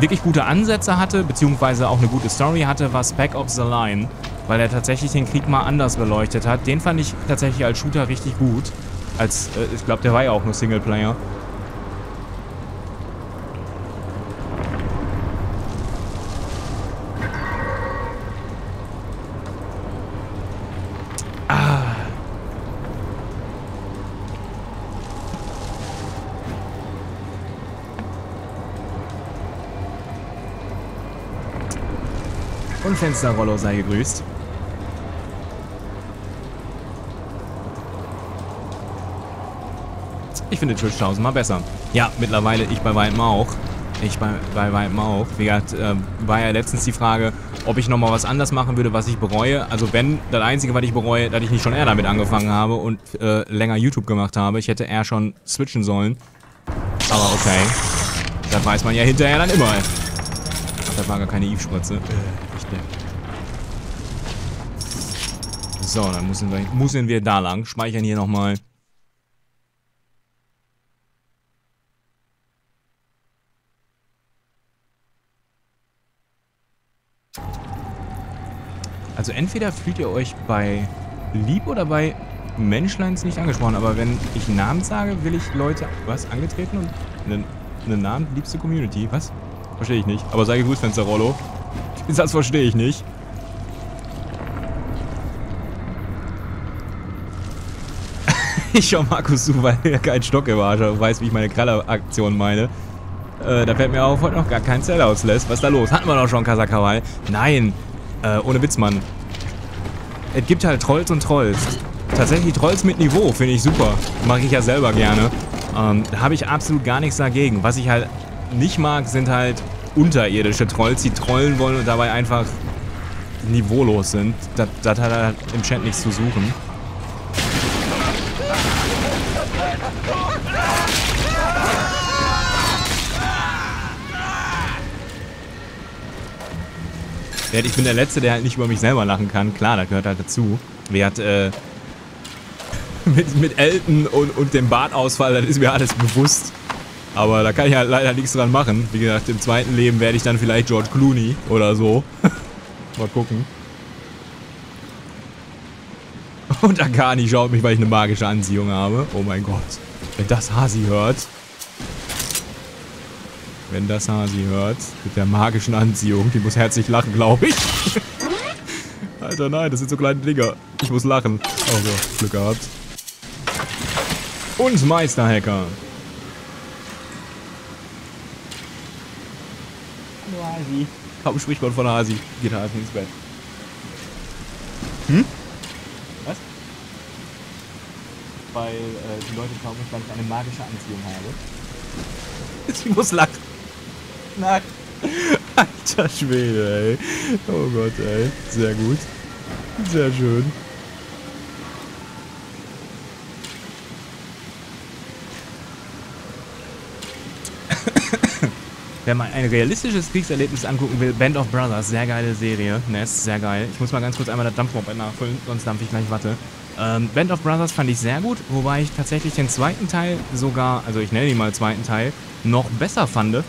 wirklich gute Ansätze hatte, beziehungsweise auch eine gute Story hatte, war Spec Ops The Line. Weil er tatsächlich den Krieg mal anders beleuchtet hat. Den fand ich tatsächlich als Shooter richtig gut. Als, ich glaube, der war ja auch nur Singleplayer. Und Fensterrollo sei gegrüßt. Ich finde Twitch tausendmal besser. Ja, mittlerweile ich bei weitem auch. Wie gesagt, war ja letztens die Frage, ob ich nochmal was anders machen würde, was ich bereue. Also wenn, das Einzige, was ich bereue, dass ich nicht schon eher damit angefangen habe und länger YouTube gemacht habe. Ich hätte eher schon switchen sollen. Aber okay. Das weiß man ja hinterher dann immer. Ach, das war gar keine Eve-Spritze. So, dann müssen wir da lang. Speichern hier nochmal. Also entweder fühlt ihr euch bei Lieb oder bei Menschleins nicht angesprochen, aber wenn ich Namen sage, will ich Leute, was, angetreten und eine Namen liebste Community, was? Verstehe ich nicht, aber sei gegrüßt, Fensterrollo. Das verstehe ich nicht. Ich schau Markus zu, weil er kein Stock im Arsch weiß, wie ich meine Kraller-Aktion meine. Da fällt mir auf, heute noch gar kein Zell auslässt. Was ist da los? Hatten wir doch schon Kasakawai? Nein. Ohne Witz, Mann. Es gibt halt Trolls und Trolls. Tatsächlich Trolls mit Niveau, finde ich super. Mache ich ja selber gerne. Da habe ich absolut gar nichts dagegen. Was ich halt nicht mag, sind halt unterirdische Trolls, die trollen wollen und dabei einfach niveaulos sind. Das hat halt im Chat nichts zu suchen. Ich bin der Letzte, der halt nicht über mich selber lachen kann. Klar, das gehört halt dazu. Wer hat, mit Elton und dem Bartausfall, das ist mir alles bewusst. Aber da kann ich halt leider nichts dran machen. Wie gesagt, im zweiten Leben werde ich dann vielleicht George Clooney oder so. Mal gucken. Und Akani schaut mich, weil ich eine magische Anziehung habe. Oh mein Gott. Wenn das Hasi hört. Wenn das Hasi hört. Mit der magischen Anziehung. Die muss herzlich lachen, glaube ich. Alter, nein, das sind so kleine Dinger. Ich muss lachen. Oh Gott, Glück gehabt. Und Meisterhacker. Hasi. Kaum spricht man von Hasi. Geht Hasi ins Bett. Hm? Was? Weil die Leute glauben, dass ich eine magische Anziehung habe. Ich muss lachen. Nein. Alter Schwede, ey. Oh Gott, ey. Sehr gut. Sehr schön. Wenn man ein realistisches Kriegserlebnis angucken will, Band of Brothers, sehr geile Serie. NES, sehr geil. Ich muss mal ganz kurz einmal das Dampfmob nachfüllen, sonst dampfe ich gleich Watte. Band of Brothers fand ich sehr gut, wobei ich tatsächlich den zweiten Teil sogar, also ich nenne ihn mal zweiten Teil, noch besser fand.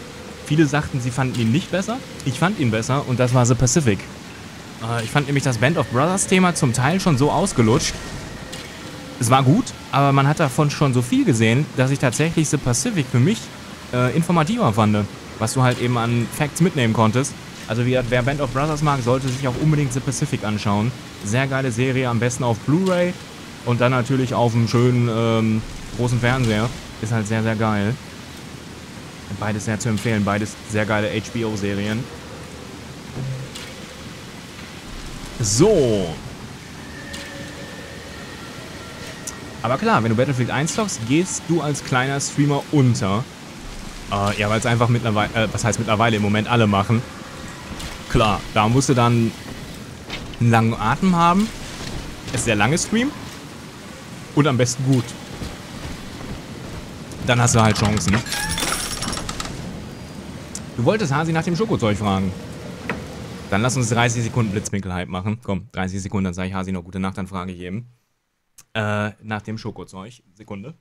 Viele sagten, sie fanden ihn nicht besser. Ich fand ihn besser und das war The Pacific. Ich fand nämlich das Band of Brothers Thema zum Teil schon so ausgelutscht. Es war gut, aber man hat davon schon so viel gesehen, dass ich tatsächlich The Pacific für mich informativer fand. Was du halt eben an Facts mitnehmen konntest. Also wie gesagt, wer Band of Brothers mag, sollte sich auch unbedingt The Pacific anschauen. Sehr geile Serie, am besten auf Blu-ray und dann natürlich auf einem schönen großen Fernseher. Ist halt sehr, sehr geil. Beides sehr zu empfehlen, beides sehr geile HBO-Serien. So. Aber klar, wenn du Battlefield 1 zockst, gehst du als kleiner Streamer unter. Ja, weil es einfach mittlerweile, was heißt mittlerweile, im Moment alle machen. Klar, da musst du dann einen langen Atem haben Es ist der lange Stream. Und am besten gut. Dann hast du halt Chancen. Du wolltest Hasi nach dem Schokozeug fragen. Dann lass uns 30 Sekunden Blitzwinkelhype machen. Komm, 30 Sekunden, dann sage ich Hasi noch gute Nacht, dann frage ich eben. Nach dem Schokozeug. Sekunde.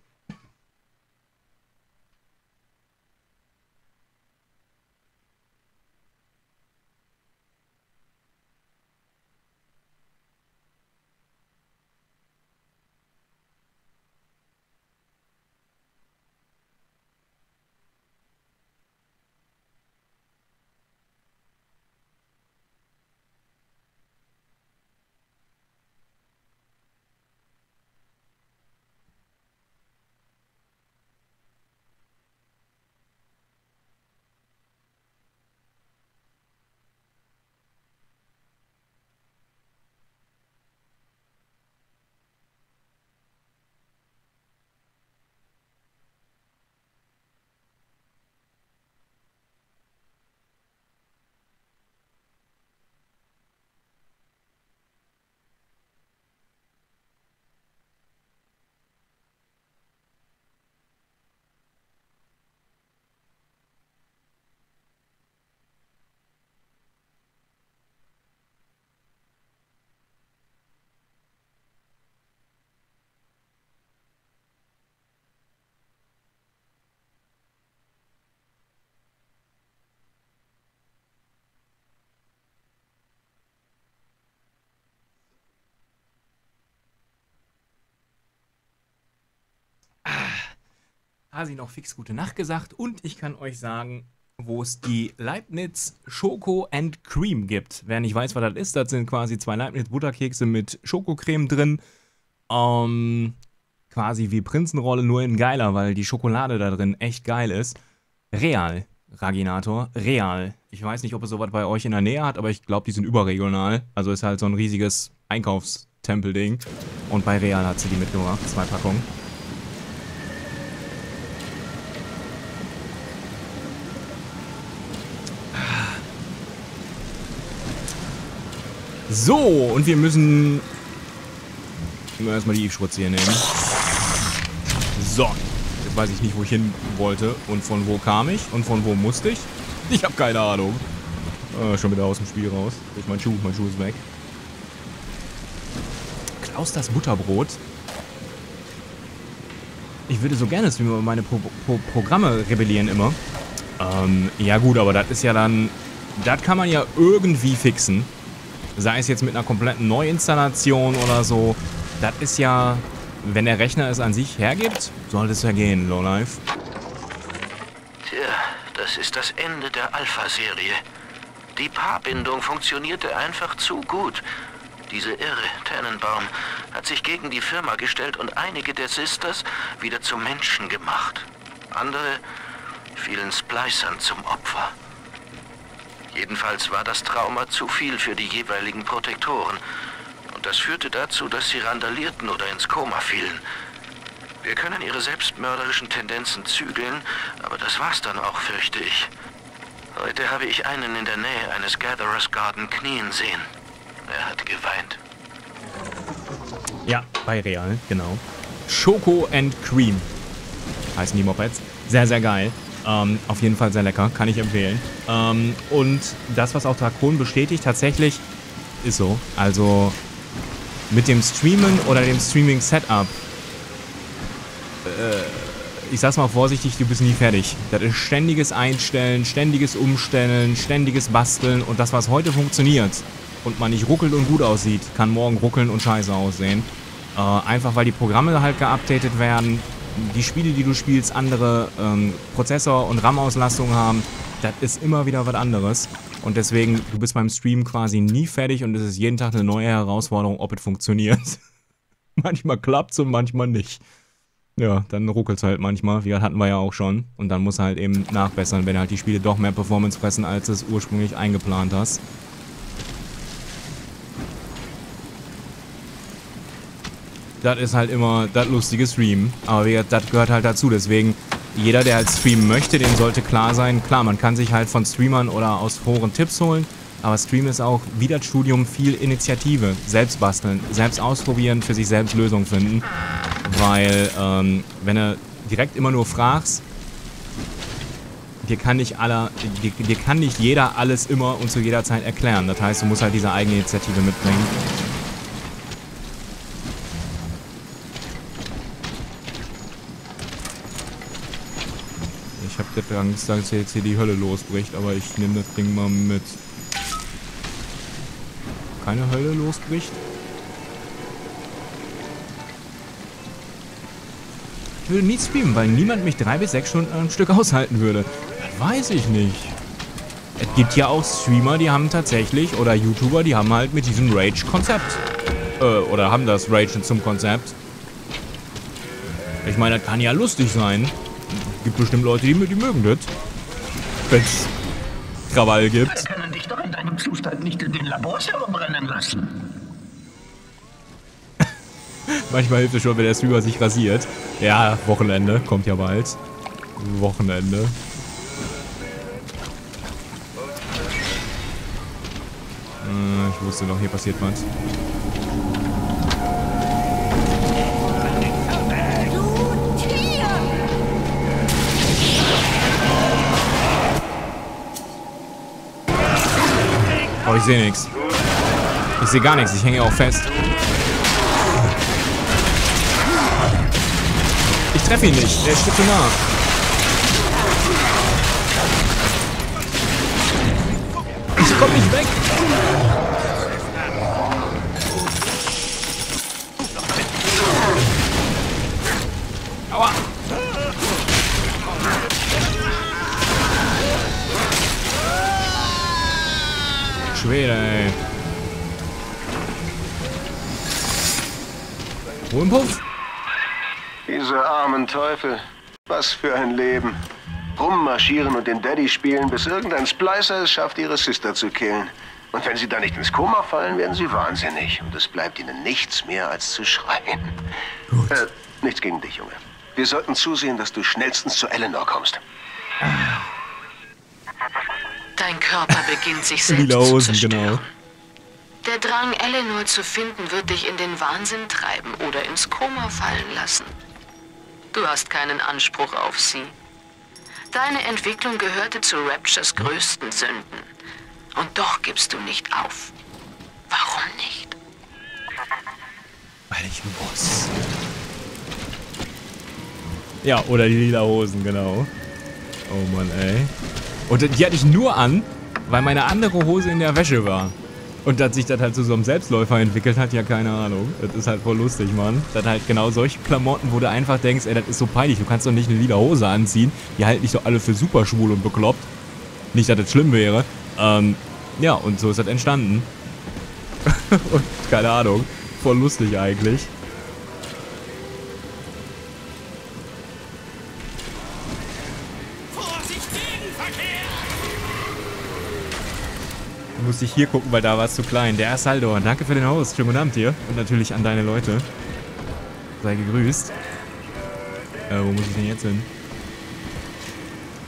Hasi noch fix gute Nacht gesagt und ich kann euch sagen, wo es die Leibniz Schoko and Cream gibt. Wer nicht weiß, was das sind quasi zwei Leibniz Butterkekse mit Schokocreme drin. Quasi wie Prinzenrolle, nur in geiler, weil die Schokolade da drin echt geil ist. Real, Raginator, real. Ich weiß nicht, ob es sowas bei euch in der Nähe hat, aber ich glaube, die sind überregional. Also ist halt so ein riesiges Einkaufstempelding. Und bei Real hat sie die mitgebracht, 2 Packungen. So, und wir müssen erstmal die Eve-Schrutze hier nehmen. So, jetzt weiß ich nicht, wo ich hin wollte und von wo kam ich und von wo musste ich. Ich habe keine Ahnung. Schon wieder aus dem Spiel raus. Ich mein Schuh ist weg. Klaus das Butterbrot. Ich würde so gerne streamen, aber meine Programme rebellieren immer. Ja gut, aber das ist ja dann... Das kann man ja irgendwie fixen. Sei es jetzt mit einer kompletten Neuinstallation oder so. Das ist ja, wenn der Rechner es an sich hergibt, sollte es ja gehen, Lowlife. Tja, das ist das Ende der Alpha-Serie. Die Paarbindung funktionierte einfach zu gut. Diese irre Tannenbaum hat sich gegen die Firma gestellt und einige der Sisters wieder zu Menschen gemacht. Andere fielen Splicern zum Opfer. Jedenfalls war das Trauma zu viel für die jeweiligen Protektoren. Und das führte dazu, dass sie randalierten oder ins Koma fielen. Wir können ihre selbstmörderischen Tendenzen zügeln, aber das war's dann auch, fürchte ich. Heute habe ich einen in der Nähe eines Gatherers Garden knien sehen. Er hat geweint. Ja, bei Real, genau. Schoko and Cream heißen die Mopeds. Sehr, sehr geil. Auf jeden Fall sehr lecker, kann ich empfehlen. Und das, was auch Drakon bestätigt, tatsächlich ist so. Also mit dem Streamen oder dem Streaming-Setup, ich sag's mal vorsichtig, du bist nie fertig. Das ist ständiges Einstellen, ständiges Umstellen, ständiges Basteln. Und das, was heute funktioniert und man nicht ruckelt und gut aussieht, kann morgen ruckeln und scheiße aussehen. Einfach, weil die Programme halt geupdatet werden. Die Spiele, die du spielst, andere Prozessor- und RAM-Auslastung haben, das ist immer wieder was anderes. Und deswegen, du bist beim Stream quasi nie fertig und es ist jeden Tag eine neue Herausforderung, ob es funktioniert. Manchmal klappt es und manchmal nicht. Ja, dann ruckelt es halt manchmal, wie hatten wir ja auch schon. Und dann musst du halt eben nachbessern, wenn halt die Spiele doch mehr Performance fressen, als du es ursprünglich eingeplant hast. Das ist halt immer das lustige Streamen. Aber das gehört halt dazu. Deswegen, jeder, der halt streamen möchte, dem sollte klar sein, klar, man kann sich halt von Streamern oder aus Foren Tipps holen. Aber Stream ist auch, wie das Studium, viel Initiative. Selbst basteln, selbst ausprobieren, für sich selbst Lösungen finden. Weil, wenn du direkt immer nur fragst, dir kann nicht jeder alles immer und zu jeder Zeit erklären. Das heißt, du musst halt diese eigene Initiative mitbringen. Ich habe gerade Angst, dass jetzt hier die Hölle losbricht, aber ich nehme das Ding mal mit. Keine Hölle losbricht? Ich würde nie streamen, weil niemand mich 3 bis 6 Stunden am Stück aushalten würde. Das weiß ich nicht. Es gibt ja auch Streamer, die haben tatsächlich, oder YouTuber, die haben halt mit diesem Rage-Konzept. Oder haben das Rage zum Konzept. Ich meine, das kann ja lustig sein. Es gibt bestimmt Leute, die mögen das. Wenn es Krawall gibt. Wir können dich doch in deinem Zustand nicht in den Labors herumbrennen lassen. Manchmal hilft es schon, wenn der Streamer sich rasiert. Ja, Wochenende. Kommt ja bald. Wochenende. Ich wusste noch, hier passiert was. Oh, ich sehe nichts. Ich sehe gar nichts. Ich hänge auch fest. Ich treffe ihn nicht. Der ist zu nah. Ich komm nicht weg! Aua! Schwede, ey. Wohnpuff? Diese armen Teufel. Was für ein Leben. Rummarschieren und den Daddy spielen, bis irgendein Splicer es schafft, ihre Sister zu killen. Und wenn sie da nicht ins Koma fallen, werden sie wahnsinnig. Und es bleibt ihnen nichts mehr, als zu schreien. Gut. Nichts gegen dich, Junge. Wir sollten zusehen, dass du schnellstens zu Eleanor kommst. Dein Körper beginnt sich selbst zu zerstören. Genau. Der Drang, Eleanor zu finden, wird dich in den Wahnsinn treiben oder ins Koma fallen lassen. Du hast keinen Anspruch auf sie. Deine Entwicklung gehörte zu Raptures größten Sünden. Und doch gibst du nicht auf. Warum nicht? Weil ich muss. Ja, oder die lila Hosen, genau. Oh Mann, ey. Und die hatte ich nur an, weil meine andere Hose in der Wäsche war. Und dass sich das halt zu so einem Selbstläufer entwickelt hat, ja, keine Ahnung. Das ist halt voll lustig, Mann. Das halt genau solche Klamotten, wo du einfach denkst, ey, das ist so peinlich. Du kannst doch nicht eine lila Hose anziehen. Die halten dich doch alle für super schwul und bekloppt. Nicht, dass das schlimm wäre. Ja, und so ist das entstanden. Und keine Ahnung. Voll lustig eigentlich. Muss ich hier gucken, weil da war es zu klein. Der Asaldor, danke für den Host. Schönen guten Abend dir. Und natürlich an deine Leute. Sei gegrüßt. Wo muss ich denn jetzt hin?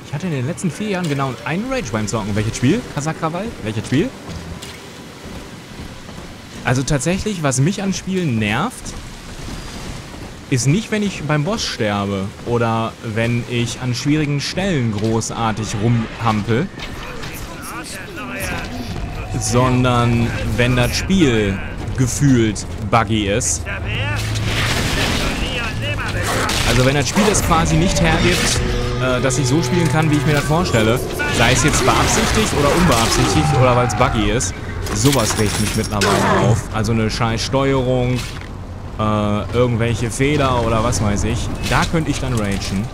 Ich hatte in den letzten 4 Jahren genau einen Rage beim Zocken. Welches Spiel? Kasakrawall? Welches Spiel? Also tatsächlich, was mich an Spielen nervt, ist nicht, wenn ich beim Boss sterbe oder wenn ich an schwierigen Stellen großartig rumhampel, sondern wenn das Spiel gefühlt buggy ist. Also wenn das Spiel es quasi nicht hergibt, dass ich so spielen kann, wie ich mir das vorstelle, sei es jetzt beabsichtigt oder unbeabsichtigt oder weil es buggy ist, sowas regt mich mittlerweile auf. Also eine scheiß Steuerung, irgendwelche Fehler oder was weiß ich, da könnte ich dann ragen.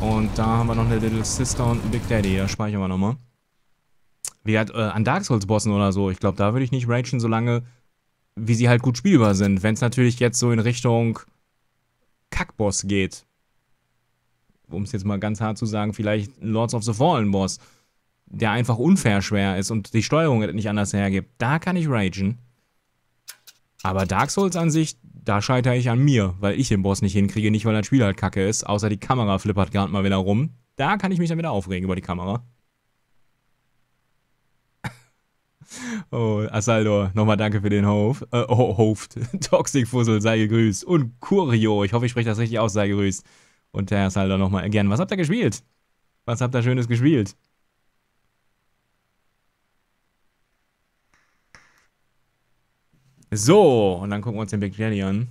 Und da haben wir noch eine Little Sister und einen Big Daddy, da speichern wir nochmal. Wie halt, an Dark Souls Bossen oder so. Ich glaube, da würde ich nicht ragen, solange wie sie halt gut spielbar sind. Wenn es natürlich jetzt so in Richtung Kackboss geht. Um es jetzt mal ganz hart zu sagen, vielleicht Lords of the Fallen Boss, der einfach unfair schwer ist und die Steuerung nicht anders hergibt. Da kann ich ragen. Aber Dark Souls an sich, da scheitere ich an mir, weil ich den Boss nicht hinkriege. Nicht, weil das Spiel halt kacke ist, außer die Kamera flippert gerade mal wieder rum. Da kann ich mich dann wieder aufregen über die Kamera. Oh, Asaldor, nochmal danke für den Hof. Toxic-Fussel, sei gegrüßt. Und Curio, ich hoffe, ich spreche das richtig aus, sei gegrüßt. Und Herr Asaldor nochmal gern. Was habt ihr gespielt? Was habt ihr Schönes gespielt? So, und dann gucken wir uns den Big Daddy an.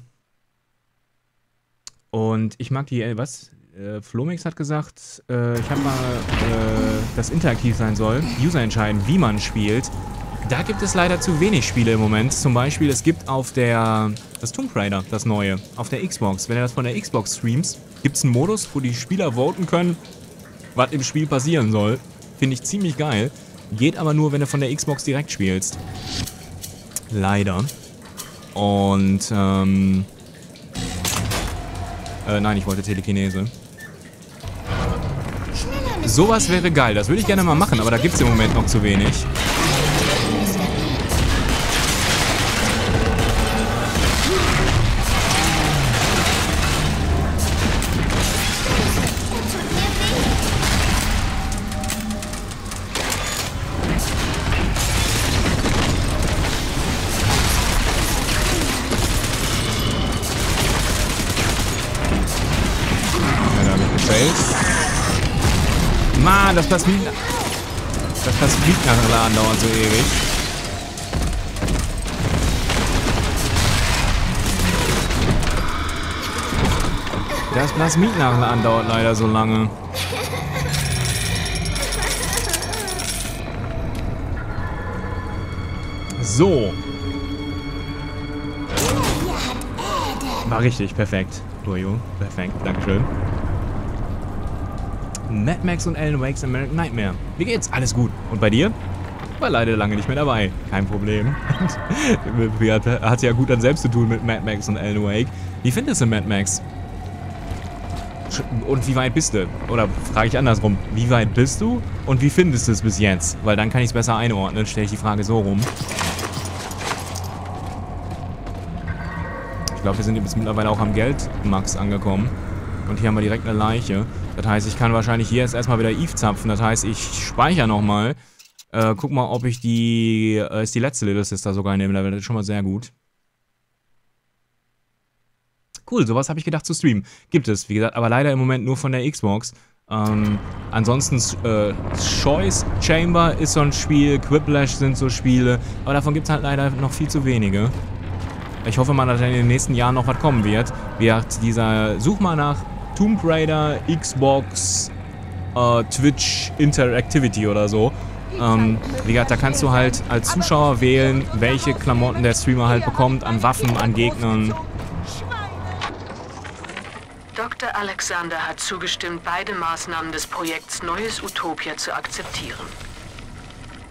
Und ich mag die, was? Flomix hat gesagt, ich habe mal, das interaktiv sein soll. User entscheiden, wie man spielt. Da gibt es leider zu wenig Spiele im Moment. Zum Beispiel, es gibt auf der, das Tomb Raider, das neue, auf der Xbox. Wenn ihr das von der Xbox streamst, gibt es einen Modus, wo die Spieler voten können, was im Spiel passieren soll. Finde ich ziemlich geil. Geht aber nur, wenn du von der Xbox direkt spielst. Leider. Und, nein, ich wollte Telekinese. Sowas wäre geil. Das würde ich gerne mal machen, aber da gibt es im Moment noch zu wenig. Das Plasmide nach Laden dauert so ewig. Das Plasmide nach Laden dauert leider so lange. So. War richtig, perfekt. Dojo, perfekt, dankeschön. Mad Max und Alan Wake's American Nightmare. Wie geht's? Alles gut. Und bei dir? War leider lange nicht mehr dabei. Kein Problem. Hat ja gut dann selbst zu tun mit Mad Max und Alan Wake. Wie findest du Mad Max? Und wie weit bist du? Oder frage ich andersrum. Wie weit bist du? Und wie findest du es bis jetzt? Weil dann kann ich es besser einordnen. Stelle ich die Frage so rum. Ich glaube, wir sind jetzt mittlerweile auch am Geldmax angekommen. Und hier haben wir direkt eine Leiche. Das heißt, ich kann wahrscheinlich hier jetzt erstmal wieder Eve zapfen. Das heißt, ich speichere nochmal. Guck mal, ob ich die... ist die letzte Little Sister sogar in dem Level. Das ist schon mal sehr gut. Cool, sowas habe ich gedacht zu streamen. Gibt es, wie gesagt, aber leider im Moment nur von der Xbox. Ansonsten Choice Chamber ist so ein Spiel. Quiplash sind so Spiele. Aber davon gibt es halt leider noch viel zu wenige. Ich hoffe mal, dass in den nächsten Jahren noch was kommen wird. Wie hat dieser... Such mal nach Tomb Raider, Xbox, Twitch Interactivity oder so. Wie gesagt, da kannst du halt als Zuschauer wählen, welche Klamotten der Streamer halt bekommt, an Waffen, an Gegnern. Dr. Alexander hat zugestimmt, beide Maßnahmen des Projekts Neues Utopia zu akzeptieren.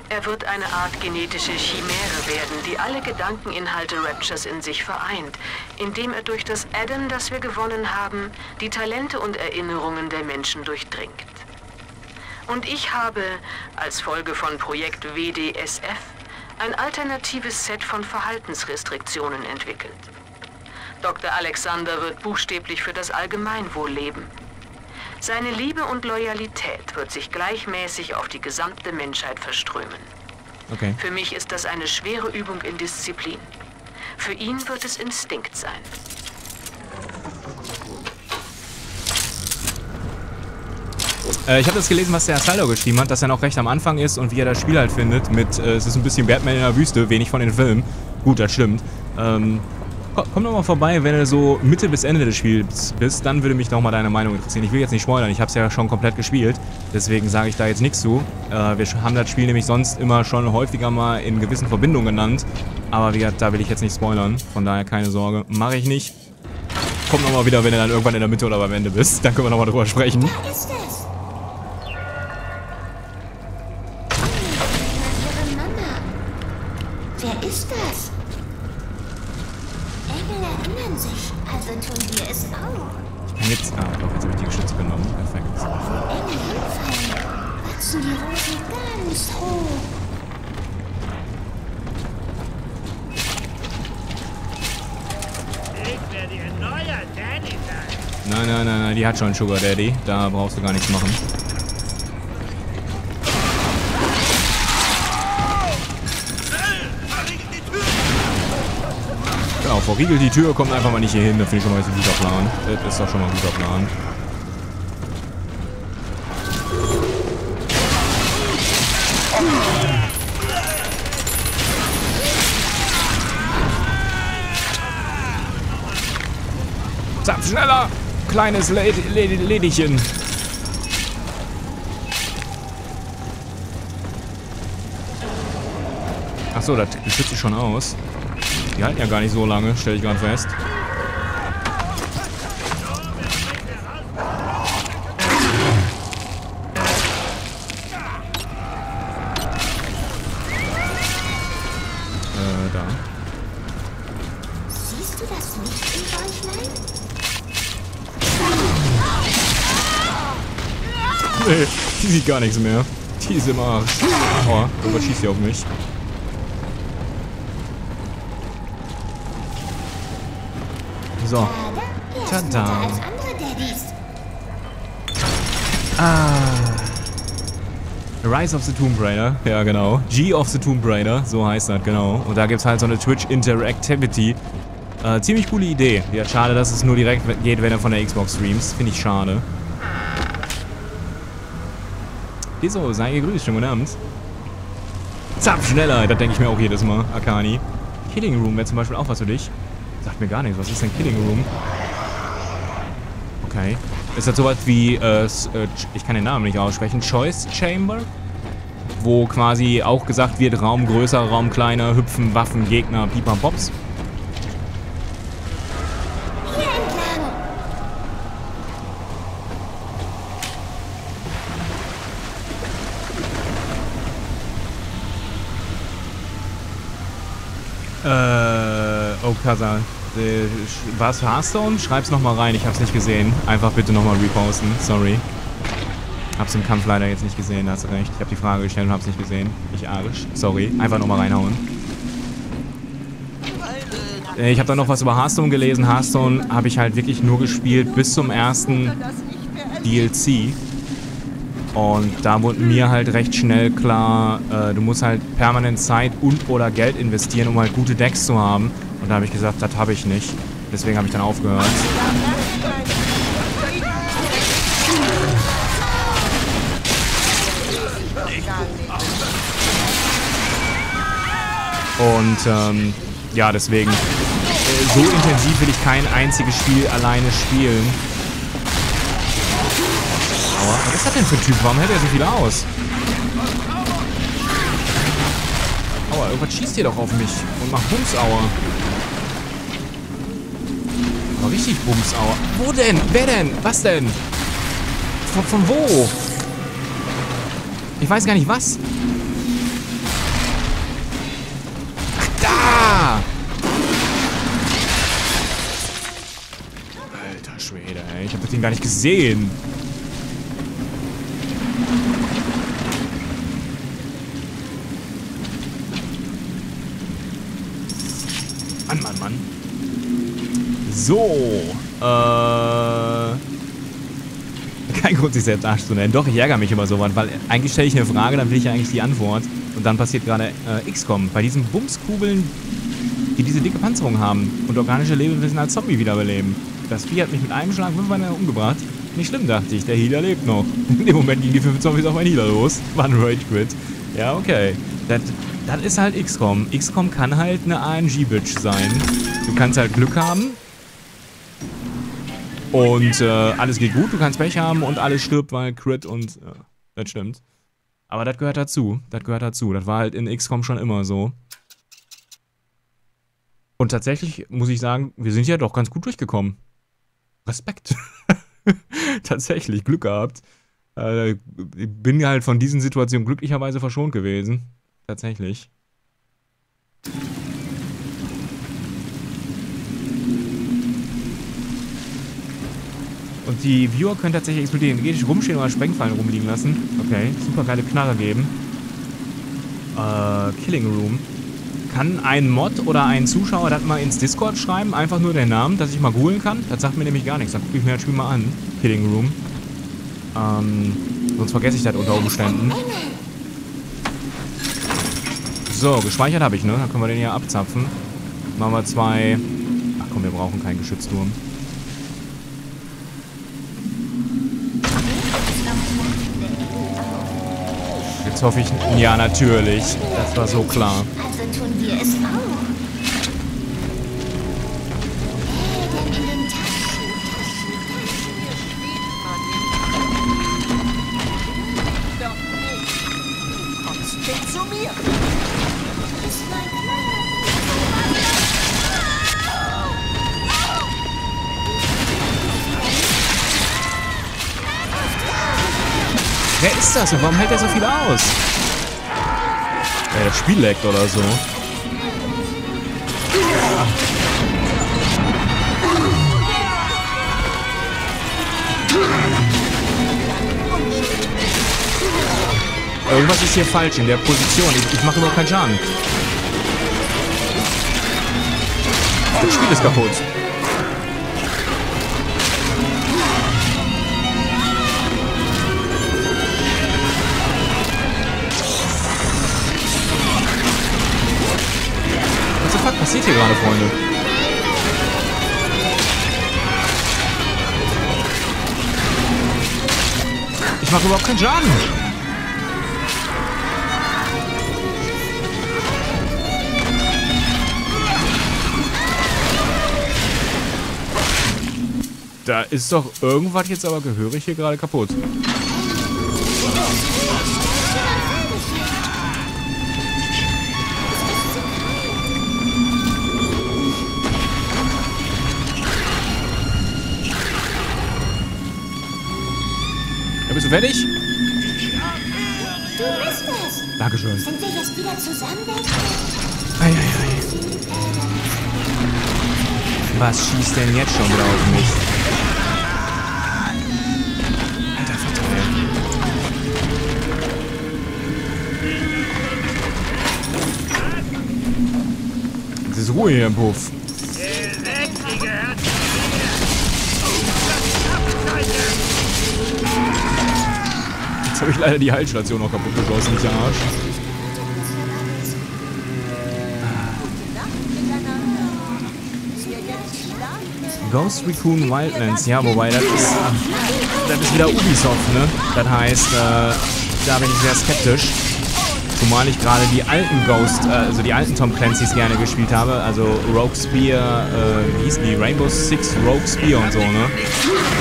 Er wird eine Art genetische Chimäre werden, die alle Gedankeninhalte Raptures in sich vereint, indem er durch das Adam, das wir gewonnen haben, die Talente und Erinnerungen der Menschen durchdringt. Und ich habe, als Folge von Projekt WDSF, ein alternatives Set von Verhaltensrestriktionen entwickelt. Dr. Alexander wird buchstäblich für das Allgemeinwohl leben. Seine Liebe und Loyalität wird sich gleichmäßig auf die gesamte Menschheit verströmen. Okay. Für mich ist das eine schwere Übung in Disziplin. Für ihn wird es Instinkt sein. Ich habe das gelesen, was der Asaldor geschrieben hat, dass er noch recht am Anfang ist und wie er das Spiel halt findet mit, es ist ein bisschen Batman in der Wüste, wenig von den Filmen. Gut, das stimmt. Komm doch mal vorbei, wenn du so Mitte bis Ende des Spiels bist, dann würde mich doch mal deine Meinung interessieren. Ich will jetzt nicht spoilern, ich habe es ja schon komplett gespielt, deswegen sage ich da jetzt nichts zu. Wir haben das Spiel nämlich sonst immer schon häufiger mal in gewissen Verbindungen genannt, aber wie gesagt, da will ich jetzt nicht spoilern, von daher keine Sorge, mache ich nicht. Komm nochmal wieder, wenn du dann irgendwann in der Mitte oder am Ende bist, dann können wir nochmal drüber sprechen. Da ist es. Wer ist das? Erinnern sich, also tun wir es auch. Jetzt, doch, jetzt habe ich die Geschütze genommen. Perfekt. Engel fallen, wachsen die Rosen ganz hoch. Ich werde ihr neuer Daddy sein. Nein, nein, nein, nein, die hat schon Sugar Daddy. Da brauchst du gar nichts machen. vor. Riegelt die Tür, kommt einfach mal nicht hier hin. Das finde ich schon mal ein guter Plan. Das ist doch schon mal ein guter Plan. Zapp, schneller! Kleines Lädchen. Achso, das schützt sich schon aus. Die halten ja gar nicht so lange, stelle ich gerade fest. Da. Siehst du das nicht im Bäuchlein? Nee, die sieht gar nichts mehr. Die ist im Arsch. Aua, irgendwas schießt hier auf mich. So. Tada. Rise of the Tomb Raider. Ja, genau. G of the Tomb Raider. So heißt das, genau. Und da gibt es halt so eine Twitch Interactivity. Ziemlich coole Idee. Ja, schade, dass es nur direkt geht, wenn er von der Xbox streams. Finde ich schade. Wieso? Sei gegrüßt. Schönen guten Abend. Zapp, schneller. Das denke ich mir auch jedes Mal. Akani. Killing Room wäre zum Beispiel auch was für dich. Sagt mir gar nichts. Was ist denn Killing Room? Okay. Ist das sowas wie, ich kann den Namen nicht aussprechen, Choice Chamber? Wo quasi auch gesagt wird, Raum größer, Raum kleiner, Hüpfen, Waffen, Gegner, Pipapops. Okasa. War es für Hearthstone? Schreib's nochmal rein, ich hab's nicht gesehen. Einfach bitte nochmal reposten, sorry. Hab's im Kampf leider jetzt nicht gesehen, hast recht. Ich hab die Frage gestellt und hab's nicht gesehen. Ich arisch, sorry. Einfach nochmal reinhauen. Ich hab da noch was über Hearthstone gelesen. Hearthstone habe ich halt wirklich nur gespielt bis zum ersten DLC. Und da wurde mir halt recht schnell klar, du musst halt permanent Zeit und oder Geld investieren, um halt gute Decks zu haben. Und da habe ich gesagt, das habe ich nicht. Deswegen habe ich dann aufgehört. Und ja, deswegen. So intensiv will ich kein einziges Spiel alleine spielen. Aua, was ist das denn für ein Typ? Warum hält er so viel aus? Aua, irgendwas schießt hier doch auf mich und macht Bumsauer. Richtig Bumsauer. Wo denn? Wer denn? Was denn? Von wo? Ich weiß gar nicht was. Ach, da! Alter Schwede, ey. Ich hab das Ding gar nicht gesehen. Mann, Mann, Mann. So, kein Grund, sich selbst Arsch zu nennen. Doch, ich ärgere mich über sowas, weil eigentlich stelle ich eine Frage, dann will ich ja eigentlich die Antwort. Und dann passiert gerade XCOM. Bei diesen Bumskugeln, die diese dicke Panzerung haben und organische Lebewesen als Zombie wiederbeleben. Das Vieh hat mich mit einem Schlag 5 umgebracht. Nicht schlimm, dachte ich. Der Healer lebt noch. In dem Moment gingen die 5 Zombies auf meinen Healer los. War ein Rage Quit. Ja, okay. Das ist halt XCOM. XCOM kann halt eine RNG-Bitch sein. Du kannst halt Glück haben. Und alles geht gut, du kannst Pech haben und alles stirbt, weil Crit und... das stimmt. Aber das gehört dazu, das gehört dazu. Das war halt in XCOM schon immer so. Und tatsächlich muss ich sagen, wir sind ja doch ganz gut durchgekommen. Respekt. Tatsächlich, Glück gehabt. Ich bin halt von diesen Situationen glücklicherweise verschont gewesen. Tatsächlich. Und die Viewer können tatsächlich explodieren. Geht nicht rumstehen oder Sprengfallen rumliegen lassen. Okay, super geile Knarre geben. Killing Room. Kann ein Mod oder ein Zuschauer das mal ins Discord schreiben? Einfach nur den Namen, dass ich mal googeln kann? Das sagt mir nämlich gar nichts. Dann gucke ich mir das Spiel mal an. Killing Room. Sonst vergesse ich das unter Umständen. So, gespeichert habe ich, ne? Dann können wir den hier abzapfen. Machen wir zwei komm, wir brauchen keinen Geschützturm. Jetzt hoffe ich... Ja, natürlich. Das war so klar. Also tun wir es auch. Wer ist das und warum hält er so viel aus? Ja, das Spiel laggt oder so. Ja. Irgendwas ist hier falsch in der Position. Ich mache überhaupt keinen Schaden. Das Spiel ist kaputt. Was the fuck passiert hier gerade, Freunde? Ich mache überhaupt keinen Schaden. Da ist doch irgendwas jetzt aber gehörig hier gerade kaputt. Ja, bist du fertig? Du bist es. Dankeschön. Sind wir jetzt wieder zusammen? Ei, ei, ei. Was schießt denn jetzt schon wieder auf mich? Ruhe hier im Puff. Jetzt habe ich leider die Heilstation noch kaputt geschossen, nicht der Arsch. Ghost Recon Wildlands, ja, wobei das ist wieder Ubisoft, ne? Das heißt, da bin ich sehr skeptisch. Zumal ich gerade die alten Ghost, also die alten Tom Clancy's gerne gespielt habe, also Rogue Spear, wie hießen die? Rainbow Six, Rogue Spear und so, ne?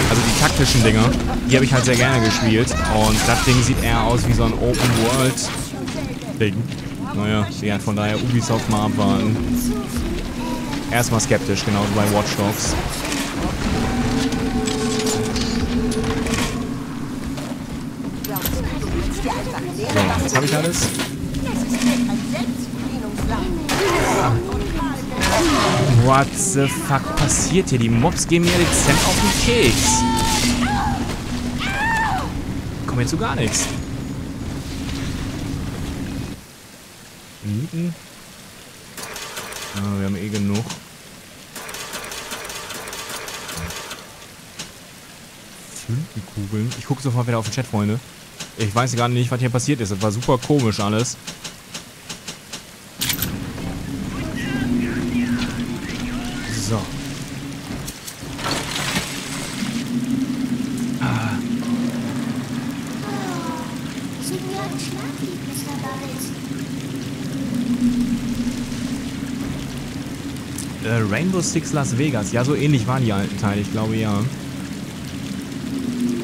Also die taktischen Dinger, die habe ich halt sehr gerne gespielt und das Ding sieht eher aus wie so ein Open-World-Ding. Naja, ja, von daher Ubisoft mal abwarten. Erstmal skeptisch, genauso bei Watch Dogs. So, was habe ich alles? What the fuck passiert hier? Die Mobs gehen mir dezent auf den Keks. Komm jetzt zu gar nichts. Mieten. Ah, wir haben eh genug. Flintenkugeln. Ich gucke sofort wieder auf den Chat, Freunde. Ich weiß gar nicht, was hier passiert ist. Das war super komisch alles. So. Ah. Rainbow Six Las Vegas. Ja, so ähnlich waren die alten Teile. Ich glaube, ja.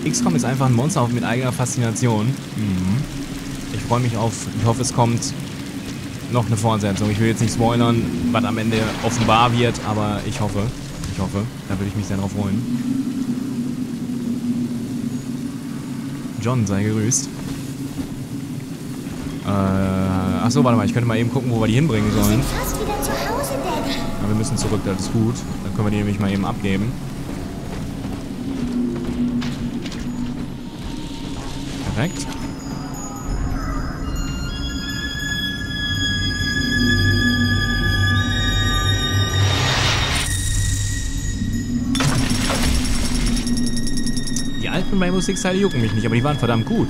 XCOM ist einfach ein Monster mit eigener Faszination. Mhm. Ich freue mich auf, ich hoffe es kommt noch eine Fortsetzung. Ich will jetzt nicht spoilern, was am Ende offenbar wird, aber ich hoffe, da würde ich mich sehr drauf freuen. John, sei gerüßt. Achso, warte mal, ich könnte mal eben gucken, wo wir die hinbringen sollen. Aber wir müssen zurück, das ist gut. Dann können wir die nämlich mal eben abgeben. Perfekt. Die alten Rainbow Six Teile jucken mich nicht, aber die waren verdammt gut.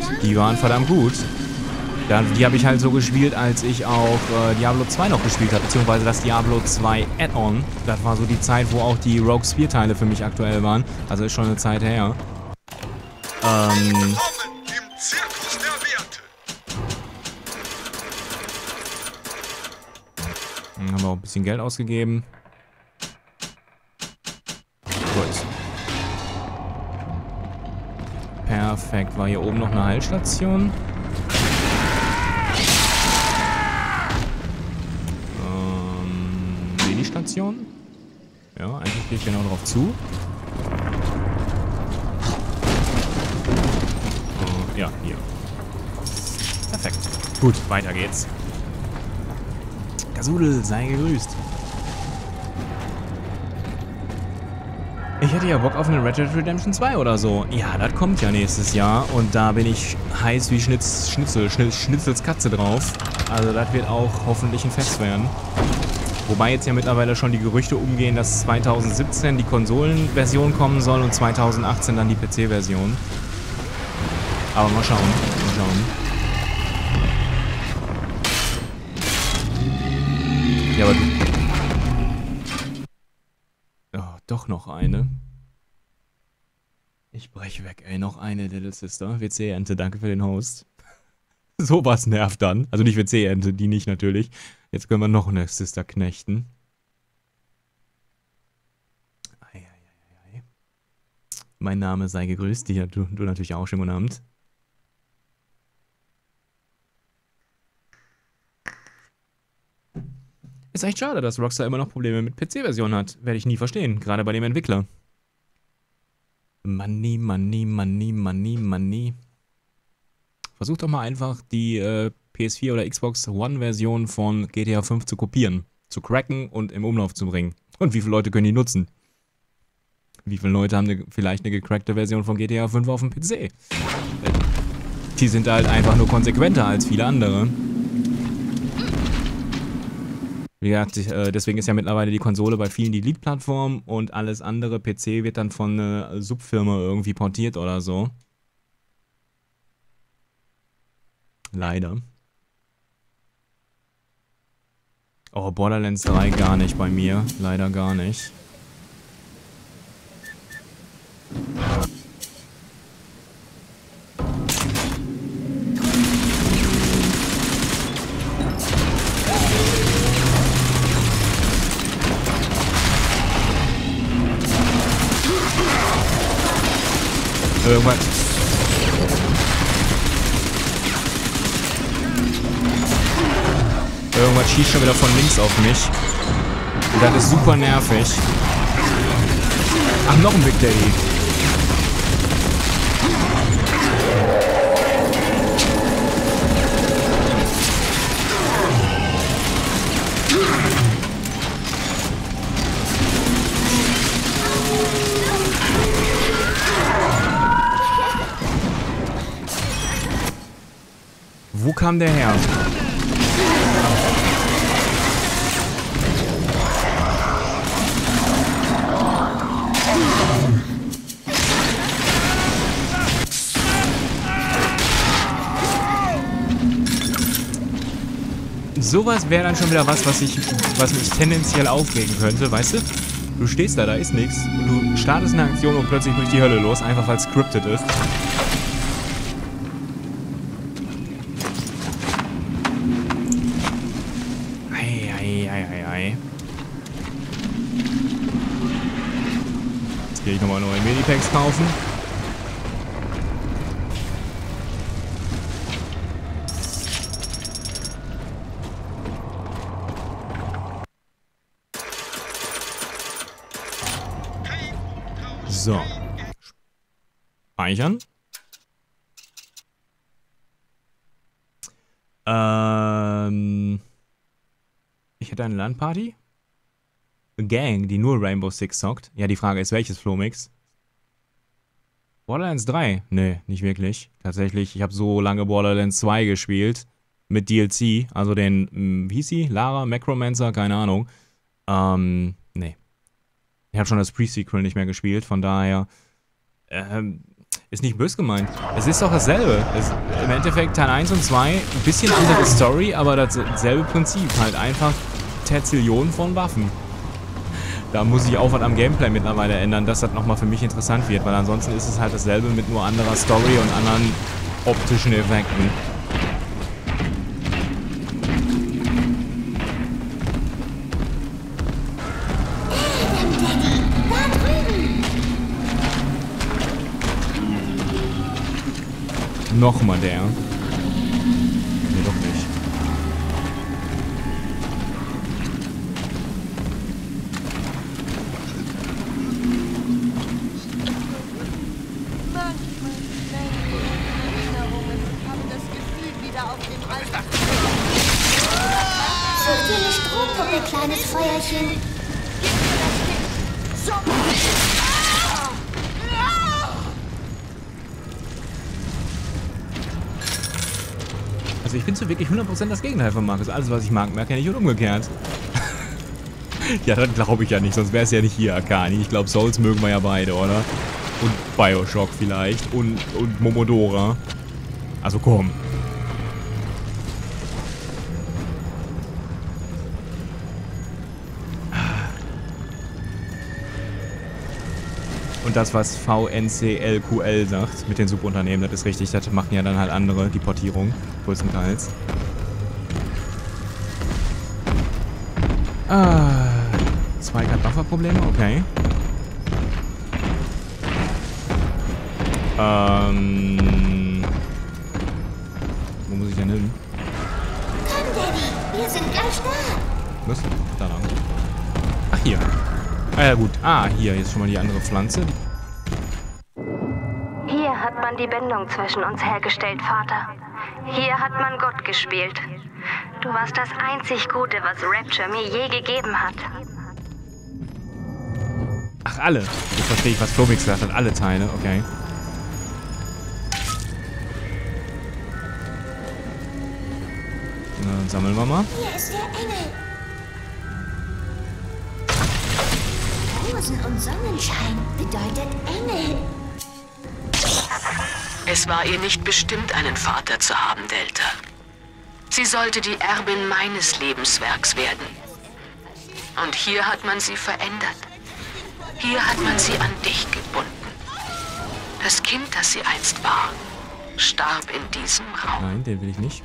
Die habe ich halt so gespielt, als ich auch Diablo 2 noch gespielt habe, beziehungsweise das Diablo 2 Add-on. Das war so die Zeit, wo auch die Rogue Spear-Teile für mich aktuell waren. Also ist schon eine Zeit her. Dann haben wir auch ein bisschen Geld ausgegeben. Gut. Perfekt. War hier oben noch eine Heilstation? Ministation? Ja, eigentlich gehe ich genau drauf zu. Ja, hier. Perfekt. Gut, weiter geht's. Kasudel, sei gegrüßt. Ich hätte ja Bock auf eine Red Dead Redemption 2 oder so. Ja, das kommt ja nächstes Jahr. Und da bin ich heiß wie Schnitzels Katze drauf. Also das wird auch hoffentlich ein Fest werden. Wobei jetzt ja mittlerweile schon die Gerüchte umgehen, dass 2017 die Konsolenversion kommen soll und 2018 dann die PC-Version. Aber mal schauen, mal schauen. Ja, aber du... Oh, doch noch eine. Ich brech weg, ey. Noch eine, Little Sister. WC-Ente, danke für den Host. Sowas nervt dann. Also nicht WC-Ente, die nicht natürlich. Jetzt können wir noch eine Sister knechten. Ei, ei, ei, ei. Mein Name sei gegrüßt. Ja, du natürlich auch. Schönen guten Abend. Ist echt schade, dass Rockstar immer noch Probleme mit PC-Version hat. Werde ich nie verstehen, gerade bei dem Entwickler. Money, money, money, money, money. Versuch doch mal einfach die PS4 oder Xbox One-Version von GTA 5 zu kopieren, zu cracken und im Umlauf zu bringen. Und wie viele Leute können die nutzen? Wie viele Leute haben vielleicht eine gecrackte Version von GTA 5 auf dem PC? Die sind halt einfach nur konsequenter als viele andere. Wie gesagt, deswegen ist ja mittlerweile die Konsole bei vielen die Lead-Plattform und alles andere PC wird dann von einer Subfirma irgendwie portiert oder so. Leider. Oh, Borderlands 3 gar nicht bei mir. Leider gar nicht. Irgendwas. Irgendwas schießt schon wieder von links auf mich. Und das ist super nervig. Ach, noch ein Big Daddy. Wo kam der her? Sowas wäre dann schon wieder was mich tendenziell aufregen könnte, weißt du? Du stehst da ist nichts und du startest eine Aktion und plötzlich durch die Hölle los, einfach weil es scripted ist. Gehe ich nochmal neue Medipacks kaufen. So. Speichern. Ich hätte eine LAN-Party. Gang, die nur Rainbow Six zockt. Ja, die Frage ist, welches Flowmix? Borderlands 3? Nee, nicht wirklich. Tatsächlich, ich habe so lange Borderlands 2 gespielt. Mit DLC, also den, wie hieß sie? Lara, Macromancer, keine Ahnung. Nee. Ich habe schon das Pre-Sequel nicht mehr gespielt, von daher... Ist nicht böse gemeint. Es ist doch dasselbe. Es, im Endeffekt Teil 1 und 2, ein bisschen andere Story, aber dasselbe Prinzip. Halt einfach Terzillionen von Waffen. Da muss ich auch was am Gameplay mittlerweile ändern, dass das nochmal für mich interessant wird, weil ansonsten ist es halt dasselbe mit nur anderer Story und anderen optischen Effekten. Nochmal der. Nee, doch nicht. Manchmal haben das Gefühl, wieder auf dem Reisen zu. Such dir eine Strohpuppe, kleines Feuerchen. Gib mir das Ding. So. Also ich bin so wirklich 100% das Gegenteil von Markus. Alles, was ich mag, merke ich und umgekehrt. Ja, das glaube ich ja nicht, sonst wäre es ja nicht hier, Akani. Ich glaube, Souls mögen wir ja beide, oder? Und Bioshock vielleicht. Und Momodora. Also komm. Und das, was VNCLQL sagt mit den Subunternehmen, das ist richtig. Das machen ja dann halt andere, die Portierung, größtenteils. Ah, 2 hat Bufferprobleme, okay. Wo muss ich denn hin? Komm, Daddy, wir sind gleich da. Was? Da lang. Ach, hier. Ah ja gut, hier ist schon mal die andere Pflanze. Hier hat man die Bindung zwischen uns hergestellt, Vater. Hier hat man Gott gespielt. Du warst das einzig Gute, was Rapture mir je gegeben hat. Ach, alle. Jetzt verstehe ich, was Flomix gesagt hat. Alle Teile, okay. Dann sammeln wir mal. Hier ist der Engel. Und Sonnenschein bedeutet Engel. Es war ihr nicht bestimmt, einen Vater zu haben, Delta. Sie sollte die Erbin meines Lebenswerks werden. Und hier hat man sie verändert. Hier hat man sie an dich gebunden. Das Kind, das sie einst war, starb in diesem Raum. Nein, den will ich nicht.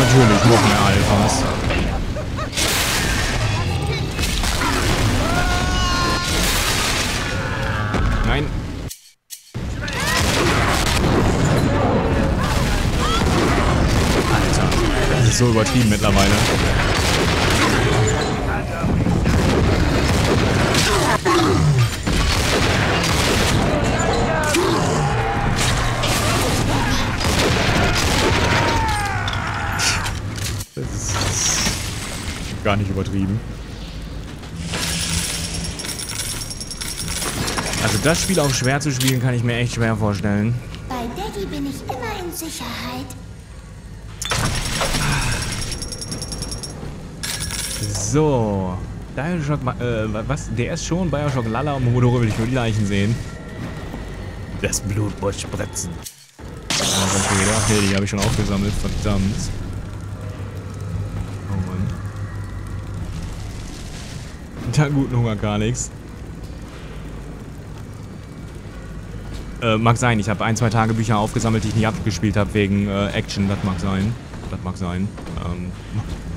Natürlich noch mehr Alphas. Nein. Alter, das ist so übertrieben mittlerweile. Gar nicht übertrieben. Also das Spiel auch schwer zu spielen, kann ich mir echt schwer vorstellen. Bei Daddy bin ich immer in Sicherheit. So. Bioshock, was? DS schon? Bioshock Lala und Momodora will ich nur die Leichen sehen. Das Blut muss spritzen. Ach nee, die habe ich schon aufgesammelt, verdammt. Ja, guten Hunger, gar nichts. Mag sein, ich habe 1-2 Tagebücher aufgesammelt, die ich nie abgespielt habe wegen Action. Das mag sein. Das mag sein.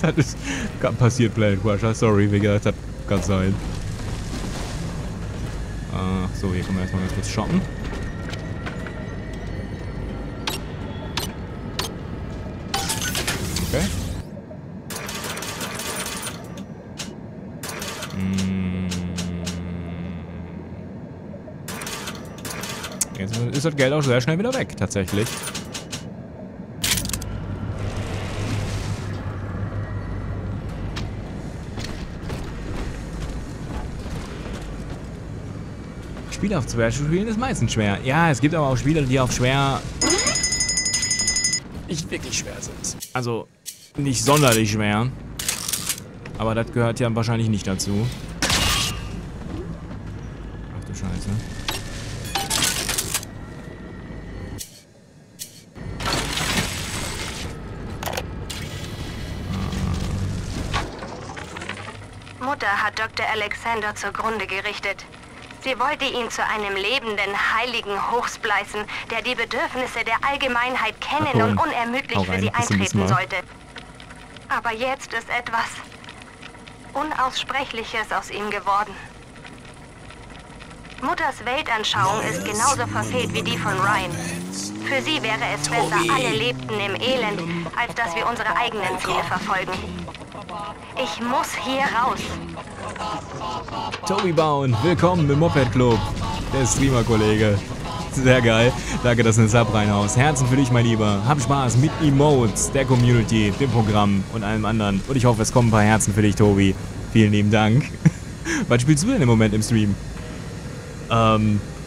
Das ist passiert, Planet Crusher. Sorry, wie gesagt, das kann sein. So, hier können wir erstmal ganz kurz shoppen. Okay. Jetzt ist das Geld auch sehr schnell wieder weg, tatsächlich. Spiele auf schwer zu spielen ist meistens schwer. Ja, es gibt aber auch Spiele, die auf schwer nicht wirklich schwer sind. Also nicht sonderlich schwer. Aber das gehört ja wahrscheinlich nicht dazu. Ach du Scheiße. Mutter hat Dr. Alexander zugrunde gerichtet. Sie wollte ihn zu einem lebenden Heiligen hochspleißen, der die Bedürfnisse der Allgemeinheit kennen und unermüdlich für sie eintreten sollte. Aber jetzt ist etwas Unaussprechliches aus ihm geworden. Mutters Weltanschauung ist genauso verfehlt wie die von Ryan. Für sie wäre es besser, alle lebten im Elend, als dass wir unsere eigenen Ziele verfolgen. Ich muss hier raus. Tobi Bauen, willkommen im Moped Club. Der Streamer-Kollege. Sehr geil. Danke, dass du einen Sub reinhaust. Herzen für dich, mein Lieber. Hab Spaß mit Emotes, der Community, dem Programm und allem anderen. Und ich hoffe, es kommen ein paar Herzen für dich, Tobi. Vielen lieben Dank. Was spielst du denn im Moment im Stream? Habe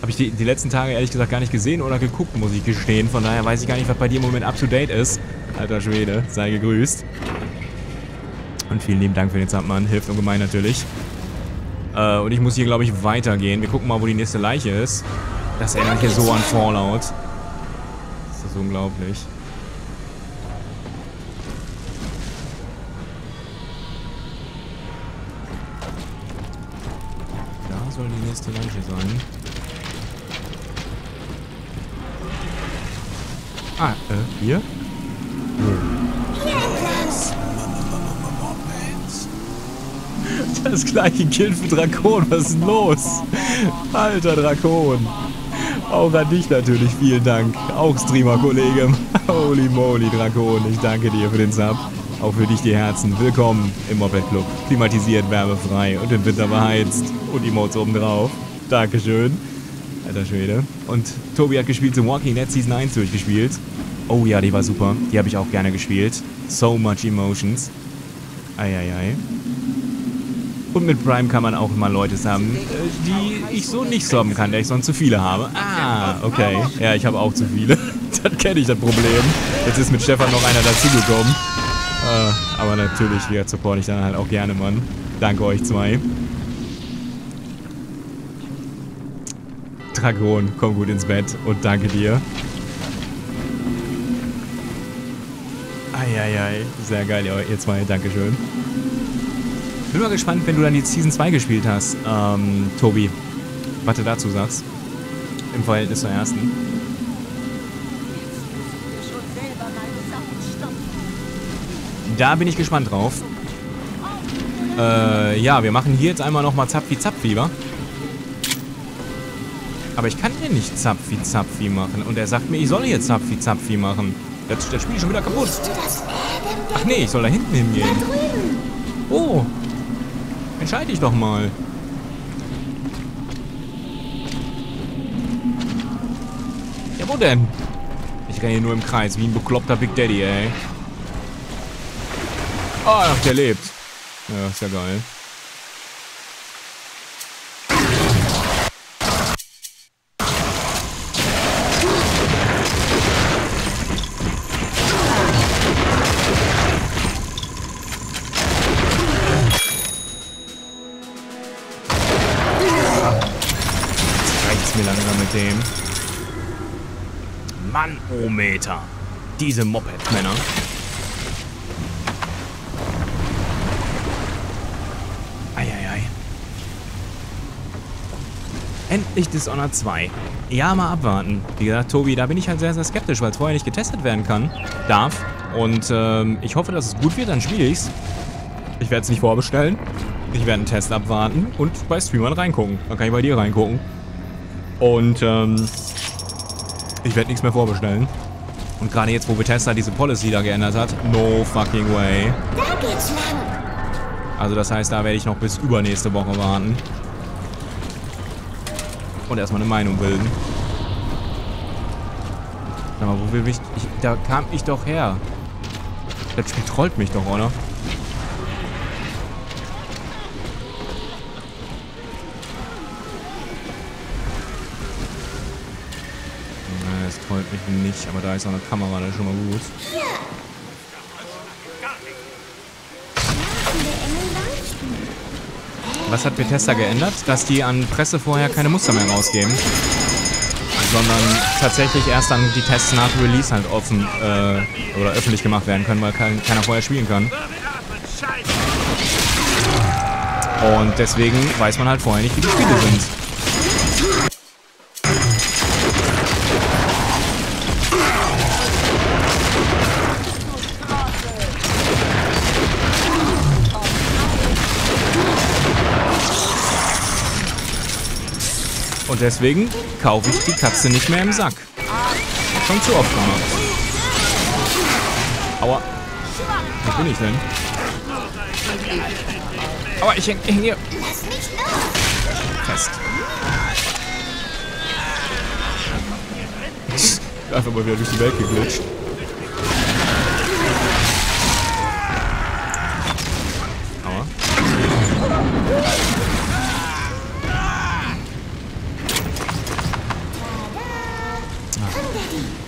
ich die letzten Tage ehrlich gesagt gar nicht gesehen oder geguckt, muss ich gestehen. Von daher weiß ich gar nicht, was bei dir im Moment up to date ist. Alter Schwede, sei gegrüßt. Und vielen lieben Dank für den Submann. Hilft ungemein natürlich. Und ich muss hier, glaube ich, weitergehen. Wir gucken mal, wo die nächste Leiche ist. Das erinnert hier so an Fallout. Das ist unglaublich. Da soll die nächste Leiche sein. Ah, hier? Das gleiche gilt für Drakon. Was ist los? Alter Drakon. Auch an dich natürlich. Vielen Dank. Auch Streamer-Kollege. Holy moly, Drakon. Ich danke dir für den Sub. Auch für dich die Herzen. Willkommen im Moped Club. Klimatisiert, wärmefrei und im Winter beheizt. Und Emotes obendrauf. Dankeschön. Alter Schwede. Und Tobi hat gespielt zum Walking Dead Season 1 durchgespielt. Oh ja, die war super. Die habe ich auch gerne gespielt. So much emotions. Eieiei. Und mit Prime kann man auch immer Leute haben, die ich so nicht haben kann, der ich sonst zu viele habe. Ah, okay. Ja, ich habe auch zu viele. Das kenne ich, das Problem. Jetzt ist mit Stefan noch einer dazugekommen. Aber natürlich, ja, supporte ich dann halt auch gerne, Mann. Danke euch zwei. Dragon, komm gut ins Bett und danke dir. Eieiei, sehr geil, ihr zwei. Dankeschön. Bin mal gespannt, wenn du dann die Season 2 gespielt hast, Tobi, was du dazu sagst, im Verhältnis zur ersten. Da bin ich gespannt drauf. Ja, wir machen hier jetzt einmal nochmal Zapfi-Zapfi, wa? Aber ich kann hier nicht Zapfi-Zapfi machen und er sagt mir, ich soll hier Zapfi-Zapfi machen. Das Spiel ist schon wieder kaputt. Ach nee, ich soll da hinten hingehen. Oh! Entscheide ich doch mal. Ja, wo denn? Ich renne hier nur im Kreis, wie ein bekloppter Big Daddy, ey. Ach, der lebt. Ja, ist ja geil. Manometer. Diese Moped-Männer. Eieiei. Endlich Dishonored 2. Ja, mal abwarten. Wie gesagt, Tobi, da bin ich halt sehr, sehr skeptisch, weil es vorher nicht getestet werden kann. Darf. Und ich hoffe, dass es gut wird, dann spiele ich's. Ich werde es nicht vorbestellen. Ich werde einen Test abwarten und bei Streamern reingucken. Dann kann ich bei dir reingucken. Und ich werde nichts mehr vorbestellen. Und gerade jetzt, wo Bethesda diese Policy da geändert hat, no fucking way. Da geht's lang. Also das heißt, da werde ich noch bis übernächste Woche warten. Und erstmal eine Meinung bilden. Sag mal, wo will ich... Da kam ich doch her. Das Spiel trollt mich doch, oder? freut mich nicht, aber da ist auch eine Kamera, das ist schon mal gut. Was hat Bethesda geändert? Dass die an Presse vorher keine Muster mehr rausgeben, sondern tatsächlich erst dann die Tests nach Release halt offen oder öffentlich gemacht werden können, weil keiner vorher spielen kann. Und deswegen weiß man halt vorher nicht, wie die Spiele sind. Und deswegen kaufe ich die Katze nicht mehr im Sack. Schon zu oft gemacht. Aua. Wo bin ich denn? Aua, ich häng hier. Fest. Einfach mal wieder durch die Welt geglitscht. Aua.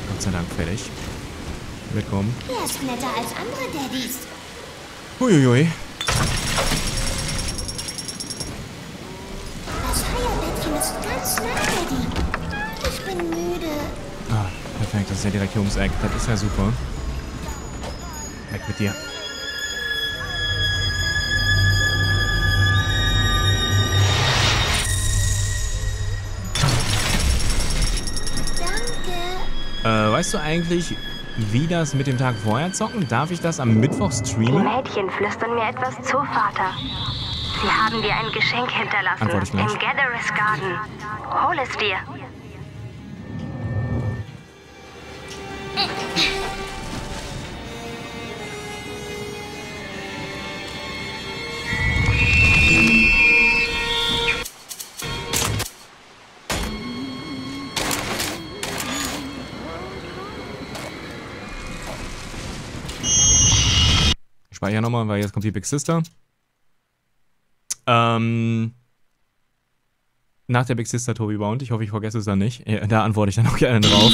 Gott sei Dank, fertig. Willkommen. Er ist netter als andere Daddys. Huiuiui. Das Feierbettchen ist ganz nah, Daddy. Ich bin müde. Ah, perfekt. Das ist ja direkt hier ums Eck. Das ist ja super. Weg mit dir. Weißt du eigentlich, wie das mit dem Tag vorher zocken? Darf ich das am Mittwoch streamen? Die Mädchen flüstern mir etwas zu, Vater. Sie haben dir ein Geschenk hinterlassen. Antwort ich gleich. Im Gatherer's Garden. Hol es dir. Ja, nochmal, weil jetzt kommt die Big Sister. Nach der Big Sister Tobi Bound. Ich hoffe, ich vergesse es dann nicht. Ja, da antworte ich dann auch gerne drauf.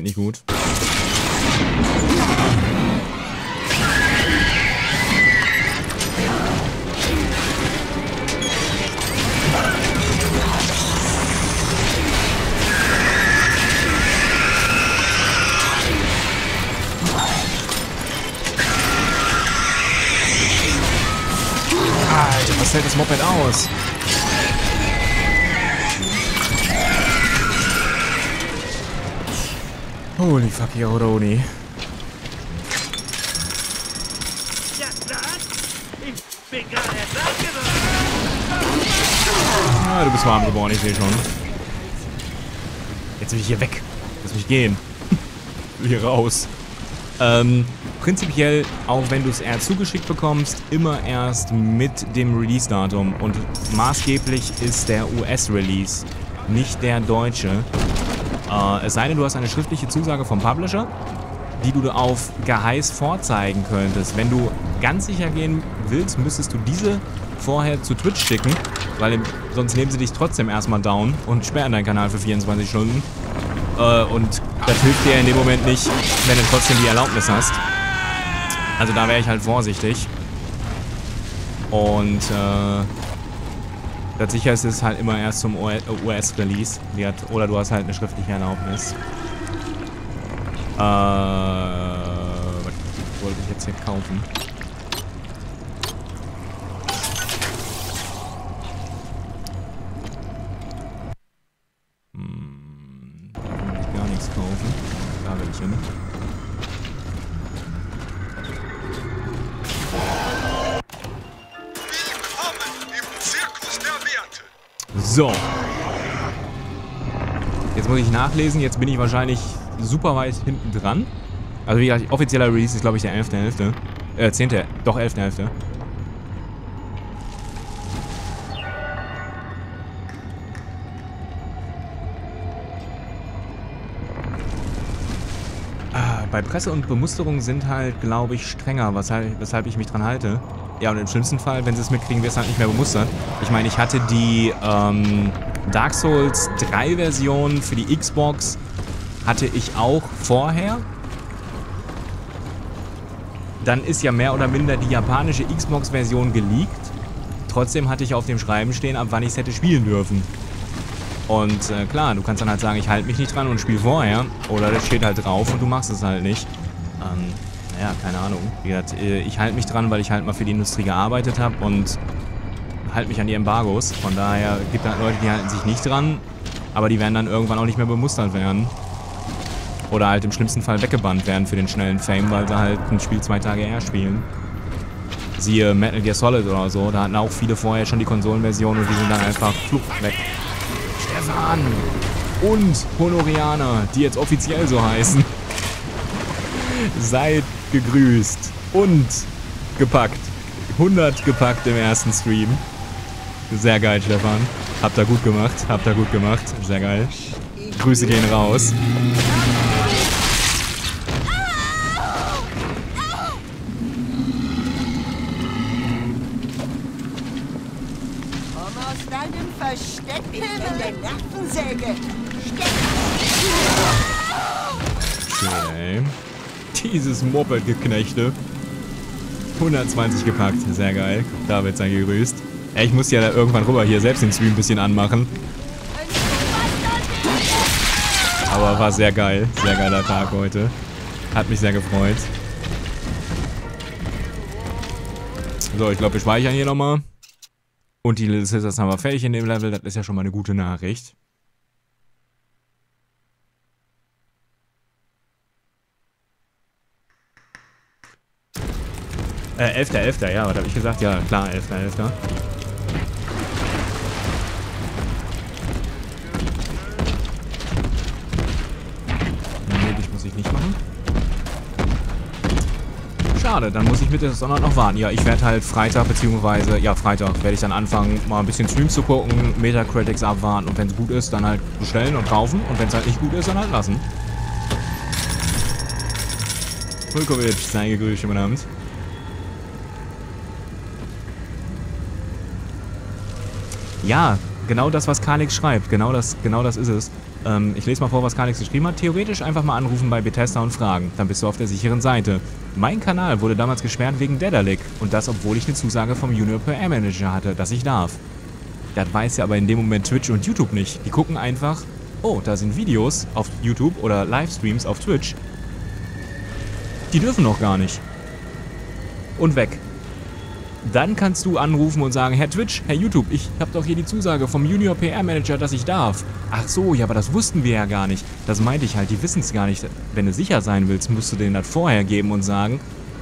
Nicht gut. Alter, was hält das Moped aus? Holy fuck, Rodoni. Ah, du bist warm geworden, ich sehe schon. Jetzt will ich hier weg. Lass mich gehen. Ich will hier raus. Prinzipiell, auch wenn du es eher zugeschickt bekommst, immer erst mit dem Release-Datum. Und maßgeblich ist der US-Release, nicht der deutsche. Es sei denn, du hast eine schriftliche Zusage vom Publisher, die du auf Geheiß vorzeigen könntest. Wenn du ganz sicher gehen willst, müsstest du diese vorher zu Twitch schicken, weil sonst nehmen sie dich trotzdem erstmal down und sperren deinen Kanal für 24 Stunden. Und das hilft dir in dem Moment nicht, wenn du trotzdem die Erlaubnis hast. Also da wäre ich halt vorsichtig. Und das Sicherste ist halt immer erst zum US-Release. Oder du hast halt eine schriftliche Erlaubnis. Was wollte ich jetzt hier kaufen? Da will ich gar nichts kaufen. Da will ich hin. So. Jetzt muss ich nachlesen. Jetzt bin ich wahrscheinlich super weit hinten dran. Also wie gesagt, offizieller Release ist, glaube ich, der 11.11. 10. Doch, 11.11. Bei Presse und Bemusterung sind halt, glaube ich, strenger, weshalb ich mich dran halte. Ja, und im schlimmsten Fall, wenn sie es mitkriegen, wird es halt nicht mehr bemustert. Ich meine, ich hatte die Dark Souls 3 Version für die Xbox, hatte ich auch vorher. Dann ist ja mehr oder minder die japanische Xbox Version geleakt. Trotzdem hatte ich auf dem Schreiben stehen, ab wann ich es hätte spielen dürfen. Und klar, du kannst dann halt sagen, ich halte mich nicht dran und spiele vorher. Oder das steht halt drauf und du machst es halt nicht. Naja, keine Ahnung. Wie gesagt, ich halte mich dran, weil ich halt mal für die Industrie gearbeitet habe und halte mich an die Embargos. Von daher gibt es halt Leute, die halten sich nicht dran, aber die werden dann irgendwann auch nicht mehr bemustert werden. Oder halt im schlimmsten Fall weggebannt werden für den schnellen Fame, weil sie halt ein Spiel 2 Tage eher spielen. Siehe Metal Gear Solid oder so, da hatten auch viele vorher schon die Konsolenversion und die sind dann einfach fluch weg. Stefan und Honorianer, die jetzt offiziell so heißen. Seid gegrüßt und gepackt. 100 gepackt im ersten Stream. Sehr geil, Stefan. Habt ihr gut gemacht, habt ihr gut gemacht. Sehr geil. Grüße gehen raus. Okay. Dieses Moped-Geknechte. 120 gepackt. Sehr geil. David sei gegrüßt. Ich muss ja da irgendwann rüber hier selbst den Stream ein bisschen anmachen. Aber war sehr geil. Sehr geiler Tag heute. Hat mich sehr gefreut. So, ich glaube, wir speichern hier nochmal. Und die Little Sisters haben wir fertig in dem Level. Das ist ja schon mal eine gute Nachricht. Elfter, ja, was habe ich gesagt? Ja, klar, Elfter. Nee, das muss ich nicht machen. Schade, dann muss ich mit der Sonne noch warten. Ja, ich werde halt Freitag, beziehungsweise, ja, Freitag werde ich dann anfangen, mal ein bisschen Streams zu gucken, Metacritics abwarten und wenn es gut ist, dann halt bestellen und kaufen und wenn es halt nicht gut ist, dann halt lassen. Pulkovic, sei gegrüßt, schönen Abend. Ja, genau das, was Kalix schreibt. Genau das ist es. Ich lese mal vor, was Kalix geschrieben hat. Theoretisch einfach mal anrufen bei Bethesda und fragen. Dann bist du auf der sicheren Seite. Mein Kanal wurde damals gesperrt wegen Daedalic. Und das, obwohl ich eine Zusage vom Junior PR Manager hatte, dass ich darf. Das weiß ja aber in dem Moment Twitch und YouTube nicht. Die gucken einfach, oh, da sind Videos auf YouTube oder Livestreams auf Twitch. Die dürfen noch gar nicht. Und weg. Dann kannst du anrufen und sagen, Herr Twitch, Herr YouTube, ich habe doch hier die Zusage vom Junior PR Manager, dass ich darf. Ach so, ja, aber das wussten wir ja gar nicht. Das meinte ich halt, die wissen es gar nicht. Wenn du sicher sein willst, musst du denen das vorher geben und sagen,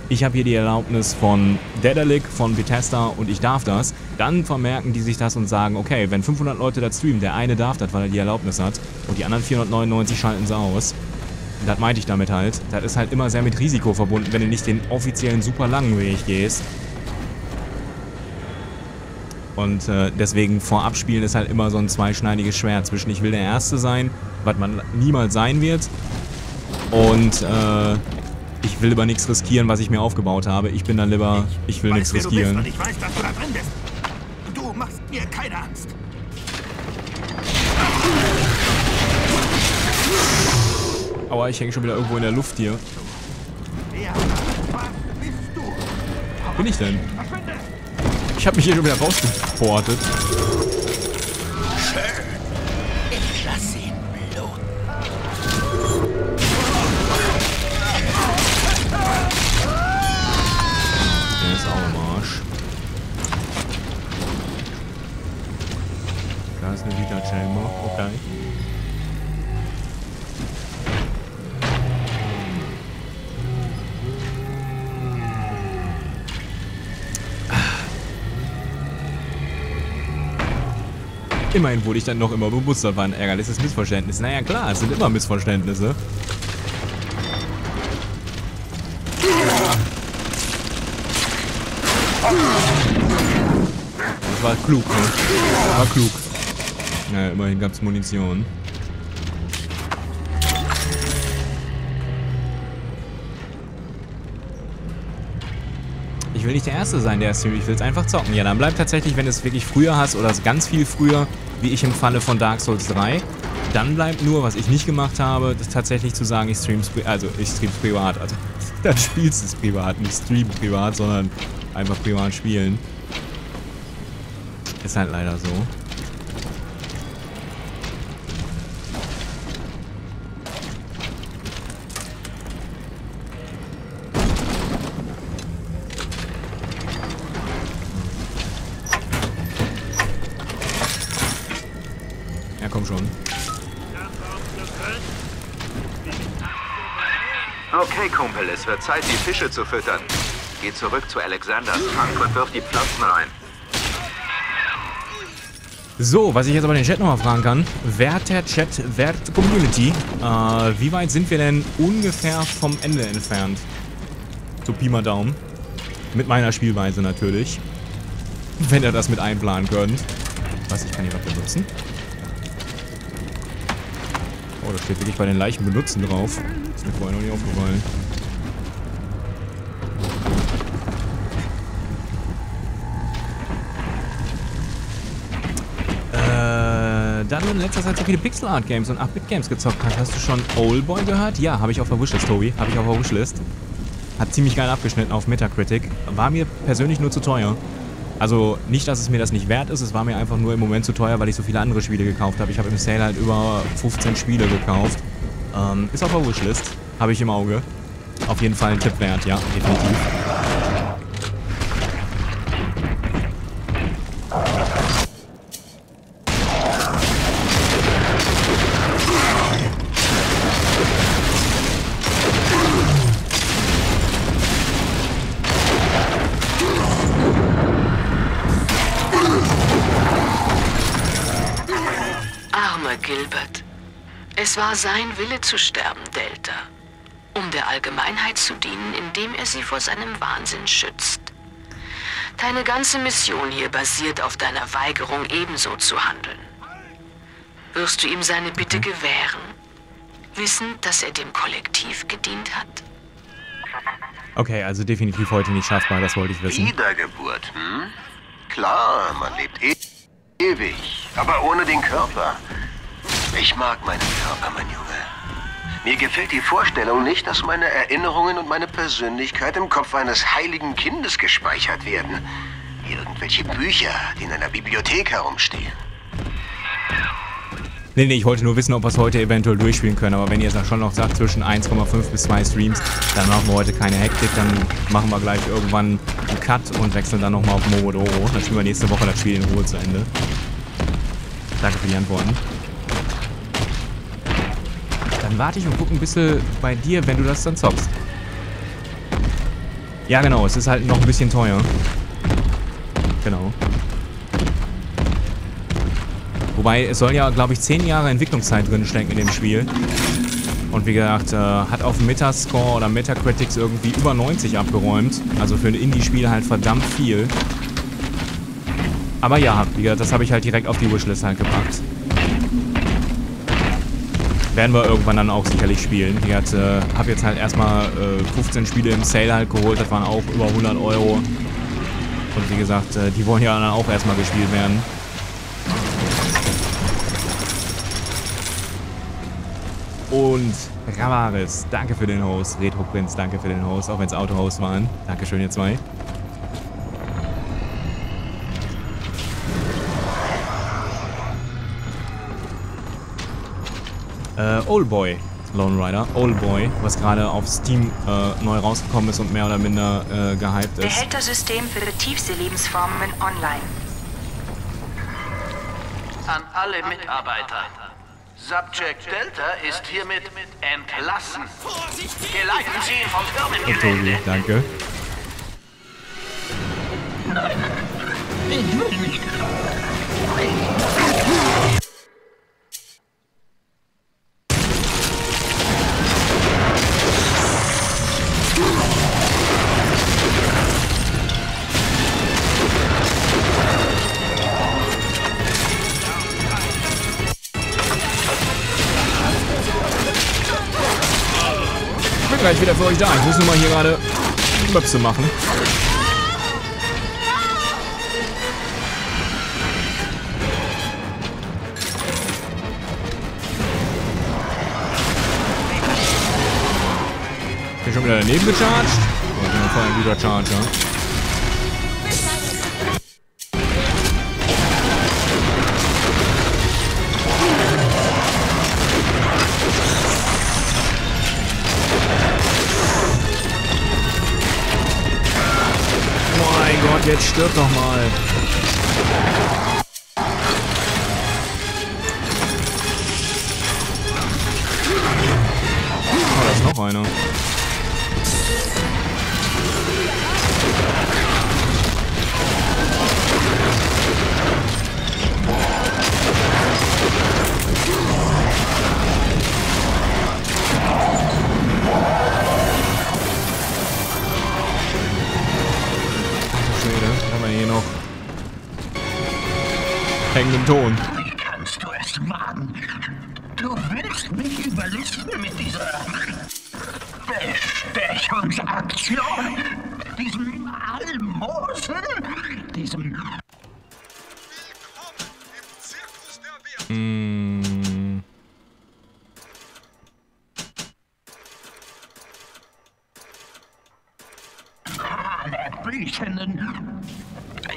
ich habe hier die Erlaubnis von Daedalic, von Bethesda und ich darf das. Dann vermerken die sich das und sagen, okay, wenn 500 Leute das streamen, der eine darf das, weil er die Erlaubnis hat und die anderen 499 schalten sie aus. Das meinte ich damit halt. Das ist halt immer sehr mit Risiko verbunden, wenn du nicht den offiziellen super langen Weg gehst. Und deswegen vorab spielen ist halt immer so ein zweischneidiges Schwert zwischen ich will der Erste sein, was man niemals sein wird, und ich will lieber nichts riskieren, was ich mir aufgebaut habe. Ich bin dann lieber, ich will nichts riskieren. Ich weiß, dass du da drin bist. Du machst mir keine Angst. Aua, ich hänge schon wieder irgendwo in der Luft hier. Wo bin ich denn? Ich habe mich hier schon wieder rausgeportet. Ich lasse ihn bluten. Der ist auch im Arsch. Da ist eine Vita-Chamber. Okay. Immerhin wurde ich dann noch immer bewusst, das war ein ärgerliches Missverständnis. Naja, klar, es sind immer Missverständnisse. Das war klug, ne? Das war klug. Naja, immerhin gab es Munition. Ich will nicht der Erste sein, der Stream. Ich will es einfach zocken. Ja, dann bleibt tatsächlich, wenn du es wirklich früher hast oder ganz viel früher, wie ich im Falle von Dark Souls 3, dann bleibt nur, was ich nicht gemacht habe, das tatsächlich zu sagen, ich stream's privat. Also, dann spielst du es privat, nicht stream privat, sondern einfach privat spielen. Ist halt leider so. Es wird Zeit, die Fische zu füttern. Geh zurück zu Alexanders Tank und wirf die Pflanzen rein. So, was ich jetzt aber den Chat nochmal fragen kann. Werter Chat, werte Community, wie weit sind wir denn ungefähr vom Ende entfernt? So Pi mal Daumen. Mit meiner Spielweise natürlich. Wenn ihr das mit einplanen könnt. Was, ich kann hier was benutzen? Oh, da steht wirklich bei den Leichen benutzen drauf. Ist mir vorher noch nicht aufgefallen. Da du in letzter Zeit so viele Pixel-Art-Games und 8-Bit-Games gezockt hast, hast du schon Oldboy gehört? Ja, habe ich auf der Wishlist, Tobi. Habe ich auf der Wishlist. Hat ziemlich geil abgeschnitten auf Metacritic. War mir persönlich nur zu teuer. Also nicht, dass es mir das nicht wert ist, es war mir einfach nur im Moment zu teuer, weil ich so viele andere Spiele gekauft habe. Ich habe im Sale halt über 15 Spiele gekauft. Ist auf der Wishlist. Habe ich im Auge. Auf jeden Fall ein Tipp wert, ja, definitiv. Es war sein Wille zu sterben, Delta, um der Allgemeinheit zu dienen, indem er sie vor seinem Wahnsinn schützt. Deine ganze Mission hier basiert auf deiner Weigerung, ebenso zu handeln. Wirst du ihm seine Bitte gewähren, wissend, dass er dem Kollektiv gedient hat? Okay, also definitiv heute nicht schaffbar, das wollte ich wissen. Wiedergeburt, hm? Klar, man lebt ewig, aber ohne den Körper. Ich mag meinen Körper, mein Junge. Mir gefällt die Vorstellung nicht, dass meine Erinnerungen und meine Persönlichkeit im Kopf eines heiligen Kindes gespeichert werden. Irgendwelche Bücher, die in einer Bibliothek herumstehen. Nee, ich wollte nur wissen, ob wir es heute eventuell durchspielen können. Aber wenn ihr es schon noch sagt, zwischen 1,5 bis 2 Streams, dann machen wir heute keine Hektik. Dann machen wir gleich irgendwann einen Cut und wechseln dann nochmal auf Momodoro. Dann spielen wir nächste Woche das Spiel in Ruhe zu Ende. Danke für die Antworten. Dann warte ich und gucke ein bisschen bei dir, wenn du das dann zockst. Ja, genau, es ist halt noch ein bisschen teuer. Genau. Wobei, es soll ja, glaube ich, 10 Jahre Entwicklungszeit drin stecken in dem Spiel. Und wie gesagt, hat auf Metascore oder Metacritics irgendwie über 90 abgeräumt. Also für ein Indie-Spiel halt verdammt viel. Aber ja, wie gesagt, das habe ich halt direkt auf die Wishlist halt gepackt. Werden wir irgendwann dann auch sicherlich spielen. Ich habe jetzt halt erstmal 15 Spiele im Sale halt geholt, das waren auch über 100 Euro. Und wie gesagt, die wollen ja dann auch erstmal gespielt werden. Und Ravaris, danke für den Host. Retro Prinz, danke für den Host, auch wenn es Autohost waren. Dankeschön, ihr zwei. Oldboy, Lone Rider, Oldboy, was gerade auf Steam neu rausgekommen ist und mehr oder minder gehypt ist. Behältersystem für tiefste Lebensformen online. An alle Mitarbeiter. Subject Delta ist hiermit entlassen. Geleiten Sie ihn vom Firmengelände. Danke. Nein, ich will nicht. gleich wieder für euch da. Ich muss nur mal hier gerade Klöpse machen. Bin schon wieder daneben gecharged. Oh, ich bin voll ein guter Charger. Jetzt stirbt doch mal. Oh, da ist noch einer. Hängenden Ton. Wie kannst du es wagen? Du willst mich überlisten mit dieser Bestechungsaktion, diesem Almosen, diesem...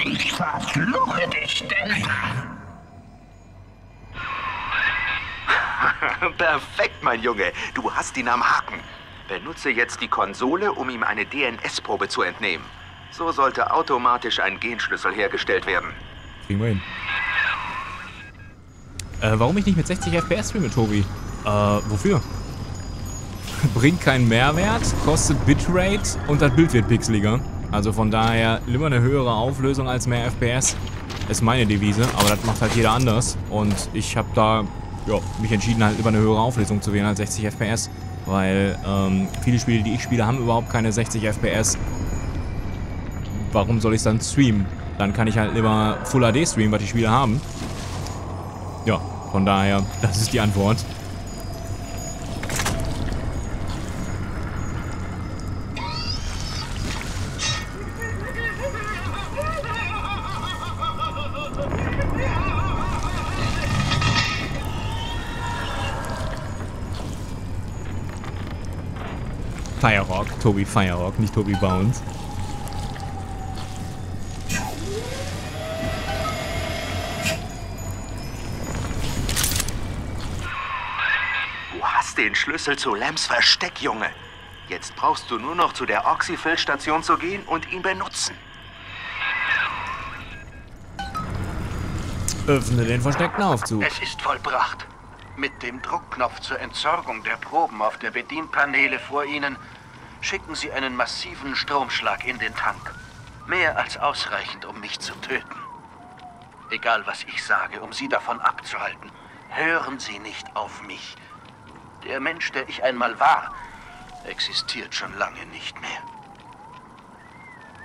Ich verfluche dich, denn... Perfekt, mein Junge. Du hast ihn am Haken. Benutze jetzt die Konsole, um ihm eine DNS-Probe zu entnehmen. So sollte automatisch ein Genschlüssel hergestellt werden. Kriegen wir hin. Warum ich nicht mit 60 FPS streame, Tobi? Wofür? Bringt keinen Mehrwert, kostet Bitrate und das Bild wird pixeliger. Also von daher, immer eine höhere Auflösung als mehr FPS ist meine Devise, aber das macht halt jeder anders. Und ich habe da ja, mich entschieden, halt immer eine höhere Auflösung zu wählen als 60 FPS, weil viele Spiele, die ich spiele, haben überhaupt keine 60 FPS. Warum soll ich es dann streamen? Dann kann ich halt immer Full HD streamen, was die Spiele haben. Ja, von daher, das ist die Antwort. Firerock, Tobi Firerock, nicht Tobi Bounce. Du hast den Schlüssel zu Lams Versteck, Junge. Jetzt brauchst du nur noch zu der Oxyfill-Station zu gehen und ihn benutzen. Öffne den versteckten Aufzug. Es ist vollbracht. Mit dem Druckknopf zur Entsorgung der Proben auf der Bedienpaneele vor Ihnen schicken Sie einen massiven Stromschlag in den Tank. Mehr als ausreichend, um mich zu töten. Egal, was ich sage, um Sie davon abzuhalten, hören Sie nicht auf mich. Der Mensch, der ich einmal war, existiert schon lange nicht mehr.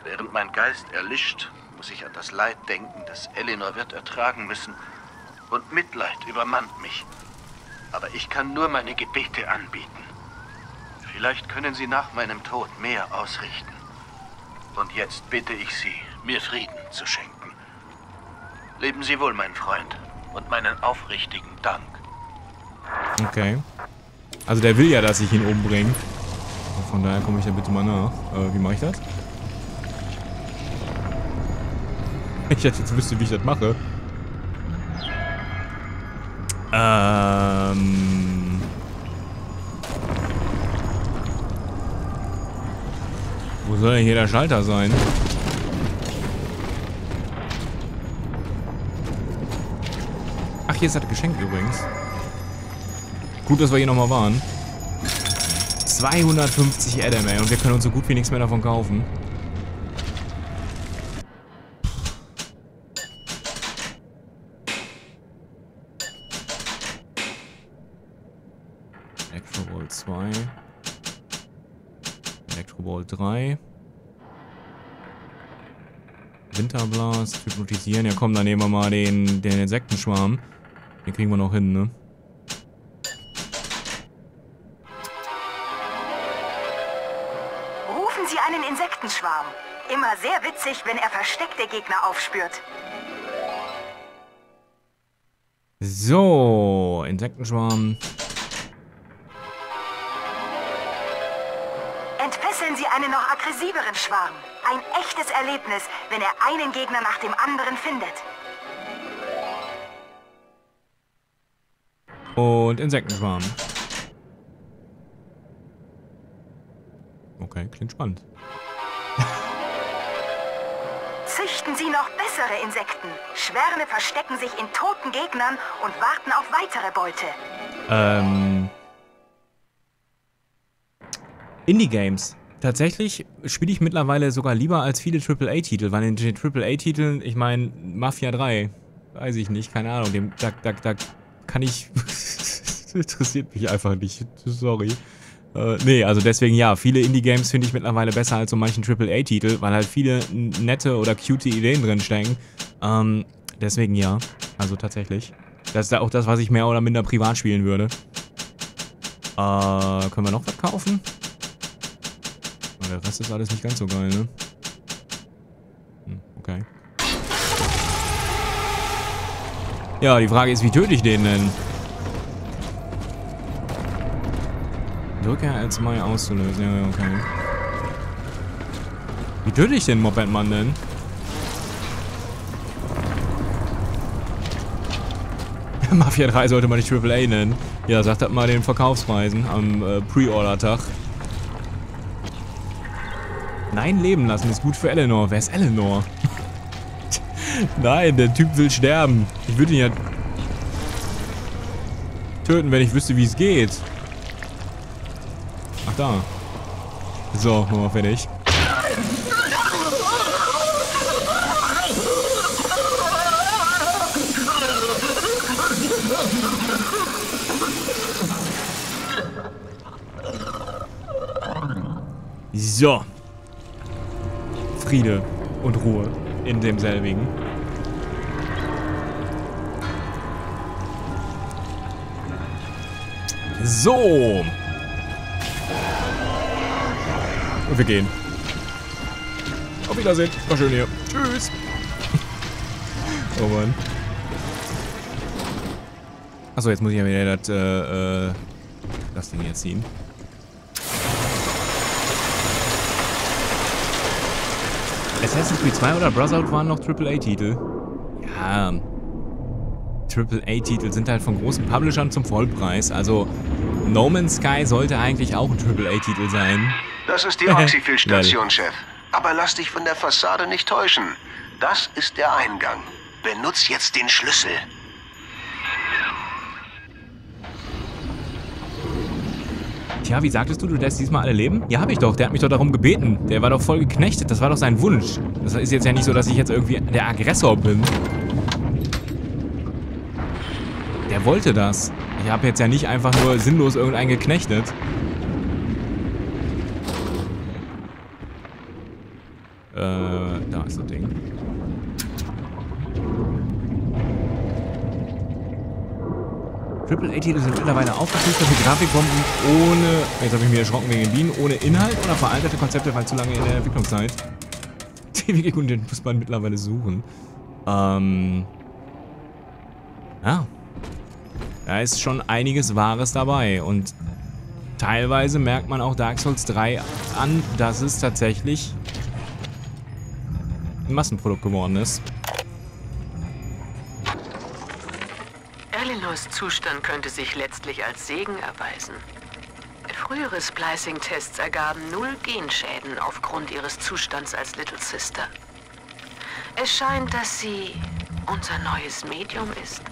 Während mein Geist erlischt, muss ich an das Leid denken, das Eleanor wird ertragen müssen, und Mitleid übermannt mich. Aber ich kann nur meine Gebete anbieten. Vielleicht können Sie nach meinem Tod mehr ausrichten. Und jetzt bitte ich Sie, mir Frieden zu schenken. Leben Sie wohl, mein Freund, und meinen aufrichtigen Dank. Okay. Also der will ja, dass ich ihn umbringe. Von daher komme ich da bitte mal nach. Wie mache ich das? Wenn ich jetzt wüsste, wie ich das mache. Wo soll denn hier der Schalter sein? Ach, hier ist das Geschenk übrigens. Gut, dass wir hier nochmal waren. 250 Adam, ey, und wir können uns so gut wie nichts mehr davon kaufen. Electroball 2. Electroball 3. Winterblast, hypnotisieren. Ja komm, dann nehmen wir mal den Insektenschwarm. Den kriegen wir noch hin, ne? Insektenschwarm. Immer sehr witzig, wenn er versteckte Gegner aufspürt. So, Insektenschwarm. Entfesseln Sie einen noch aggressiveren Schwarm. Ein echtes Erlebnis, wenn er einen Gegner nach dem anderen findet. Und Insektenschwarm. Okay, klingt spannend. Züchten Sie noch bessere Insekten. Schwärme verstecken sich in toten Gegnern und warten auf weitere Beute. Indie-Games. Tatsächlich spiele ich mittlerweile sogar lieber als viele AAA-Titel, weil in den AAA-Titeln, ich meine, Mafia 3, weiß ich nicht, keine Ahnung, dem Duck kann ich... Das interessiert mich einfach nicht, sorry. Nee, also deswegen ja, viele Indie-Games finde ich mittlerweile besser als so manchen AAA-Titel, weil halt viele nette oder cute Ideen drin stecken. Deswegen ja, also tatsächlich. Das ist auch das, was ich mehr oder minder privat spielen würde. Können wir noch was kaufen? Der Rest ist alles nicht ganz so geil, ne? Hm, okay. Ja, die Frage ist, wie töte ich den denn? Drücke R2 auszulösen, ja, okay. Wie töte ich den Mopedmann denn? Mafia 3 sollte man nicht AAA nennen. Ja, sagt das mal den Verkaufspreisen am Pre-Order-Tag. Nein, leben lassen ist gut für Eleanor. Wer ist Eleanor? Nein, der Typ will sterben. Ich würde ihn ja töten, wenn ich wüsste, wie es geht. Ach da. So, machen wir fertig. So. Friede und Ruhe in demselbigen. So. Und wir gehen. Auf Wiedersehen. War schön hier. Tschüss. Oh Mann. Achso, jetzt muss ich ja wieder das Ding hier ziehen. Assassin's Creed 2 oder Brotherhood waren noch AAA-Titel. Ja. AAA-Titel sind halt von großen Publishern zum Vollpreis. Also, No Man's Sky sollte eigentlich auch ein AAA-Titel sein. Das ist die Oxyfill-Station, Chef. Aber lass dich von der Fassade nicht täuschen. Das ist der Eingang. Benutz jetzt den Schlüssel. Tja, wie sagtest du, du lässt diesmal alle leben? Ja, hab ich doch. Der hat mich doch darum gebeten. Der war doch voll geknechtet. Das war doch sein Wunsch. Das ist jetzt ja nicht so, dass ich jetzt irgendwie der Aggressor bin. Der wollte das. Ich habe jetzt ja nicht einfach nur sinnlos irgendeinen geknechtet. Da ist das Ding. AAA-Titel sind mittlerweile aufgeschlüsselte Grafikbomben ohne, jetzt habe ich mich erschrocken wegen den Bienen, ohne Inhalt oder veraltete Konzepte, weil zu lange in der Entwicklungszeit. Die Kunden muss man mittlerweile suchen. Ja. Da ist schon einiges Wahres dabei und teilweise merkt man auch Dark Souls 3 an, dass es tatsächlich ein Massenprodukt geworden ist. Eleanors Zustand könnte sich letztlich als Segen erweisen. Frühere Splicing-Tests ergaben 0 Genschäden aufgrund ihres Zustands als Little Sister. Es scheint, dass sie unser neues Medium ist.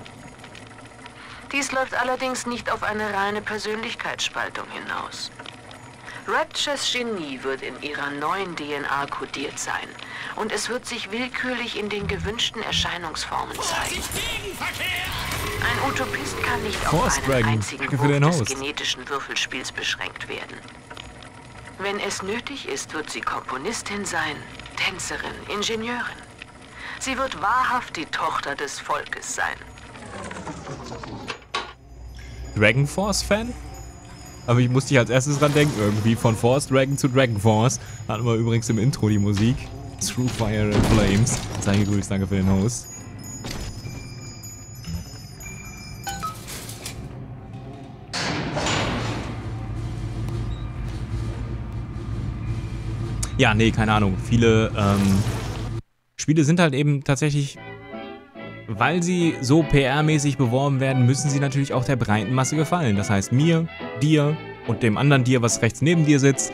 Dies läuft allerdings nicht auf eine reine Persönlichkeitsspaltung hinaus. Raptures Genie wird in ihrer neuen DNA kodiert sein und es wird sich willkürlich in den gewünschten Erscheinungsformen zeigen. Ein Utopist kann nicht auf einen einzigen Wurf des genetischen Würfelspiels beschränkt werden. Wenn es nötig ist, wird sie Komponistin sein, Tänzerin, Ingenieurin. Sie wird wahrhaft die Tochter des Volkes sein. Dragon Force-Fan? aber ich musste als erstes dran denken irgendwie. Von Force Dragon zu Dragon Force. Hatten wir übrigens im Intro die Musik. Through Fire and Flames. Sei gegrüßt, danke für den Host. Ja, nee, keine Ahnung. Viele Spiele sind halt eben tatsächlich, weil sie so PR-mäßig beworben werden, müssen sie natürlich auch der breiten Masse gefallen. Das heißt mir, dir und dem anderen dir, was rechts neben dir sitzt,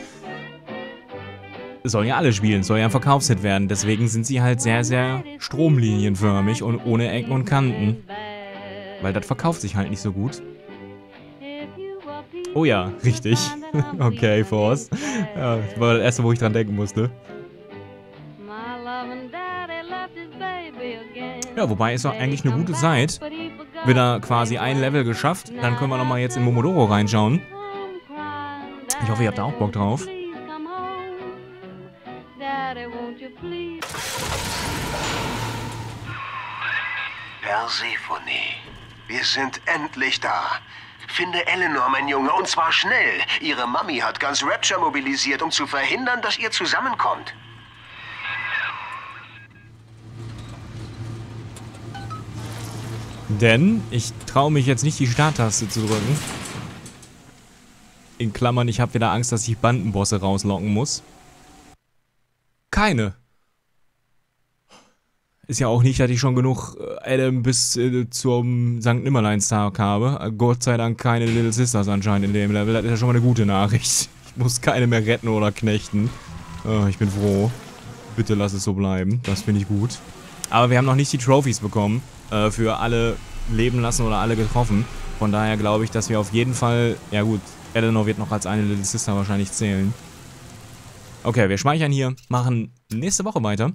sollen ja alle spielen, soll ja ein Verkaufshit werden. Deswegen sind sie halt sehr, sehr stromlinienförmig und ohne Ecken und Kanten. Weil das verkauft sich halt nicht so gut. Oh ja, richtig. Okay, Force. Ja, das war das erste, wo ich dran denken musste. Ja, wobei ist doch eigentlich eine gute Zeit. Wieder quasi ein Level geschafft. Dann können wir nochmal jetzt in Momodoro reinschauen. Ich hoffe, ihr habt da auch Bock drauf. Persephone, wir sind endlich da. Finde Eleanor, mein Junge, und zwar schnell. Ihre Mami hat ganz Rapture mobilisiert, um zu verhindern, dass ihr zusammenkommt. Denn ich traue mich jetzt nicht, die Starttaste zu drücken. In Klammern, ich habe wieder Angst, dass ich Bandenbosse rauslocken muss. Keine. Ist ja auch nicht, dass ich schon genug Adam bis zum St. Nimmerleins-Tag habe. Gott sei Dank keine Little Sisters anscheinend in dem Level. Das ist ja schon mal eine gute Nachricht. Ich muss keine mehr retten oder knechten. Ich bin froh. Bitte lass es so bleiben. Das finde ich gut. Aber wir haben noch nicht die Trophies bekommen. Für alle leben lassen oder alle getroffen. Von daher glaube ich, dass wir auf jeden Fall... Ja gut, Eleanor wird noch als eine Little Sister wahrscheinlich zählen. Okay, wir speichern hier. Machen nächste Woche weiter.